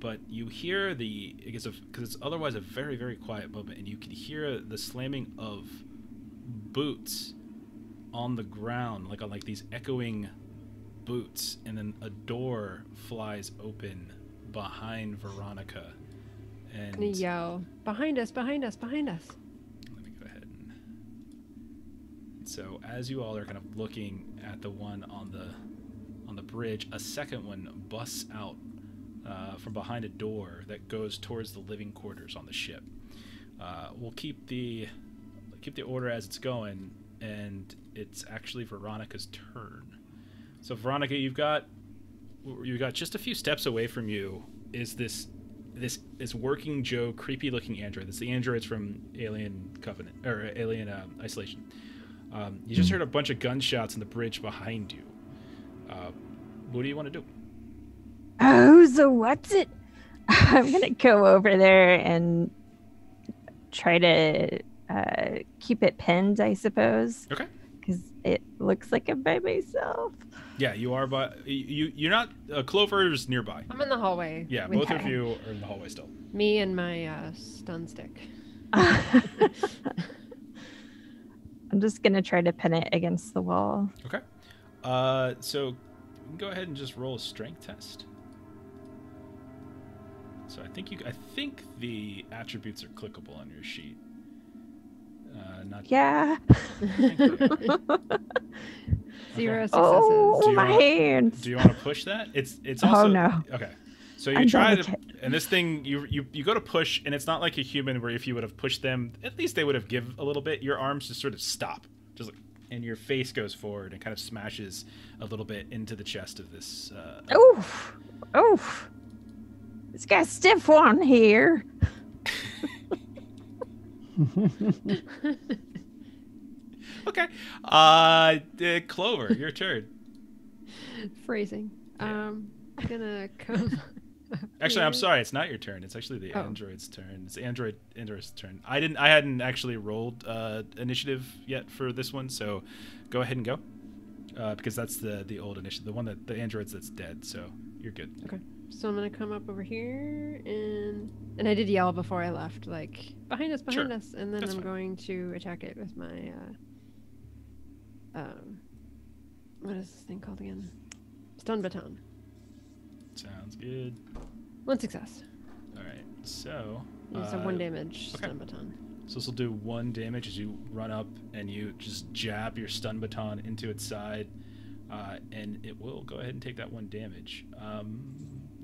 but you hear the I guess because it's otherwise a very very quiet moment, and you can hear the slamming of boots on the ground, like on like these echoing boots, and then a door flies open behind Veronica. And I'm gonna yell, behind us, behind us, behind us. Let me go ahead and... and so as you all are kind of looking at the one on the on the bridge, a second one busts out uh, from behind a door that goes towards the living quarters on the ship. Uh, we'll keep the keep the order as it's going. And it's actually Veronica's turn. So Veronica, you've got you've got just a few steps away from you is this this this working Joe creepy looking android. It's the androids from Alien Covenant or Alien uh, Isolation. Um, you just heard a bunch of gunshots in the bridge behind you. Uh, what do you want to do? Oh, so what's it? I'm gonna go over there and try to. Uh, keep it pinned, I suppose. Okay. Because it looks like I'm by myself. Yeah, you are by you. You're not. Uh, Clover's nearby. I'm in the hallway. Yeah, both okay. of you are in the hallway still. Me and my uh, stun stick. I'm just gonna try to pin it against the wall. Okay. Uh, so you can go ahead and just roll a strength test. So I think you. I think the attributes are clickable on your sheet. Uh, not yeah. Zero okay. successes. Oh, my hands. Do you want to push that? It's it's also. Oh no. Okay. So you I'm try delicate. to, and this thing you you you go to push, and it's not like a human where if you would have pushed them, at least they would have give a little bit. Your arms just sort of stop, just like, and your face goes forward and kind of smashes a little bit into the chest of this. Uh, oh, oh, it's got a stiff one here. Okay. Uh, uh Clover, your turn. Phrasing. Yeah. Um gonna come. Actually, I'm sorry. It's not your turn. It's actually the oh. android's turn. It's Android Android's turn. I didn't. I hadn't actually rolled uh, initiative yet for this one, so go ahead and go, uh, because that's the the old initiative, the one that the androids that's dead. So you're good. Okay. So I'm gonna come up over here, and and I did yell before I left, like behind us, behind sure. us, and then that's I'm fine. going to attack it with my. Uh, um, what is this thing called again? Stun baton. Sounds good. One success. All right, so. Uh, so one damage okay. stun baton. So this will do one damage as you run up and you just jab your stun baton into its side, uh, and it will go ahead and take that one damage. Um,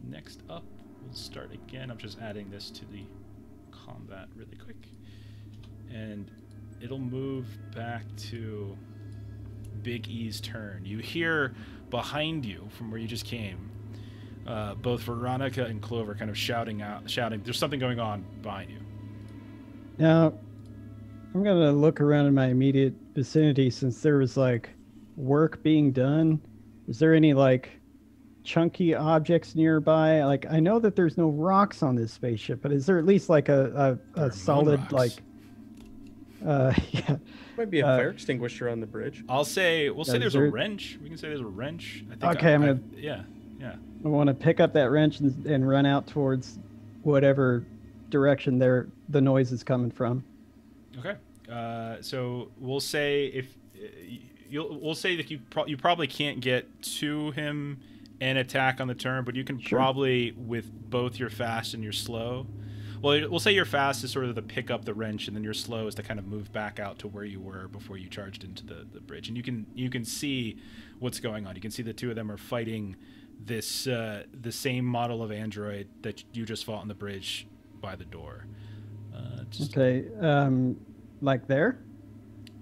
next up, we'll start again. I'm just adding this to the combat really quick, and it'll move back to Big E's turn. You hear behind you from where you just came. Uh, both Veronica and Clover kind of shouting out, shouting. There's something going on behind you. Now, I'm gonna look around in my immediate vicinity since there was like work being done. Is there any like chunky objects nearby? Like I know that there's no rocks on this spaceship, but is there at least like a a, a solid no like? Uh, yeah. Might be a uh, fire extinguisher on the bridge. I'll say we'll say there's there... a wrench. We can say there's a wrench. I think okay, I, I'm gonna I, yeah. Yeah. I want to pick up that wrench and, and run out towards whatever direction there the noise is coming from. Okay. Uh, so we'll say if uh, you'll we'll say that you pro you probably can't get to him and attack on the turn, but you can sure. probably with both your fast and your slow. Well, we'll say your fast is sort of the pick up the wrench, and then your slow is to kind of move back out to where you were before you charged into the the bridge. And you can you can see what's going on. You can see the two of them are fighting. This uh, the same model of android that you just fought on the bridge by the door. Uh, just okay, um, like there.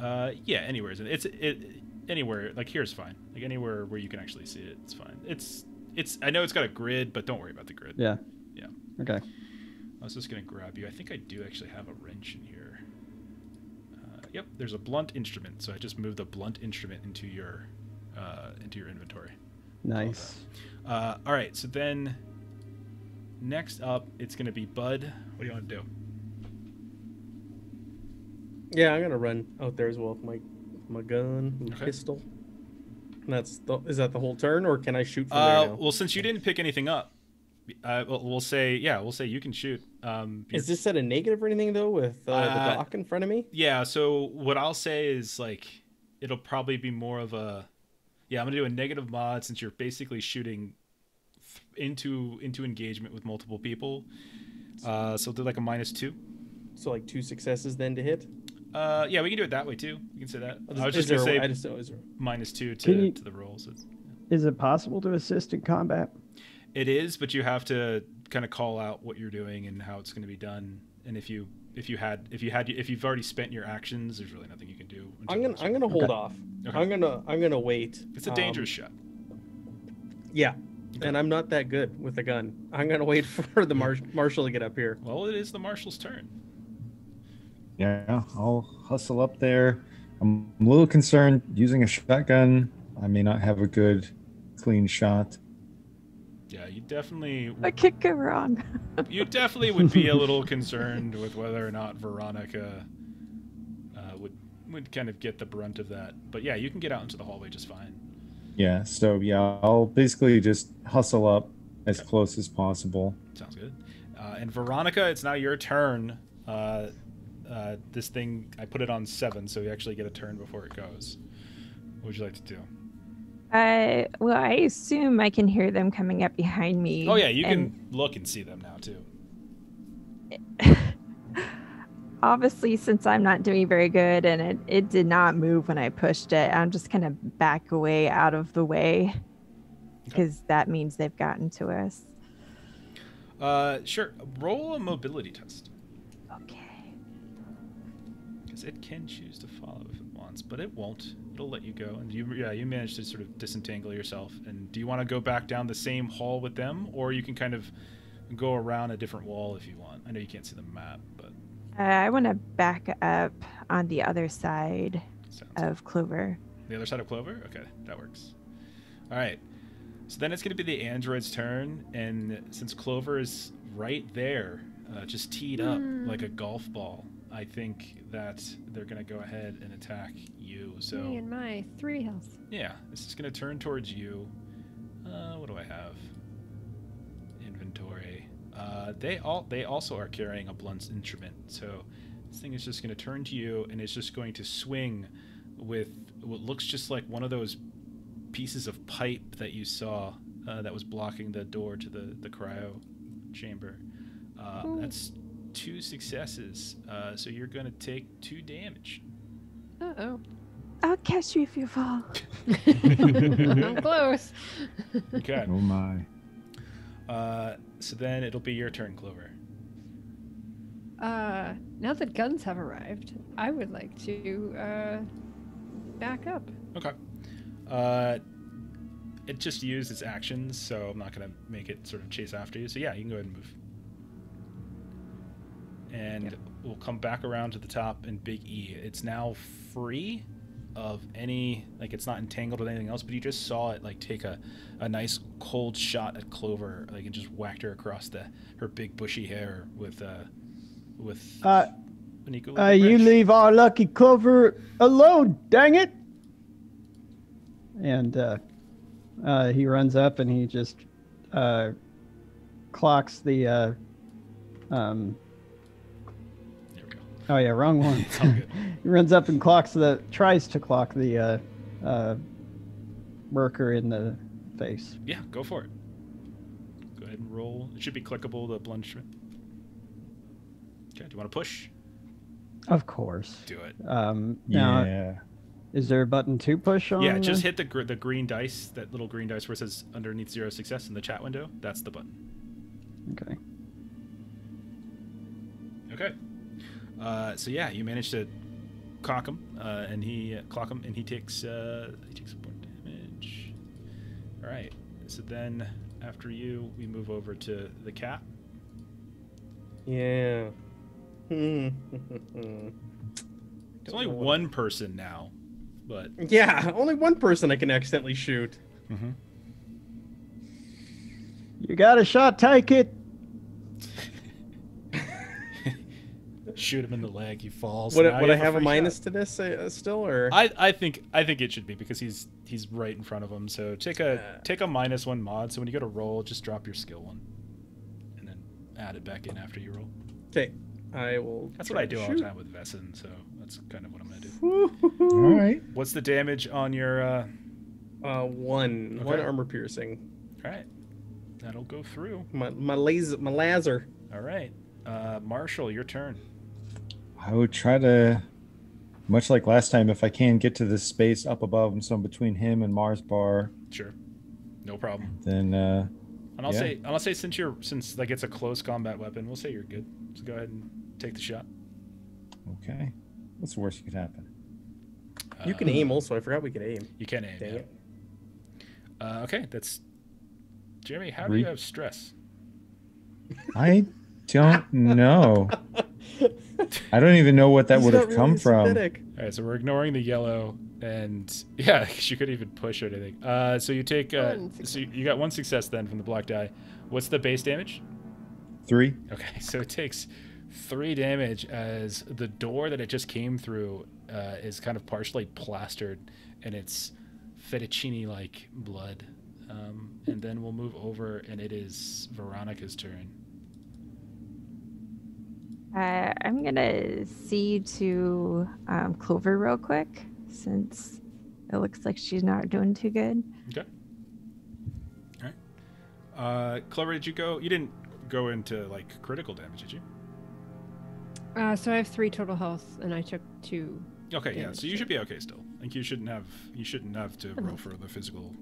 Uh, yeah, anywhere. It's it anywhere. Like here's fine. Like anywhere where you can actually see it, it's fine. It's it's. I know it's got a grid, but don't worry about the grid. Yeah. Yeah. Okay. I was just gonna grab you. I think I do actually have a wrench in here. Uh, yep. There's a blunt instrument, so I just moved the blunt instrument into your uh, into your inventory. Nice. Uh, all right, so then next up, it's going to be Bud. What do you want to do? Yeah, I'm going to run out there as well with my, my gun and okay. pistol. And that's the, is that the whole turn, or can I shoot from uh, there now? Well, since you didn't pick anything up, uh, we'll, we'll say, yeah, we'll say you can shoot. Um, is this at a negative or anything, though, with uh, uh, the dock in front of me? Yeah, so what I'll say is, like, it'll probably be more of a... Yeah, I'm gonna do a negative mod since you're basically shooting into into engagement with multiple people. Uh, so do like a minus two. So like two successes then to hit. Uh, yeah, we can do it that way too. You can say that. I was just gonna say I just always minus two to you, to the rolls. So yeah. Is it possible to assist in combat? It is, but you have to kind of call out what you're doing and how it's going to be done. And if you if you had if you had if you've already spent your actions, there's really nothing you can do. I'm gonna I'm gonna hold okay. off. Okay. I'm gonna I'm gonna wait. It's a dangerous um, shot. Yeah, okay. And I'm not that good with a gun. I'm gonna wait for the mar marshal to get up here. Well, it is the marshal's turn. Yeah, I'll hustle up there. I'm a little concerned using a shotgun. I may not have a good, clean shot. Yeah, you definitely. I could go wrong. You definitely would be a little concerned with whether or not Veronica. Would kind of get the brunt of that, but yeah, you can get out into the hallway just fine. Yeah, so yeah, I'll basically just hustle up as okay. close as possible. Sounds good. Uh, and Veronica, it's now your turn. Uh, uh, this thing, I put it on seven, so you actually get a turn before it goes. What would you like to do? Uh, well, I assume I can hear them coming up behind me. Oh yeah, you and... can look and see them now too. Obviously, since I'm not doing very good and it, it did not move when I pushed it, I'm just going to back away out of the way because that means they've gotten to us. Uh, sure. Roll a mobility test. Okay. Because it can choose to follow if it wants, but it won't. It'll let you go. And you, yeah, you managed to sort of disentangle yourself. And do you want to go back down the same hall with them, or you can kind of go around a different wall if you want? I know you can't see the map, but... Uh, I want to back up on the other side Sounds of Clover. The other side of Clover? Okay, that works. All right. So then it's going to be the android's turn, and since Clover is right there, uh, just teed up mm. like a golf ball, I think that they're going to go ahead and attack you. So me and my three health. Yeah, this is going to turn towards you. Uh, what do I have? Inventory. Uh, they all they also are carrying a blunt instrument, so this thing is just going to turn to you, and it's just going to swing with what looks just like one of those pieces of pipe that you saw uh, that was blocking the door to the, the cryo chamber. Uh, that's two successes, uh, so you're going to take two damage. Uh-oh. I'll catch you if you fall. I'm close. Okay. Oh, my. Uh, so then it'll be your turn, Clover. Uh, now that guns have arrived, I would like to uh, back up. Okay. Uh, it just used its actions, so I'm not going to make it sort of chase after you. So yeah, you can go ahead and move. And yep. We'll come back around to the top and Big E. It's now free of any, like it's not entangled with anything else, but you just saw it like take a, a nice cold shot at Clover, like it just whacked her across the her big bushy hair with uh with uh, an equal uh you leave our lucky Clover alone, dang it. And uh, uh, he runs up and he just uh, clocks the uh, um, there we go. Oh yeah, wrong one. He runs up and clocks the tries to clock the uh, uh, worker in the face. Yeah, go for it. Go ahead and roll. It should be clickable, the blunderbuss. Okay, do you want to push? Of course. Do it. Um, now, yeah. Is there a button to push on? Yeah, just the... hit the gr the green dice, that little green dice where it says underneath zero success in the chat window. That's the button. Okay. Okay. Uh, so yeah, you managed to cock him, uh, and he uh, clock him, and he takes uh, he takes four damage. All right. So then, after you, we move over to the cat. Yeah. There's only one it. person now. But yeah, only one person I can accidentally shoot. Mm-hmm. You got a shot, take it. Shoot him in the leg, he falls. Would, it, would I have a minus shot to this uh, still, or I, I think I think it should be because he's he's right in front of him. So take a uh, take a minus one mod. So when you go to roll, just drop your skill one, and then add it back in after you roll. Okay, I will. That's what I do shoot all the time with Vesson. So. That's kind of what I'm gonna do. All right. What's the damage on your? Uh... Uh, one. Okay. One armor piercing. All right. That'll go through. My my laser. My laser. All right. Uh, Marshal, your turn. I would try to, much like last time, if I can get to this space up above, and so between him and Mars Bar. Sure. No problem. Then. Uh, and I'll yeah. say, and I'll say, since you're, since like it's a close combat weapon, we'll say you're good. So go ahead and take the shot. Okay. What's the worst that could happen? You can uh, aim also. I forgot we could aim. You can aim. Dang yeah. Uh, okay, that's... Jeremy, how Re do you have stress? I don't know. I don't even know what that would have really come aesthetic. from. All right, so we're ignoring the yellow. And yeah, she couldn't even push or anything. Uh, so you take... Uh, so you got one success then from the black die. What's the base damage? Three. Okay, so it takes... Three damage as the door that it just came through uh, is kind of partially plastered and it's fettuccine like blood. Um, and then we'll move over and it is Veronica's turn. Uh, I'm going to see to um, Clover real quick since it looks like she's not doing too good. Okay. All right. Uh, Clover, did you go? You didn't go into like critical damage, did you? Uh, so I have three total health, and I took two. Okay, yeah. So you should be okay still. Like you shouldn't have you shouldn't have to roll for the physical.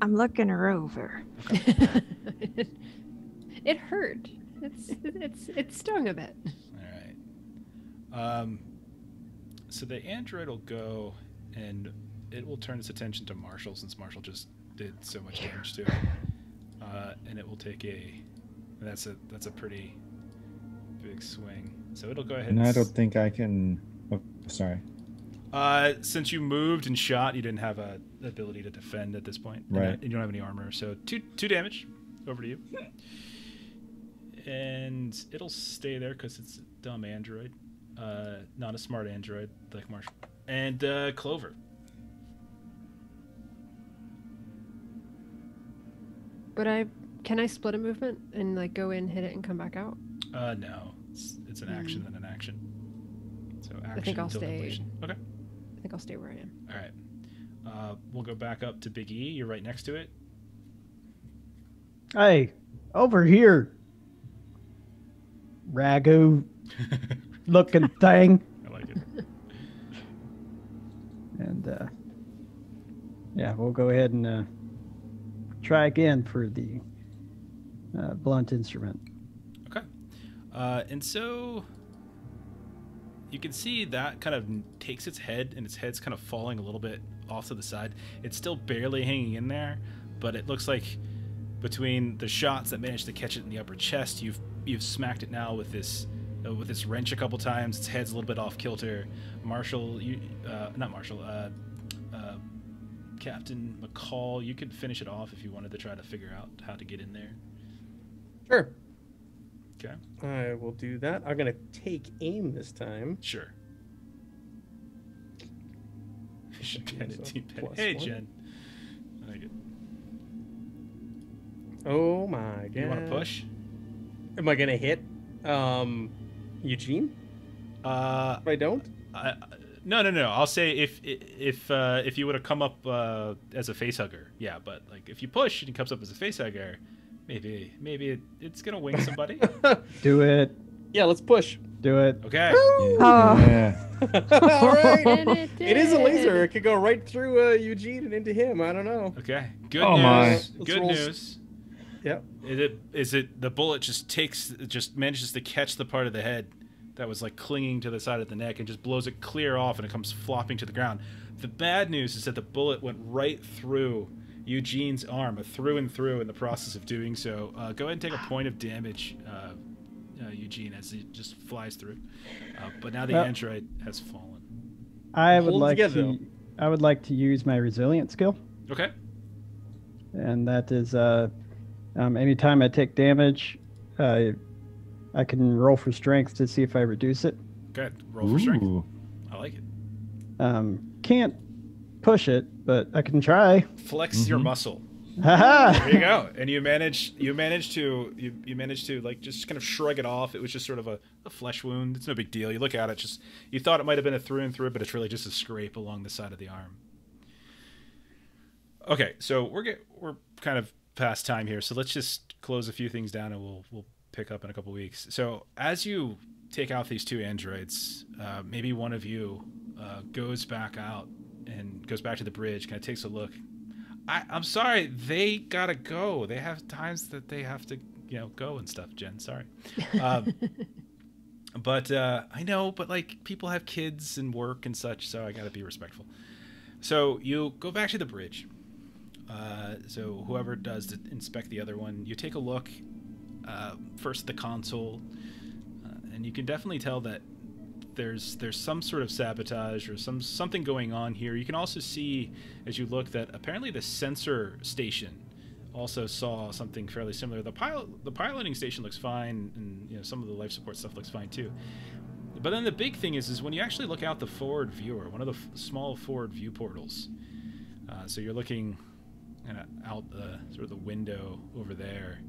I'm looking her over. Okay. It hurt. It's it's it stung a bit. All right. Um. So the android will go, and it will turn its attention to Marshall since Marshall just did so much damage to it. Uh, and it will take a. That's a that's a pretty big swing. So it'll go ahead. And, and I don't think I can. Oh, sorry. Uh, since you moved and shot, you didn't have a ability to defend at this point. Right. And you don't have any armor, so two two damage. Over to you. And it'll stay there because it's a dumb android. Uh, not a smart android like Marshall. And uh, Clover. But I can I split a movement and like go in, hit it, and come back out? Uh, no, it's, it's an action mm. and an action. So action I think I'll stay. Completion. Okay. I think I'll stay where I am. All right. Uh, we'll go back up to Big E. You're right next to it. Hey, over here, ragu looking thing. I like it. And uh, yeah, we'll go ahead and. Uh, Try again for the uh, blunt instrument. Okay. Uh, and so you can see that kind of takes its head, and its head's kind of falling a little bit off to the side. It's still barely hanging in there, but it looks like between the shots that managed to catch it in the upper chest, you've you've smacked it now with this uh, with this wrench a couple times. Its head's a little bit off kilter. Marshal, you, uh, not Marshal. Uh, uh, Captain McCall, you could finish it off if you wanted to try to figure out how to get in there. Sure. Okay. I will do that. I'm going to take aim this time. Sure. Hey, Jen. I like it. Oh, my God. You want to push? Am I going to hit um, Eugene? Uh, if I don't? I... I No, no, no. I'll say if if uh, if you would have come up uh, as a facehugger, yeah. But like if you push and it comes up as a facehugger, maybe maybe it, it's gonna wing somebody. Do it. Yeah, let's push. Do it. Okay. Woo! Yeah. Oh. All right. It, it is a laser. It could go right through uh, Eugene and into him. I don't know. Okay. Good oh, news. My. Good roll... news. Yep. Is it is it the bullet just takes just manages to catch the part of the head that was like clinging to the side of the neck and just blows it clear off, and it comes flopping to the ground. The bad news is that the bullet went right through Eugene's arm, through and through in the process of doing so. Uh, go ahead and take a point of damage, uh, uh, Eugene, as it just flies through. Uh, but now the well, android has fallen. I would Hold like together, to. Though. I would like to use my resilient skill. Okay. And that is, uh, um, anytime I take damage, uh, I can roll for strength to see if I reduce it. Good. Roll for Ooh. strength. I like it. Um, can't push it, but I can try. Flex mm-hmm. your muscle. Ha-ha! There you go. And you manage. You manage to. You you manage to like just kind of shrug it off. It was just sort of a, a flesh wound. It's no big deal. You look at it. Just you thought it might have been a through and through, but it's really just a scrape along the side of the arm. Okay, so we're get we're kind of past time here. So let's just close a few things down, and we'll we'll. pick up in a couple weeks. So as you take out these two androids, uh, maybe one of you uh, goes back out and goes back to the bridge, kind of takes a look. I, I'm sorry, they gotta go. They have times that they have to, you know, go and stuff. Jen, sorry. Um, but uh, I know, but like people have kids and work and such, so I gotta be respectful. So you go back to the bridge. Uh, so whoever does to inspect the other one, you take a look. Uh, first the console, uh, and you can definitely tell that there's there's some sort of sabotage or some something going on here. You can also see as you look that apparently the sensor station also saw something fairly similar. The pilot the piloting station looks fine, and you know some of the life support stuff looks fine too. But then the big thing is is when you actually look out the forward viewer, one of the f small forward view portals. Uh, so you're looking kind of out the sort of the window over there.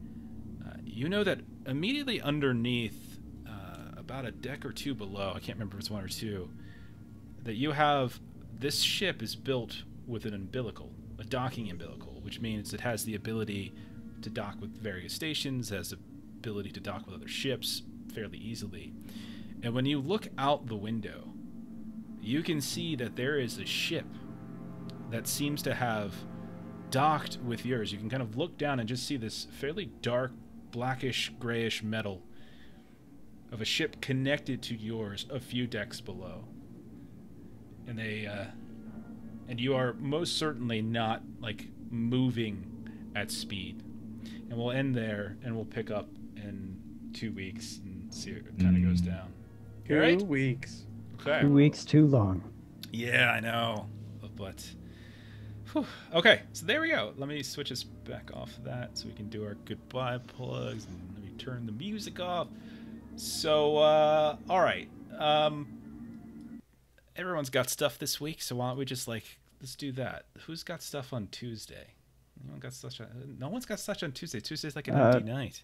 You know that immediately underneath, uh, about a deck or two below, I can't remember if it's one or two, that you have this ship is built with an umbilical, a docking umbilical, which means it has the ability to dock with various stations, has the ability to dock with other ships fairly easily. And when you look out the window, you can see that there is a ship that seems to have docked with yours. You can kind of look down and just see this fairly dark, blackish, grayish metal of a ship connected to yours a few decks below. And they, uh, and you are most certainly not, like, moving at speed. And we'll end there, and we'll pick up in two weeks and see what kind of mm. goes down. Two right? weeks. Okay. Two weeks too long. Yeah, I know. But, whew. Okay, so there we go. Let me switch us back off that so we can do our goodbye plugs. And let me turn the music off. So, uh, all right. Um, everyone's got stuff this week, so why don't we just, like, let's do that. Who's got stuff on Tuesday? Anyone got stuff on, no one's got stuff on Tuesday. Tuesday's like an uh, empty night.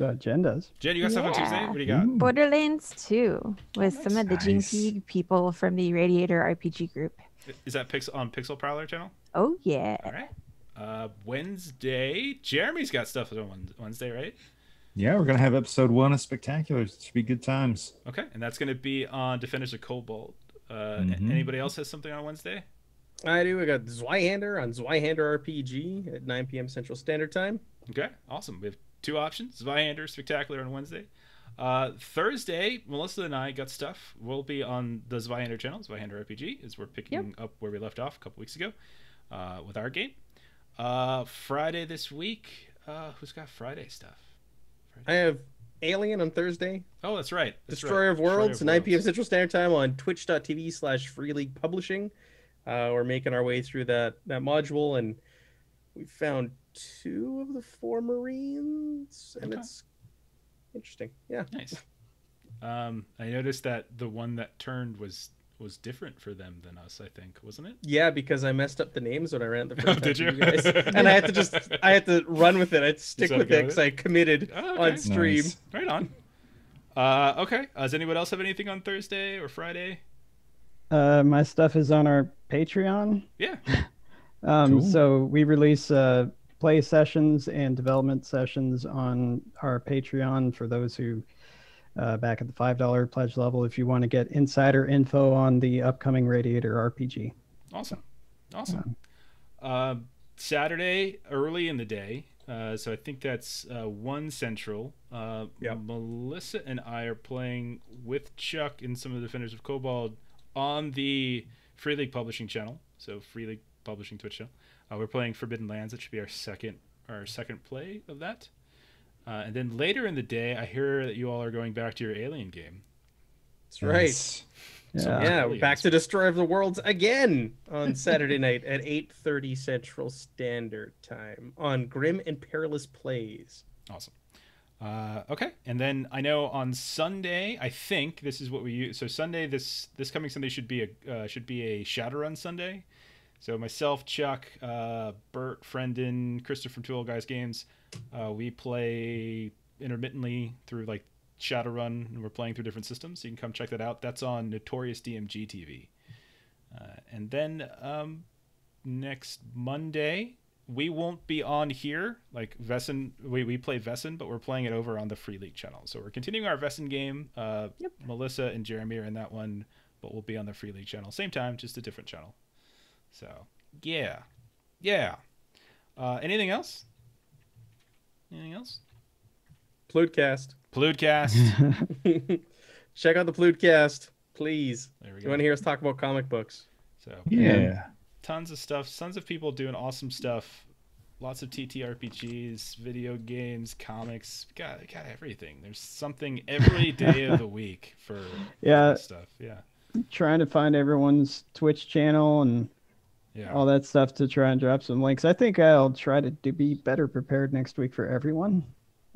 Uh, Jen does. Jen, you got yeah. stuff on Tuesday? What do you got? Borderlands two with oh, some of the nice. G P people from the Radiator R P G group. Is that Pixel on Pixel Prowler channel? Oh, yeah. All right. Uh, Wednesday, Jeremy's got stuff on Wednesday, right? Yeah, we're going to have episode one of Spectacular. It should be good times. Okay, and that's going to be on Defenders of Kobold. Uh, mm-hmm. Anybody else has something on Wednesday? I do. I got Zweihander on Zweihander R P G at nine p m Central Standard Time. Okay, awesome. We have two options, Zweihander, Spectacular on Wednesday. Uh, Thursday, Melissa and I got stuff. We'll be on the Zweihander channel. Zweihander R P G is we're picking yep. up where we left off a couple weeks ago uh, with our game. Uh, Friday this week, uh, who's got Friday stuff? Friday. I have Alien on Thursday. Oh, that's right. That's Destroyer right. of Worlds, nine p m Central Standard Time on twitch dot t v slash Free League Publishing. Uh, we're making our way through that, that module, and we found two of the four Marines, and okay. it's interesting. Yeah, nice. um I noticed that the one that turned was was different for them than us, I think, wasn't it? Yeah, because I messed up the names when I ran the first oh, time did you, you guys. And I had to just i had to run with it. I'd stick with it because I committed oh, okay. on stream. Nice. Right on. Uh okay, uh, does anyone else have anything on Thursday or Friday? Uh my stuff is on our Patreon. Yeah. um cool. So we release uh play sessions and development sessions on our Patreon for those who uh, back at the five dollar pledge level, if you want to get insider info on the upcoming Radiator R P G. Awesome. Awesome. Um, uh, Saturday, early in the day. Uh, so I think that's uh, one Central. Uh, yep. Melissa and I are playing with Chuck in some of the Defenders of Kobold on the Free League Publishing channel. So Free League Publishing Twitch channel. Uh, we're playing Forbidden Lands. That should be our second our second play of that. Uh, and then later in the day, I hear that you all are going back to your Alien game. That's nice. Right. Yeah, so yeah we're back to Destroyer of the Worlds again on Saturday night at eight thirty Central Standard Time on Grim and Perilous Plays. Awesome. Uh, okay. And then I know on Sunday, I think this is what we use. So Sunday, this this coming Sunday should be a uh, should be a Shadowrun Sunday. So myself, Chuck, uh, Bert, Frendon, Krista from Two Old Guys Games, uh, we play intermittently through like Shadowrun, and we're playing through different systems. So you can come check that out. That's on Notorious D M G T V. Uh, and then um, next Monday, we won't be on here. Like Vesson, we, we play Vesson, but we're playing it over on the Free League channel. So we're continuing our Vesson game. Uh, yep. Melissa and Jeremy are in that one, but we'll be on the Free League channel. Same time, just a different channel. So, yeah. Yeah. Uh, anything else? Anything else? Pludcast. Pludcast. Check out the Pludcast, please. There we go. You want to hear us talk about comic books. So, yeah. Tons of stuff. Tons of people doing awesome stuff. Lots of T T R P Gs, video games, comics. God, got everything. There's something every day of the week for yeah. stuff. Yeah. I'm trying to find everyone's Twitch channel and yeah. all that stuff to try and drop some links. I think I'll try to do, be better prepared next week for everyone,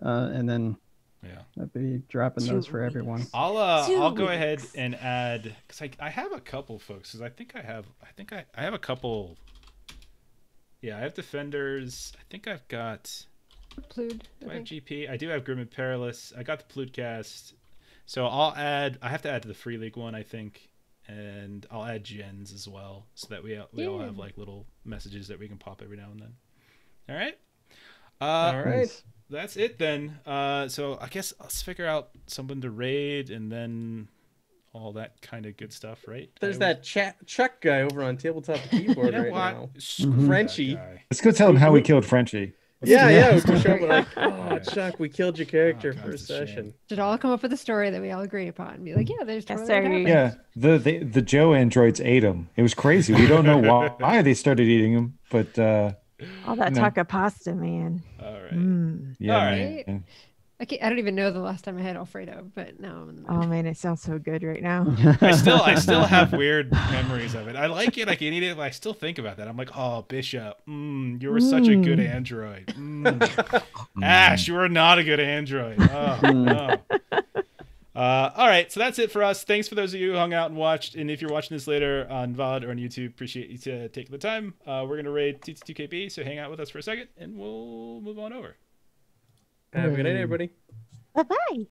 uh, and then yeah, I'll be dropping Two those for weeks. Everyone. I'll uh, Two I'll go weeks. ahead and add because I I have a couple folks because I think I have I think I I have a couple. Yeah, I have Defenders. I think I've got. Plud. Do I have G P? I do have Grim and Perilous. I got the Pludcast, so I'll add. I have to add to the Free League one, I think. And I'll add Jen's as well, so that we we yeah. all have like little messages that we can pop every now and then. All right, uh, all right, nice. That's it then. Uh, so I guess let's figure out someone to raid, and then all that kind of good stuff, right? There's I that was... chat Chuck guy over on Tabletop Keyboard you know right what? now, mm-hmm. Frenchy. Let's go tell him how we killed Frenchy. Let's yeah, yeah. We can show him like, oh, Chuck, we killed your character oh, for a session. Should all come up with a story that we all agree upon. And be like, yeah, there's totally yes, yeah. The, the the Joe androids ate him. It was crazy. We don't know why they started eating him, but uh, all that no. taco pasta, man. All right. Mm. Yeah, all right. Man. I, can't, I don't even know the last time I had Alfredo, but now I'm in the mood. Oh man, it sounds so good right now. I still, I still have weird memories of it. I like it, I can eat it, but I still think about that. I'm like, oh, Bishop, mm, you were mm. such a good android. Mm. Ash, you were not a good android. Oh, no. Uh, all right, so that's it for us. Thanks for those of you who hung out and watched. And if you're watching this later on V O D or on YouTube, appreciate you to taking the time. Uh, we're gonna raid T T two K B, so hang out with us for a second, and we'll move on over. Have a good night, everybody. Bye-bye.